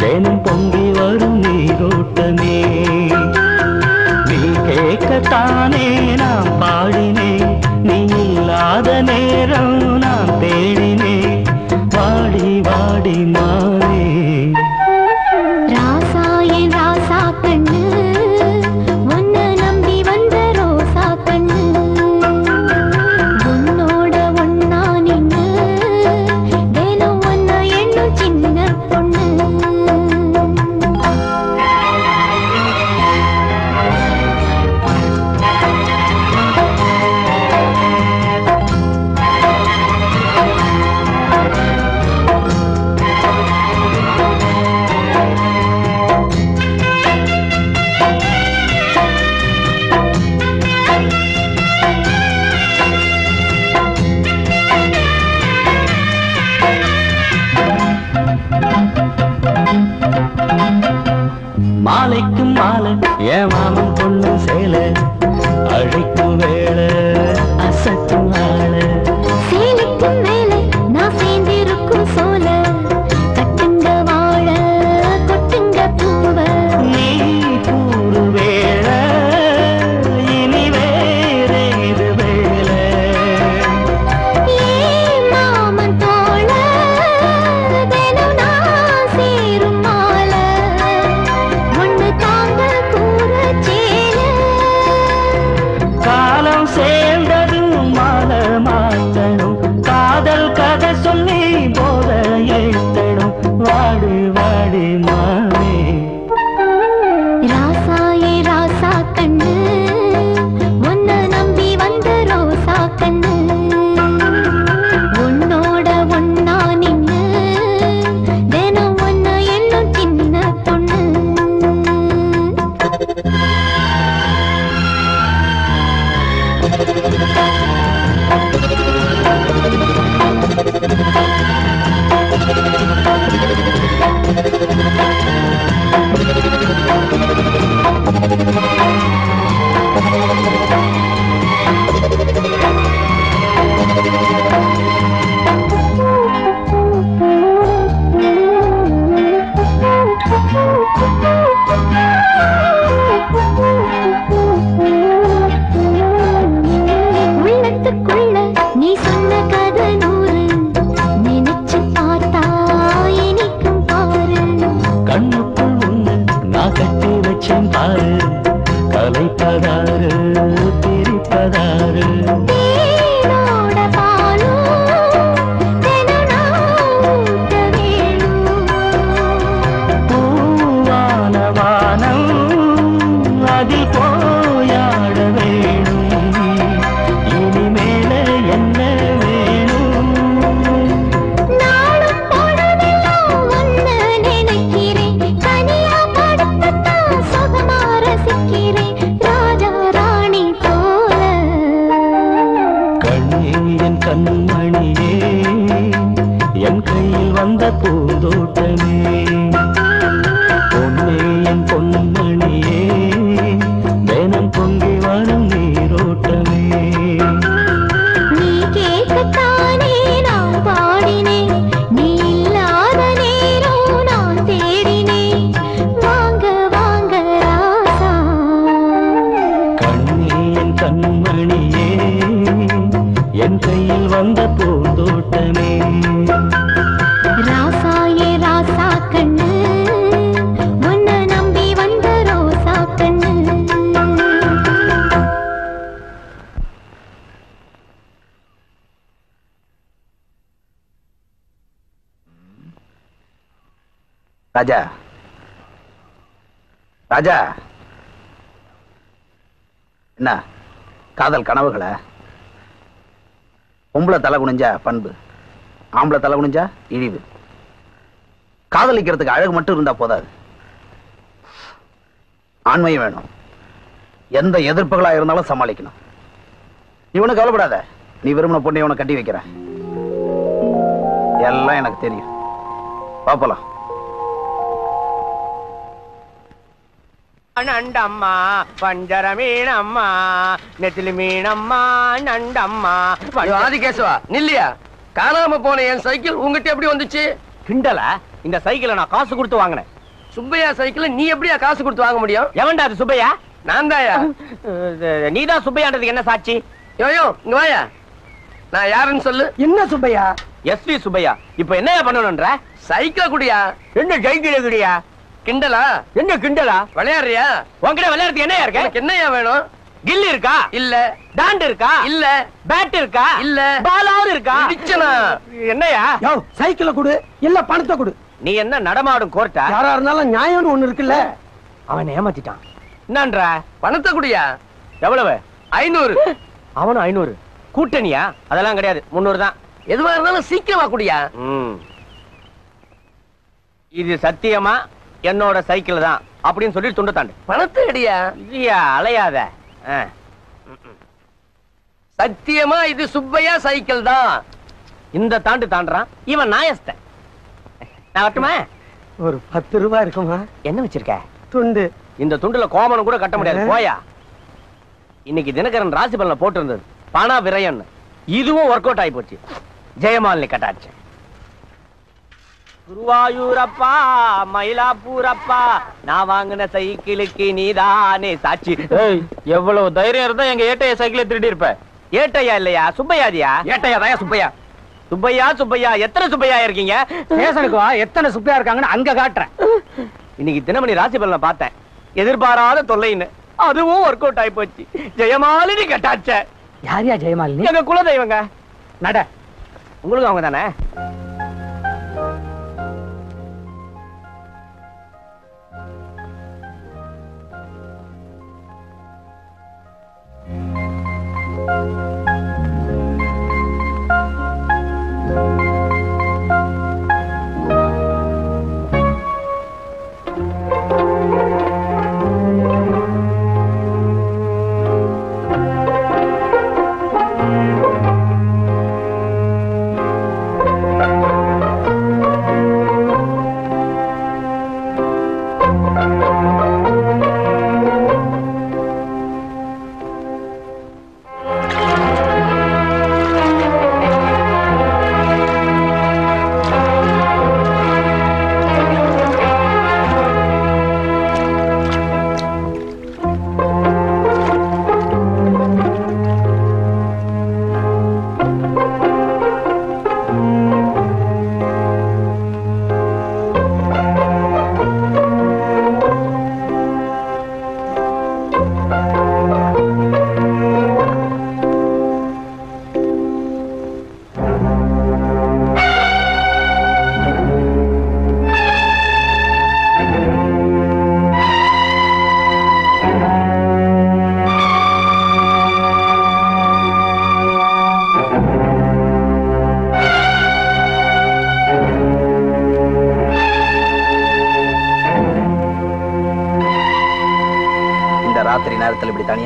தினம் பொங்கி வரும் நீரோட்டமே. நீ கேட்கத்தானே நான் பாடினேன், நீ இல்லாத நேரம் நான் தேடினேன். வாடி வாடி மாறே ராசா என் ராசா கண்ணு, உன்னை நம்பி வந்த ரோசா கண்ணு. மாலைக்கும் மாலை என் மாமன் பொண்ணும் சேல, அழைக்கும் வேலை அசக்கும் ஆள. சேலைக்கும் மேலே நான் சேர்ந்திருக்கும் சோல, கட்டுங்க வாழ கொட்டுங்க பூவ. நீ கூறு வேலை இனி வேறு இது வேலை. ஏ மாமன் தோழ தினம் நான் சேரும் மாலை, சேர்ந்ததும் மால மாத்தனும். காதல் கதை சொல்லி போத எழுத்தனும். வாடி வாடி மாறே ராசா ஏ ராசா கண்ணு, உன்னை நம்பி வந்த ரோசா கண்ணு. உன்னோட ஒன்னா நின்னு தினம் ஒன்னா என்னும் சின்ன பொண்ணு. உள்ளத்துக்குள்ள நீ சொன்ன கதை நூறு, நினைச்சு பார்த்தா இனிக்கும் பாரு. கண்ணுக்குள் உன்னை நான் கட்டி வச்சேன் பாரு, கலைப்பதாறு பிரிப்பதாறு. தேனோட பாலும் தினம் நான் ஊட்ட வேணும். பூவான வானம் அதில் போயாட வேணும். இனிமேல என்ன வேணும்? நாளும் பொழுதெல்லாம் राजा, ராஜா, என்ன காதல் கனவுகளை? பொம்பளை தலை குனிஞ்சா பண்பு, ஆம்பளை தலை குனிஞ்சா இழிவு. காதலிக்கிறதுக்கு அழகு மட்டும் இருந்தா போதாது, ஆண்மையும் வேணும். எந்த எதிர்ப்புகளா இருந்தாலும் சமாளிக்கணும். நீ ஒன்னும் கவலைப்படாத, நீ விரும்பின பொண்ணை உனக்கு கட்டி வைக்கிற, எல்லாம் எனக்கு தெரியும். பாப்பலாம். நண்டம்மா வஞ்சர மீனம்மா நெத்திலி மீனம்மா நண்டம்மா. ஆதிகேசவா, நில்லியா? காணாம போன என் சைக்கிள் உங்ககிட்ட எப்படி வந்துச்சு? கிண்டலா? இந்த சைக்கிளை நான் காசு கொடுத்து வாங்கினேன். சுப்பையா சைக்கிளை நீ எப்படியா காசு கொடுத்து வாங்க முடியும்? எவன்டா அது சுப்பையா? நான் தாயா. நீதான் சுப்பையான்றதுக்கு என்ன சாட்சி? யோயோ இங்க வாயா, நான் யாருன்னு சொல்லு. என்ன சுப்பையா? S we Subbaiah. இப்ப என்ன பண்ணணும்ன்ற? சைக்கிளை குடியா. என்ன சைக்கிளை குடியா? கிண்டலா? என்ன கிண்டலா? விளையாடுறியா? உங்ககிட்ட விளையாடுறது என்னையா இருக்க? என்னையா வேணும்? கில்லி இருக்கா? இல்ல. டாண்டு இருக்கா? இல்ல. பேட் இருக்கா? இல்ல. பாலாவது இருக்கா? என்னையா? சைக்கிள கொடு, இல்ல பணத்தை கொடு. நீ என்ன நடமாடும் கோர்ட்டா? யாரா இருந்தாலும் நியாயம் ஒண்ணு இருக்குல்ல. அவன் ஏமாத்திட்டான். என்னன்றா? பணத்தை குடியா. எவ்வளவு? ஐநூறு. அவனும் ஐநூறு. கூட்டணியா? அதெல்லாம் கிடையாது, முன்னூறு தான். எதுவா இருந்தாலும் சீக்கிரமா குடியா. இது சத்தியமா என்னோட சைக்கிள் தான் அப்படின்னு சொல்லி துண்ட தாண்டு. பணத்தை அடியா. இல்லையா, அலையாத. சத்தியமா இது சுப்பையா சைக்கிள் தான். இந்த தாண்டு தாண்டான் இவன் நாயஸ்தன். நான் வரட்டுமா? ஒரு பத்து ரூபாய் இருக்குமா? என்ன வச்சிருக்க? துண்டு. இந்த துண்டுல கோமனம் கூட கட்ட முடியாது. போயா. இன்னைக்கு தினகரன் ராசி பலனை போட்டு இருந்தது பணா விரயம்னு. இதுவும் ஒர்க் அவுட் ஆகி போச்சு. ஜெயமாலினி கட்டாச்சு. குருவாயூரப்பா மயிலாப்பூரப்பா, நான் வாங்கின சைக்கிளுக்கு நீதானே சாட்சி. எவ்வளவு தைரியம் இருந்தா எங்க ஏட்டைய சைக்கிளை திருடி இருப்ப. ஏட்டையா இல்லையா, சுப்பையாதியா? ஏட்டையா தாயா. சுப்பையா சுப்பையா சுப்பையா. எத்தனை சுப்பையா இருக்கீங்க? ஸ்டேஷனுக்கு வா, எத்தனை சுப்பையா இருக்காங்கன்னு அங்க காட்டுறேன். இன்னைக்கு தினமணி ராசி பலனை பார்த்தேன், எதிர்பாராத தொல்லைன்னு. அதுவும் ஒர்க் அவுட் ஆகி போச்சு. ஜெயமாலினி கட்டாச்ச. யாரியா ஜெயமாலினி? எங்க குலதெய்வங்க. நட உங்களுக்கு அவங்க தானே?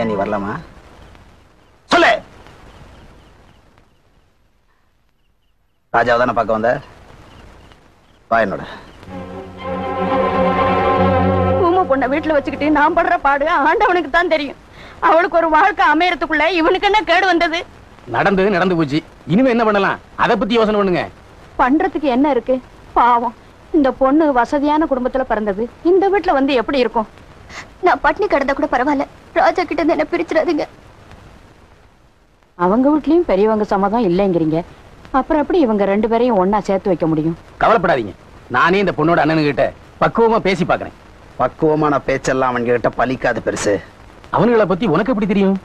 நீ வரலாமா? சொல்லு. ராஜாவை தானே பார்க்க வந்த? வா என்னோட. பூமா பொண்ணை வீட்டுல வச்சுக்கிட்டு நான் படுற பாடு ஆண்டவனுக்கு தான் தெரியும். அவளுக்கு ஒரு வாழ்க்கை அமையறதுக்குள்ள இவனுக்கு என்ன கேடு வந்தது? நடந்தது நடந்து போச்சு, இனிமே என்ன பண்ணலாம் அதை பத்தி யோசனை பண்ணுங்க. பண்றதுக்கு என்ன இருக்கு? பாவம், இந்த பொண்ணு வசதியான குடும்பத்துல பிறந்தது. இந்த வீட்டுல வந்து எப்படி இருக்கும்? நான் பட்னி கடந்தா கூட பரவாயில்ல, ராஜா கிட்ட இருந்து என்ன பிரிச்சிடாதீங்க. அவங்க வீட்லயும் பெரியவங்க சம்மதம் இல்லைங்கிறீங்க, அப்புறம் எப்படி இவங்க ரெண்டு பேரையும் ஒன்னா சேர்த்து வைக்க முடியும்? கவலைப்படாதீங்க, நானே இந்த பொண்ணோட அண்ணனுகிட்ட பக்குவமா பேசி பாக்குறேன். பக்குவமான பேச்செல்லாம் அவங்க கிட்ட பலிக்காத பெருசு. அவங்கள பத்தி உனக்கு எப்படி தெரியும்?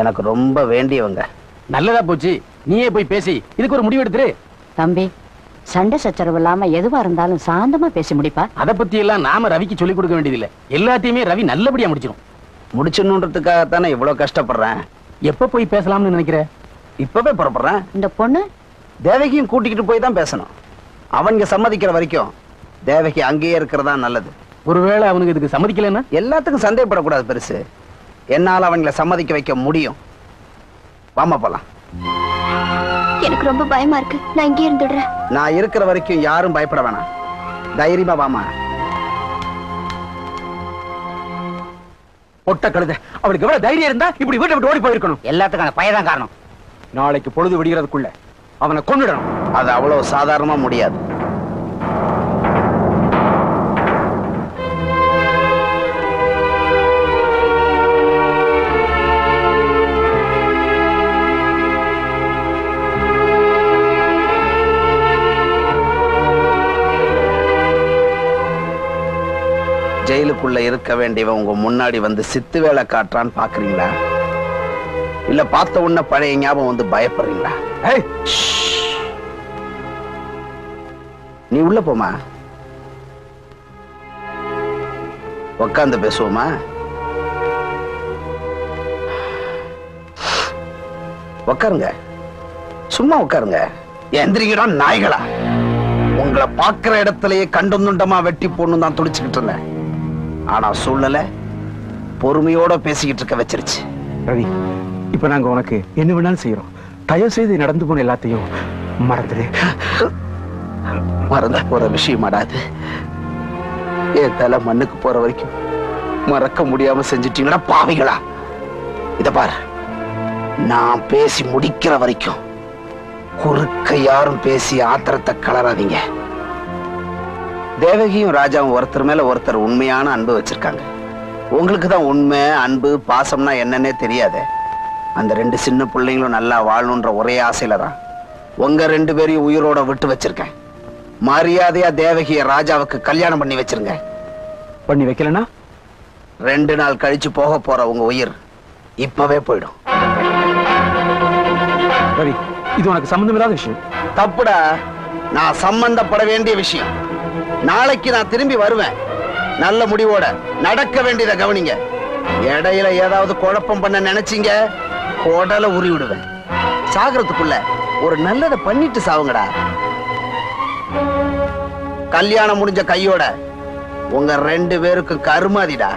எனக்கு ரொம்ப வேண்டியவங்க. நல்லதா போச்சு, நீயே போய் பேசி இதுக்கு ஒரு முடிவு எடுத்துரு. தம்பி, சண்டை சச்சரவு இல்லாம எதுவா இருந்தாலும் சாந்தமா பேசி முடிப்பா. அதை பத்தி எல்லாம் நாம ரவிக்கு சொல்லிக் கொடுக்க வேண்டியதில்லை. எல்லாத்தையுமே ரவி நல்லபடியா முடிச்சிடும். முடிச்சணுன்றதுக்காகத்தானே இவ்வளவு கஷ்டப்படுறேன். எப்ப போய் பேசலாம்னு நினைக்கிறேன்? இப்பவே புறப்படுறேன். இந்த பொண்ணு தேவகியும் கூட்டிக்கிட்டு போய் தான் பேசணும். அவனுக்கு சம்மதிக்கிற வரைக்கும் தேவகி அங்கேயே இருக்கிறதா நல்லது. ஒருவேளை அவனுக்கு இதுக்கு சம்மதிக்கலன்னா? எல்லாத்துக்கும் சந்தேகப்படக்கூடாது பெருசு. என்னால் அவங்களை சம்மதிக்க வைக்க முடியும். வாமா போலாம். எனக்கு ரொம்ப பயமா இருக்கு. நான் இங்கே இருந்துடுறேன். நான் இருக்கிற வரைக்கும் யாரும் பயப்பட வேணாம். தைரியமா வாமா. பொட்ட கழுத, அவளுக்கு எவ்வளவு தைரியம் இருந்தா இப்படி வீட்டை விட்டு ஓடி போயிருக்கணும். எல்லாத்துக்கான பயதான் காரணம். நாளைக்கு பொழுது விடுகிறதுக்குள்ள அவனை கொண்டுடணும். அது அவ்வளவு சாதாரணமா முடியாது. ஜெயிலுக்குள்ள இருக்க வேண்டியவன் உங்க முன்னாடி வந்து சித்து வேலை காட்டுறான்னு பாக்குறீங்களா? இல்ல பார்த்த உடனே பழைய ஞாபகம் வந்து பயப்படுறீங்களா? நீ உள்ள போமா, உக்காந்து பேசுவோமா? உக்காருங்க, சும்மா உக்காருங்க. எந்திரிக்கடா நாய்களா. உங்களை பாக்குற இடத்திலேயே கண்டுந்துண்டமா வெட்டி போடணும் தான் துடிச்சுக்கிட்டு இருந்தேன். ஆனா சூழ்நிலை பொறுமையோட பேசிக்கிட்டு இருக்க வச்சிருச்சு. ரவி, இப்ப நாங்க உனக்கு என்ன வேணாலும் செய்யறோம். தயவு செய்து நடந்து போன எல்லாத்தையும் மறந்துடு. மறந்து போற விஷயம் அடாது. என் தலை மண்ணுக்கு போற வரைக்கும் மறக்க முடியாம செஞ்சிட்டீங்களா பாவிகளா? இத பாரு, நான் பேசி முடிக்கிற வரைக்கும் குறுக்க யாரும் பேசி ஆத்திரத்தை கலராதீங்க. தேவகியும் ராஜாவும் ஒருத்தர் மேல ஒருத்தர் உண்மையான அன்பு வச்சிருக்காங்க. உங்களுக்கு தான் உண்மை அன்பு பாசம்னா என்னன்னே தெரியாது. அந்த ரெண்டு சின்ன பிள்ளைங்களும் நல்லா வாழணுன்ற ஒரே ஆசையில தான் உங்க ரெண்டு பேரையும் உயிரோட விட்டு வச்சிருக்கேன். மரியாதையா தேவகிய ராஜாவுக்கு கல்யாணம் பண்ணி வச்சிருங்க. பண்ணி வைக்கலனா ரெண்டு நாள் கழிச்சு போக போற உங்க உயிர் இப்பவே போயிடும். ரவி, இது உனக்கு சம்பந்தமில்லாத விஷயம். தப்புடா, நான் சம்பந்தப்பட வேண்டிய விஷயம். நாளைக்கு நான் திரும்பி வருவேன். நல்ல முடிவோட நடக்க வேண்டியதை கவனிங்க. இடையில ஏதாவது குழப்பம் பண்ண நினைச்சீங்க, கோடல உரி விடுவேன். சாகிறதுக்குள்ள ஒரு நல்லதை பண்ணிட்டு சாவுங்கடா. கல்யாணம் முடிஞ்ச கையோட உங்க ரெண்டு பேருக்கு கருமாதிடா.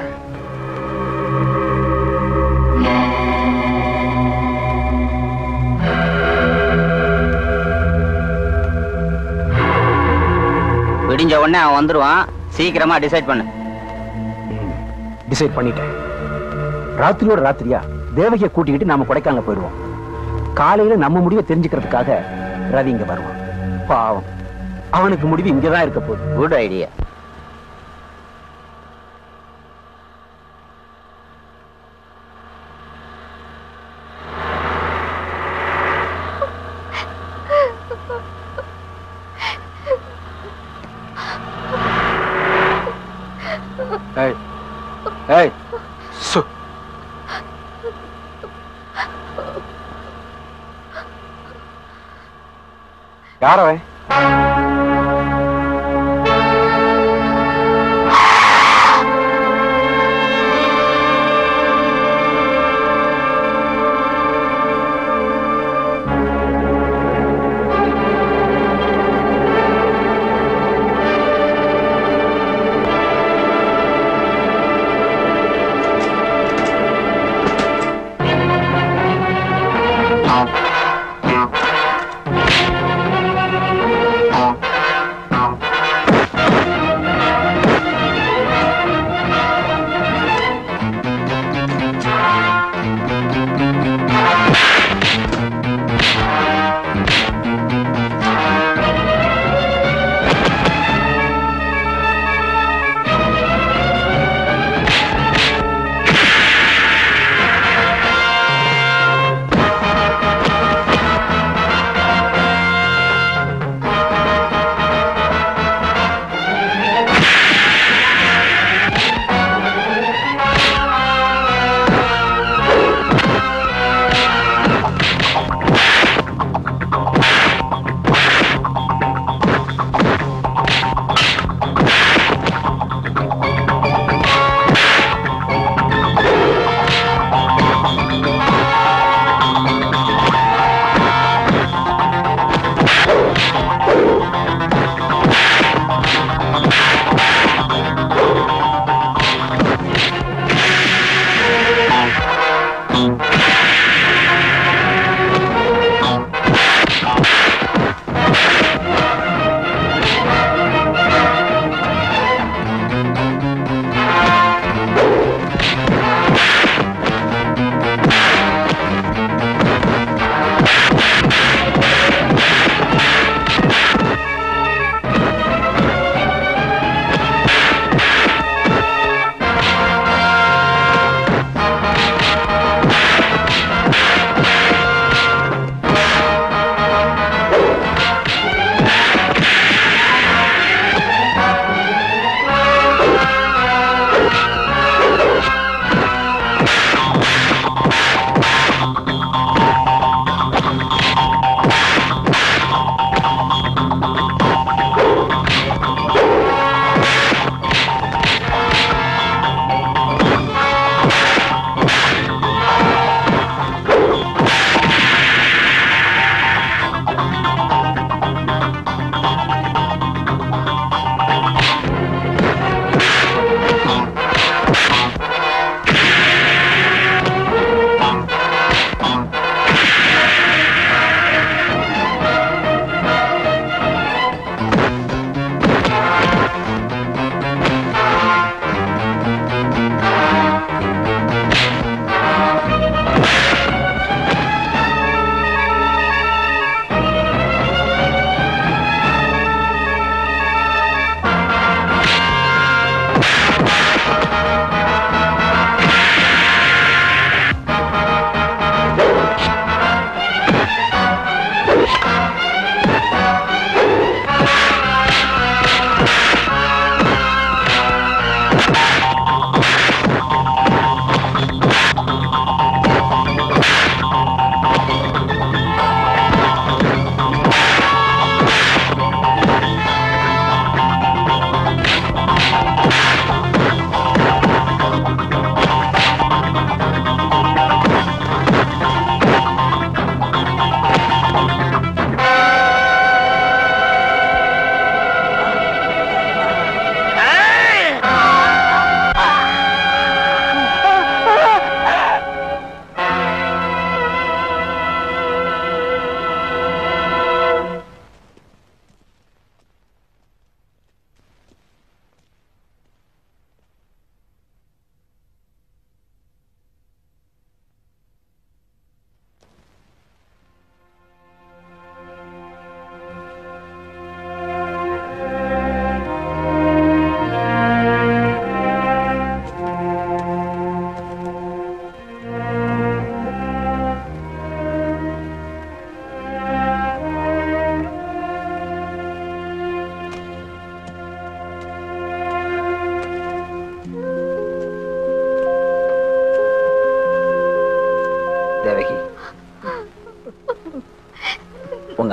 விடிஞ்ச உடனே அவன் வந்துருவான். சீக்கிரமா டிசைட் பண்ணு. டிசைட் பண்ணிட்டேன். ராத்திரியோட ராத்திரியா தேவகியை கூட்டிக்கிட்டு நாம கொடைக்கானல் போயிடுவோம். காலையில நம்ம முடிவை தெரிஞ்சுக்கிறதுக்காக ரவி இங்க வருவான். பாவம், அவனுக்கு முடிவு இங்கதான் இருக்க போகுது. Good idea. யார் அவன்?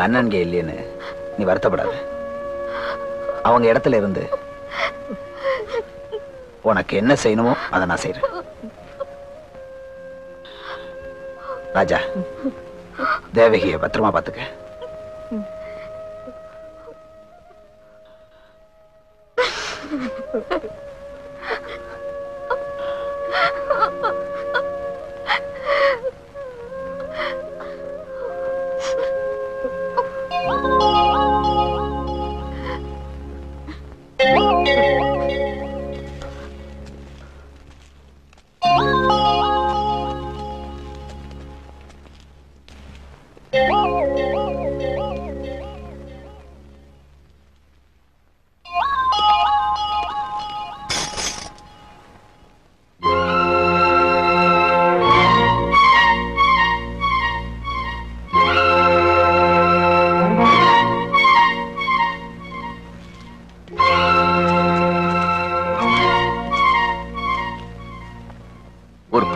அவங்க அண்ணன்கே இல்லைன்னு நீ வருத்தப்படாத. அவங்க இடத்துல இருந்து உனக்கு என்ன செய்யணுமோ அதை நான் செய்யறேன். ராஜா, தேவகியை பத்திரமா பார்த்துக்க.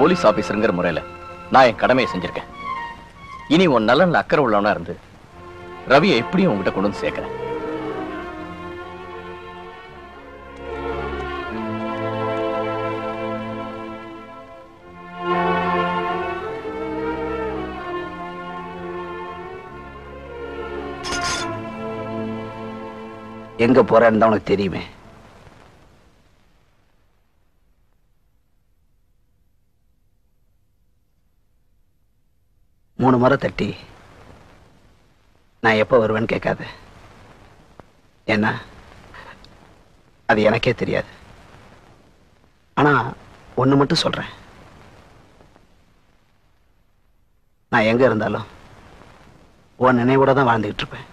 போலீஸ் ஆபீசருங்கிற முறையில நான் என் கடமையை செஞ்சிருக்கேன். இனி உன் நலன் அக்கறை உள்ளவனா இருந்து ரவியை எப்படியும் உங்ககிட்ட கொண்டு வந்து சேர்க்கிறேன். எங்க போறேன்னு தான் உனக்கு தெரியுமே. மூணு முறை தட்டி நான் எப்போ வருவேன்னு கேட்காது. ஏன்னா அது எனக்கே தெரியாது. ஆனால் ஒன்று மட்டும் சொல்கிறேன், நான் எங்கே இருந்தாலும் உன் நினைவோட தான் வாழ்ந்துக்கிட்டு இருப்பேன்.